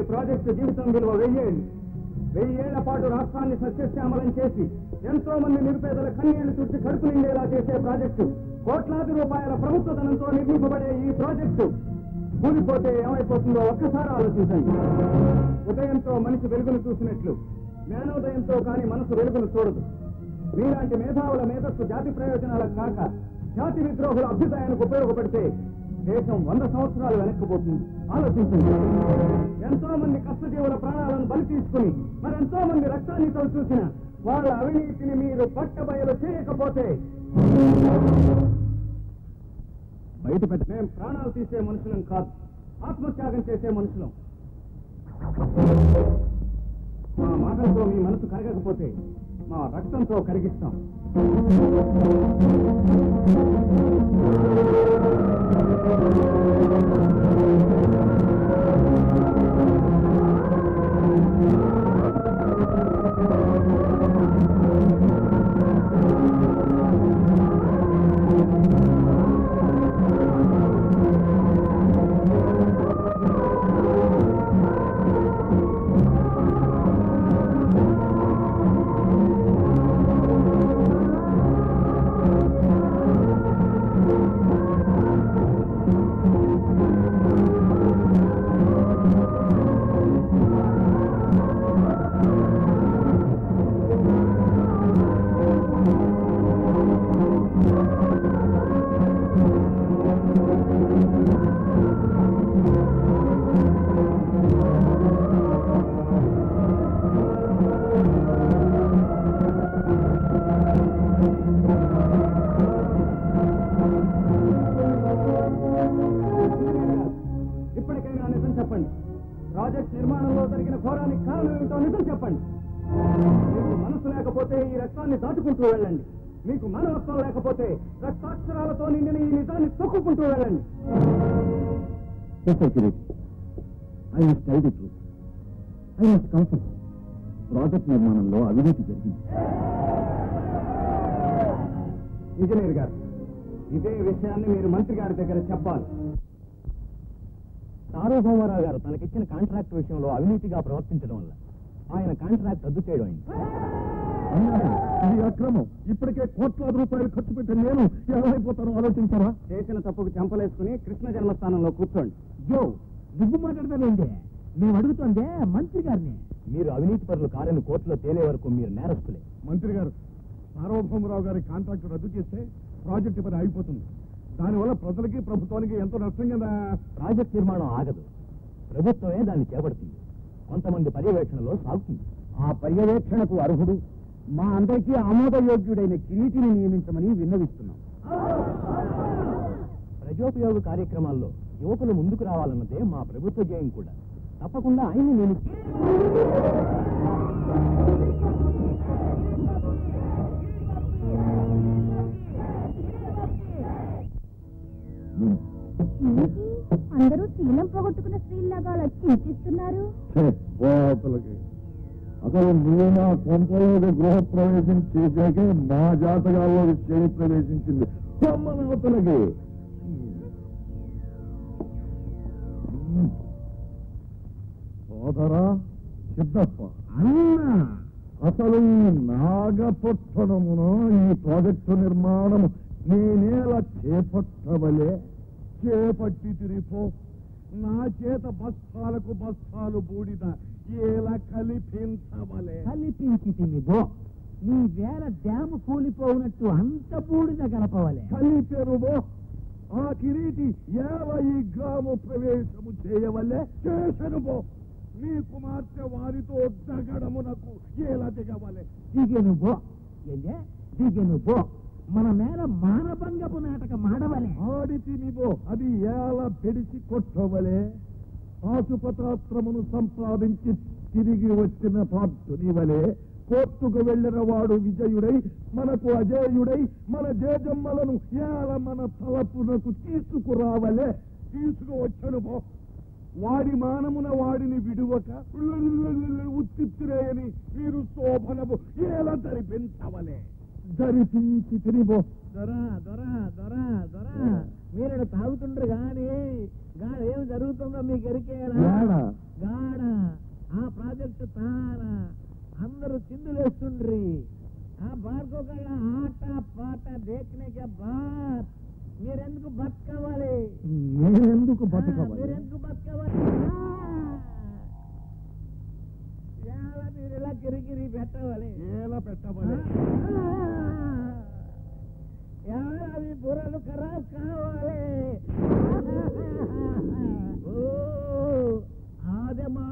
ప్రాజెక్టు జీవితం విలువ వెయ్యేళ్ళు. వెయ్యేళ్ల పాటు రాష్ట్రాన్ని సస్యశ్యామలం చేసి ఎంతో మంది నిరుపేదల కన్నీళ్లు చూసి కడుపు నిండేలా చేసే ప్రాజెక్టు, కోట్లాది రూపాయల ప్రభుత్వ ధనంతో నిర్మింపబడే ఈ ప్రాజెక్టు కూలిపోతే ఏమైపోతుందో ఒక్కసారి ఆలోచించండి. ఉదయంతో మనిషి వెలుగును చూసినట్లు జ్ఞానోదయంతో కానీ మనసు వెలుగును చూడదు. మీలాంటి మేధావుల మేధస్సు జాతి ప్రయోజనాలకు కాక జాతి విద్రోహుల అభ్యుదయానికి ఉపయోగపడితే దేశం వంద సంవత్సరాలు వెనక్కిపోతుంది. ఆలోచించండి. ఎంతో మంది కష్టజీవుల ప్రాణాలను బలి తీసుకుని మరెంతో మంది రక్తాన్ని తోడు చూసిన వాళ్ళ అవినీతిని మీరు పట్టబయలు చేయకపోతే బయట పెట్టి మేము ప్రాణాలు తీసే మనుషులం కాదు, ఆత్మత్యాగం చేసే మనుషులం. మా మాటలతో మీ మనసు కరగకపోతే మా రక్తంతో కరిగిస్తాం. Thank you. ప్రాజెక్ట్ నిర్మాణంలో జరిగిన ఘోరానికి కారణం ఏమిటో నిజం చెప్పండి. మీకు మనసు లేకపోతే ఈ రక్తాన్ని దాటుకుంటూ వెళ్ళండి. మీకు మనవత్వం లేకపోతే రక్తాక్షరాలతో నిండిన ఈ నిజాన్ని తొక్కుకుంటూ వెళ్ళండి. ప్రాజెక్ట్ నిర్మాణంలో అవినీతి జరిగింది. ఇంజనీర్ గారు, ఇదే విషయాన్ని మీరు మంత్రి గారి దగ్గర చెప్పాలి. తారా భోమారావు గారు తనకిచ్చిన కాంట్రాక్ట్ విషయంలో అవినీతిగా ప్రవర్తించడం వల్ల ఆయన కాంట్రాక్ట్ రద్దు చేయడం అయింది. అక్రమం. ఇప్పటికే కోట్లాది రూపాయలు ఖర్చు పెట్టి నేను ఎవరైపోతానో ఆలోచించారా? చేసిన తప్పుకు చెంపలేసుకుని కృష్ణ జన్మస్థానంలో కూర్చోండి. జో దిగ్గు మాట్లాడతానండి. మేము అడుగుతుందే మంత్రి గారిని. మీరు అవినీతి పరులు కారని కోర్టులో తేలే వరకు మీరు నేరస్తులే. మంత్రి గారు, సార్వభౌమరావు గారి కాంట్రాక్ట్ రద్దు చేస్తే ప్రాజెక్టు పని ఆగిపోతుంది. దానివల్ల ప్రజలకి ప్రభుత్వానికి ఎంతో నష్టం కదా. ప్రాజెక్ట్ నిర్మాణం ఆగదు, ప్రభుత్వమే దాన్ని చేపడుతుంది. కొంతమంది పర్యవేక్షణలో సాగుతుంది. ఆ పర్యవేక్షణకు అర్హుడు, మా అందరికీ ఆమోదయోగ్యుడైన కిరీటిని నియమించమని విన్నవిస్తున్నాం. ప్రజోపయోగ కార్యక్రమాల్లో యువకులు ముందుకు రావాలన్నదే మా ప్రభుత్వ ధ్యేయం కూడా. తప్పకుండా ఆయన్ని నేను అందరూ శీలం పోగొట్టుకున్న స్త్రీలాగా అలా చింతిస్తున్నారు. అసలు నేను ఆ కొంపలోకి గృహప్రవేశం చేశాకే నా జాతకాల్లో చేరి ప్రవేశించింది. అవతలకి సోదరా సిద్ధప్ప అన్న, అసలు ఈ నాగపట్టణమును ఈ ప్రాజెక్టు నిర్మాణము నేనేలా చేపట్టవలే? చేపట్టి తిరిపో. నా చేత బస్తాలకు బస్తాలు బూడిద ఎలా కలిపించవలే? కలిపించి తినిపో. నీ వేళ డ్యాము కూలిపోవునట్టు అంత బూడిద కలపవలే. కలిపెరువో. ఆ కిరీటి ఏవ ఈ గ్రామ ప్రవేశము చేయవలే? చేసనుబో. నీ కుమార్తె వారితో దగడమునకు ఎలా దిగవలే? దిగెనుబో. ఏంటే దిగెనుబో. మన మేర మానభంగపు నాటకం ఆడవలే. ఆడితి నీవో. అది ఎలా పెడిచి కొట్టవలే? ఆసుపత్రాశ్రమును సంపాదించి తిరిగి వచ్చిన పాత్రునివలే కోర్టుకు వెళ్ళిన వాడు విజయుడై, మనకు అజేయుడై మన జేజమ్మలను ఎలా మన తలపునకు తీసుకురావలే? తీసుకువచ్చను పో. వాడి మానమున వాడిని విడువక ఉత్తిరేయని మీరు శోభనము ఎలా జరిపించవలే? జరిపించి తిరిగో. దొరా దొరా దొరా దొరా మీరు తాగుతుండ్రు గాని గాడ ఏం జరుగుతుందో మీకు ఎరికేరా? గాడ ఆ ప్రాజెక్టు తారా అందరూ చిందులేస్తుండ్రి. ఆ బార్కోక ఆట పాట దేకినాక బార్ మీరెందుకు బతకవాలి? మీరెందుకు బతకవాలి? మీరెందుకు బతకవాలి? మీరు ఇలా కిరికిరి పెట్టవాలి. ఎలా పెట్టవాలి? అవి బుర్రలు ఖరాబ్ కావాలి. ఆదమ్మా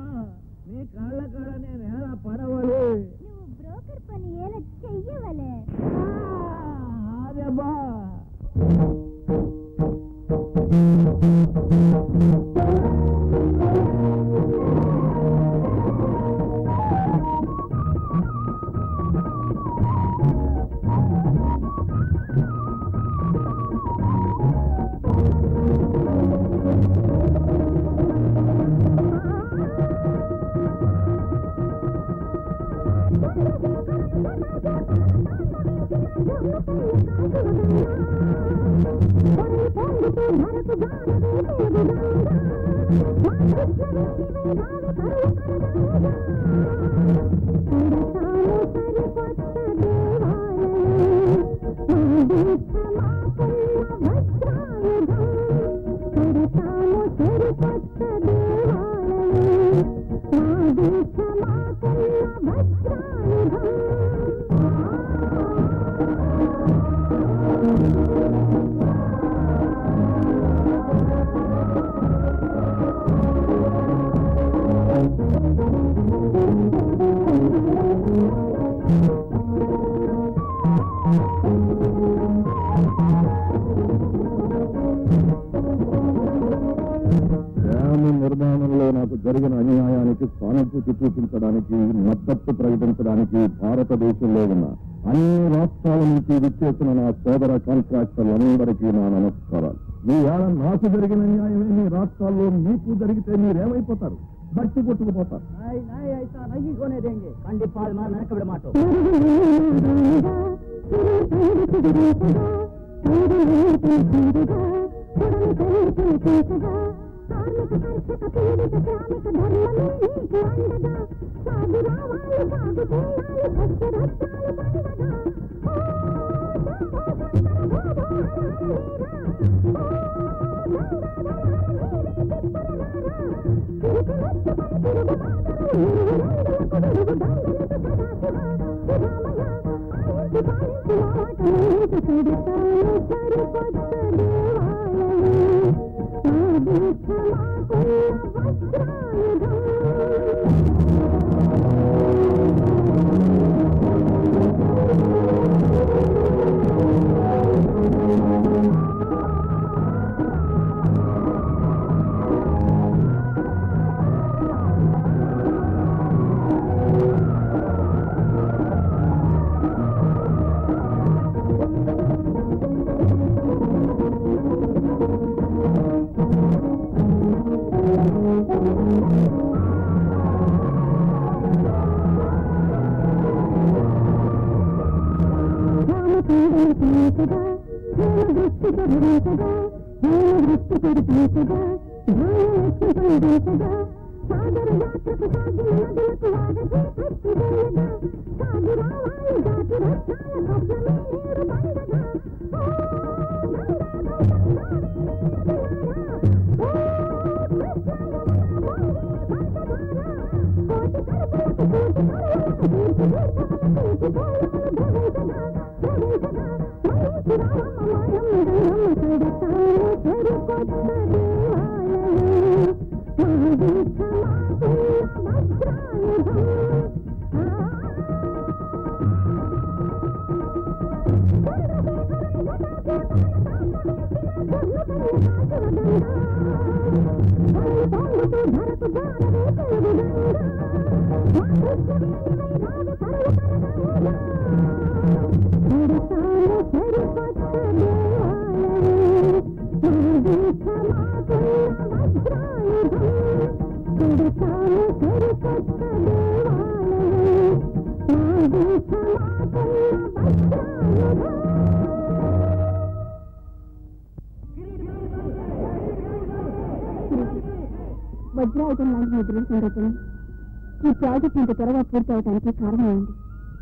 నీ కాళ్ళ కాడ నేను ఎలా పడవాలి? నువ్వు బ్రోకర్ పని ఎలా చెయ్యవలే? ఆదమ్మా సామాజిక అన్యాయానికి సానుభూతి చూపించడానికి, మద్దతు ప్రకటించడానికి భారతదేశంలో ఉన్న అన్ని రాష్ట్రాల నుంచి విచ్చేసిన నా సోదర కాంట్రాక్టర్లందరికీ నా నమస్కారాలు. మీ ఏళ్ళ నాకు జరిగిన న్యాయమే మీ రాష్ట్రాల్లో మీకు జరిగితే మీరేమైపోతారు? బట్టి కొట్టుకుపోతారు.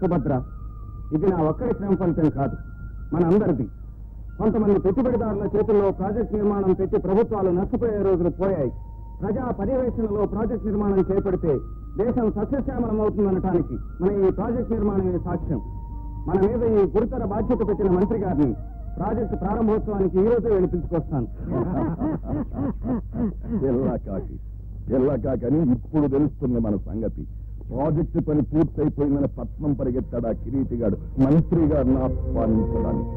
సుభద్ర, ఇది నా ఒక్కరి శ్రమ ఫలితం కాదు, మనందరిది. కొంతమంది పెట్టుబడిదారుల చేతుల్లో ప్రాజెక్ట్ నిర్మాణం పెట్టి ప్రభుత్వాలు నష్టపోయే రోజులు పోయాయి. ప్రజా పర్యవేక్షణలో ప్రాజెక్ట్ నిర్మాణం చేపడితే దేశం సస్యశ్యామలం అవుతుందనటానికి మన ఈ ప్రాజెక్ట్ నిర్మాణమే సాక్ష్యం. మన మీద ఈ గురుతర బాధ్యత పెట్టిన మంత్రి గారిని ప్రాజెక్టు ప్రారంభోత్సవానికి ఈ రోజు వెళ్ళి పిలుచుకొస్తాను. ఎల్లాకాకని ఇప్పుడు తెలుస్తుంది మన సంగతి. ప్రాజెక్టు పని పూర్తయిపోయిందని పట్నం పరిగెత్తాడు ఆ కిరీటిగాడు మంత్రి గారిని ఆహ్వానించడానికి.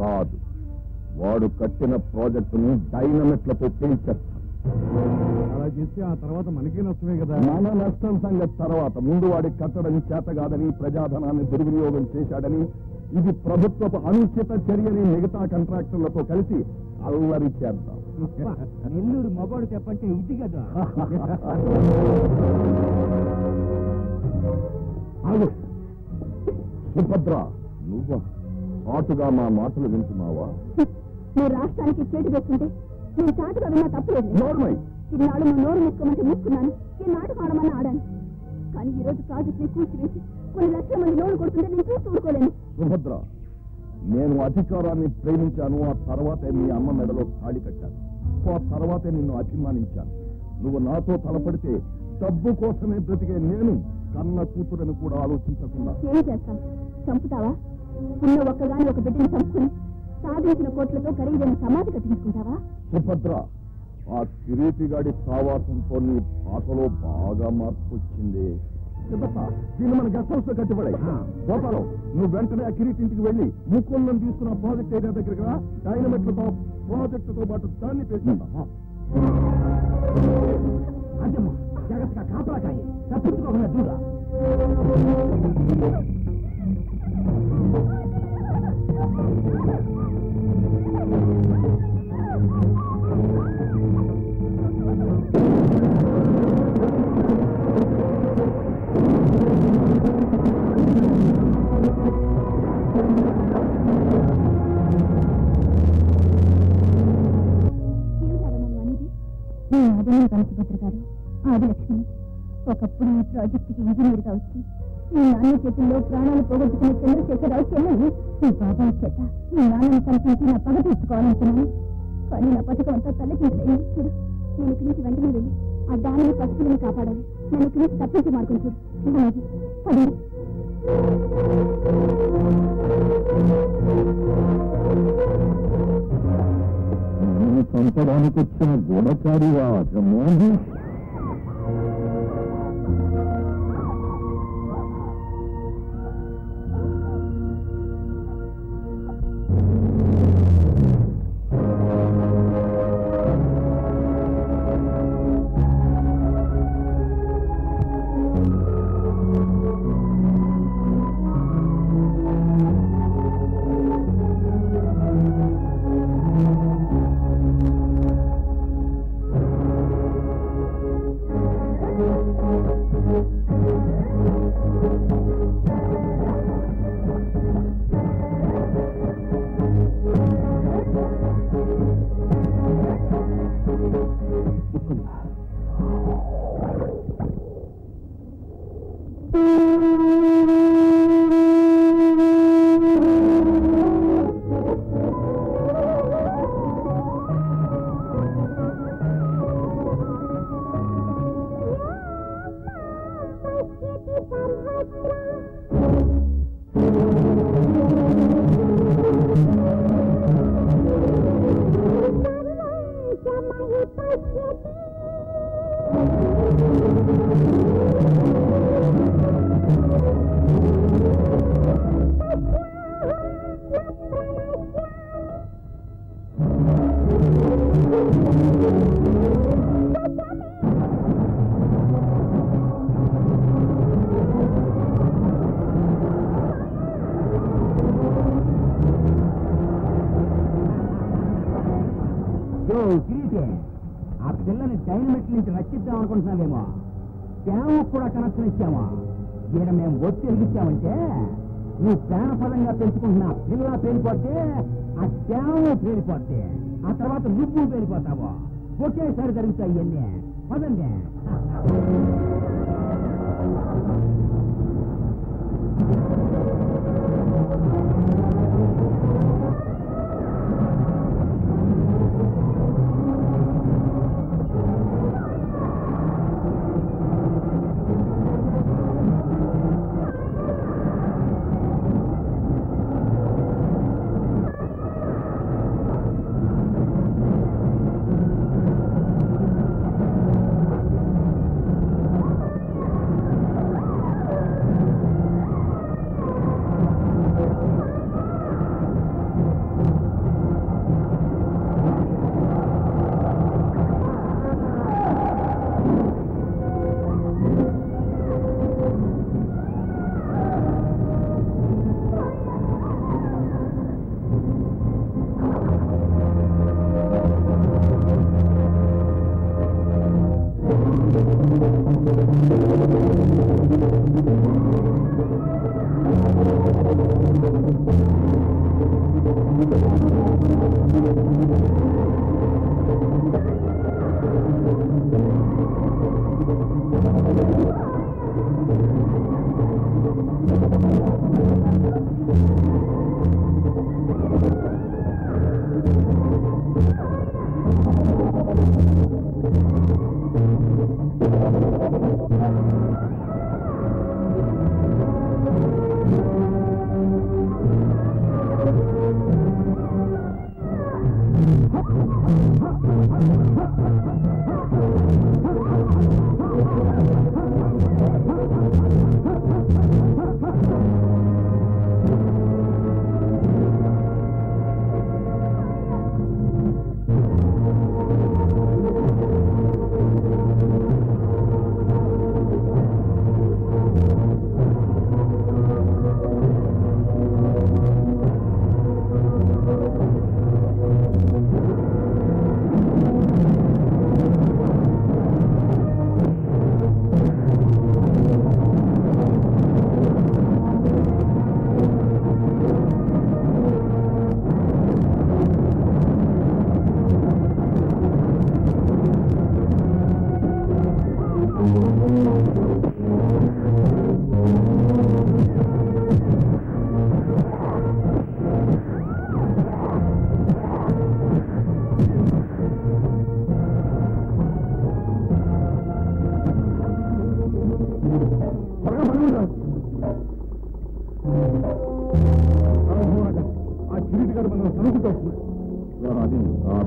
కాదు, వాడు కట్టిన ప్రాజెక్టును డైనమిట్లతో పేల్చేస్తాడు. అలా చేస్తే ఆ తర్వాత మనకే నష్టమే కదా. మన నష్టం సంగతి తర్వాత. ముందు వాడి కట్టడం చేత కాదని, ప్రజాధనాన్ని దుర్వినియోగం చేశాడని, ఇది ప్రభుత్వపు అనుచిత చర్యని మిగతా కాంట్రాక్టర్లతో కలిసి అల్లరి చేద్దాం. నెల్లూరు మగోడు చెప్పంటే ఇది కదా. అవు సుభద్ర, నువ్వు పాటుగా మా మాటలు వింటున్నావా? మీ రాష్ట్రానికి చేటు తెచ్చుంటే నేను చాటుగా విన్నా తప్పలేదు. ఈనాడు మా నోరు ముక్కమంటే ముక్కున్నాను, ఈ నాటు ఆడమని ఆడాను. కానీ ఈ రోజు ప్రాజెక్ట్ ని కూర్చివేసి కొన్ని లక్షల మంది నోరు కొడుతుంటే నేను చూసి ఊరుకోలేను. సుభద్ర, నేను అధికారాన్ని ప్రేమించాను, ఆ తర్వాతే మీ అమ్మ మెడలో తాళి కట్టాను, ఆ తర్వాతే నిన్ను అభిమానించాను. నువ్వు నాతో తలపడితే డబ్బు కోసమే బ్రతికే నేను కన్న కూతురని కూడా ఆలోచించకుండా ఏం చేస్తాను? చంపుతావా? ఉన్న ఒక్కగాని ఒక బిడ్డని చంపుకుని సాధించిన కోట్లతో ఖరీదైన సమాధి కట్టించుకుంటావా? సుభద్ర, ఆ కిరీటిగాడి సావాసంతో నీ భాషలో బాగా మార్పు వచ్చింది. దీన్ని మన గెస్ట్ హౌస్ లో కట్టిపడాయి. గోపాలం, నువ్వు వెంటనే ఆ కిరీటింటికి వెళ్ళి ముక్కోళ్ళని తీసుకున్న ప్రాజెక్ట్ ఏరియా దగ్గర డైనమిట్లతో ప్రాజెక్టుతో పాటు దాన్ని పేర్కొంటా. करना चाहिए, सब कुछ को हमें दूंगा। అదే రామసుభద్ర గారు, ఆదిలక్ష్మి ఒకప్పుడు ఈ ప్రాజెక్టుకి ఇంజనీర్ గా వచ్చి మీ నాన్న చేతుల్లో ప్రాణాలు పోగొట్టుకున్న చంద్రశేఖరరావు చెల్లెలు మీ బాబాయ్ చేత మీ నాన్నని కనిపించి నా పగ తీసుకోవాలనుకున్నాను. కానీ నా పథకం అంతా తల్లకించలేదు. చూడు, నేను ఇక్కడి నుంచి వెంటనే వెళ్ళి ఆ దానిని పసుపులను కాపాడాలి. నేను ఇక్కడి నుంచి తప్పించి మార్కుని చూడు. పదండి. సంపడానికి వచ్చిన గోడకారి వాటము అనుకుంటున్నావేమో. ప్రేమ కూడా కనెక్షన్ ఇచ్చామా? ఈడ మేము ఒత్తి వెలిగించామంటే నువ్వు ప్రాణఫలంగా పెంచుకుంటున్నా పిల్ల పేలిపోతే ఆ ప్రేమ పేలిపోతే ఆ తర్వాత నువ్వు పేలిపోతావో. ఒకేసారి జరుగుతాయి ఇవన్నీ. పదండి.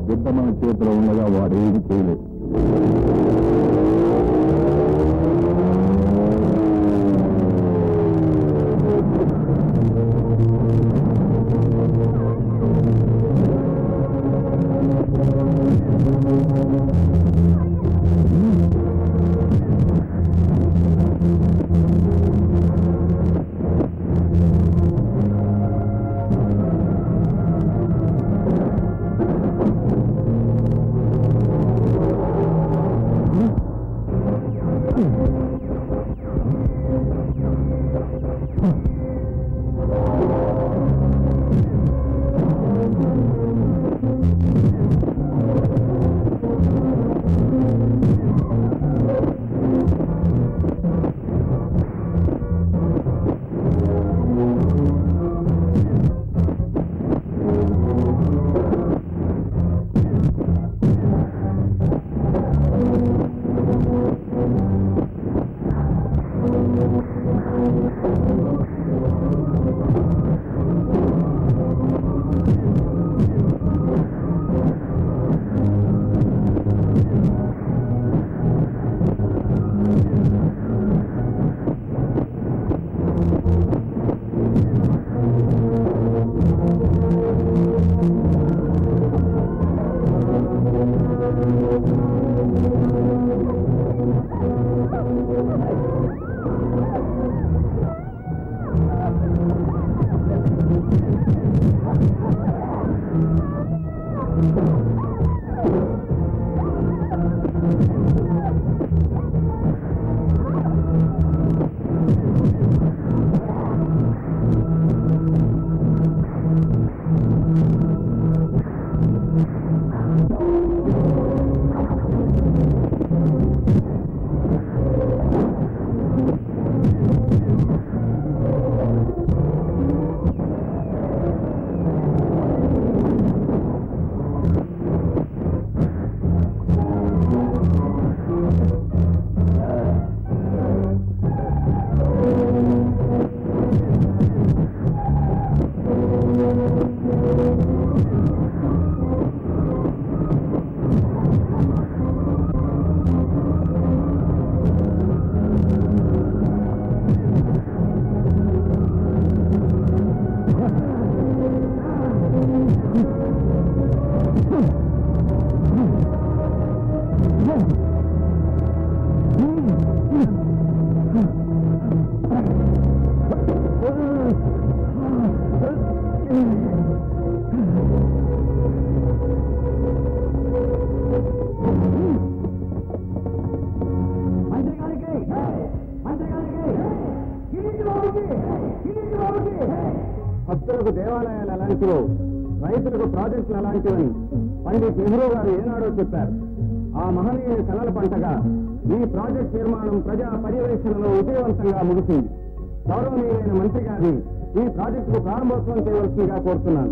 திட்டமான விஷயத்துல உள்ளதான் வாடகை செய்யுது. రైతులకు ప్రాజెక్టులు అలాంటివని పండిట్ నెహ్రూ గారు ఏనాడో చెప్పారు. ఆ మహనీయ కళల పంటగా ఈ ప్రాజెక్ట్ నిర్మాణం ప్రజా పర్యవేక్షణలో విజయవంతంగా ముగిసింది. గౌరవనీయులైన మంత్రి గారి ఈ ప్రాజెక్టుకు ప్రారంభోత్సవం చేయవలసిందిగా కోరుతున్నాను.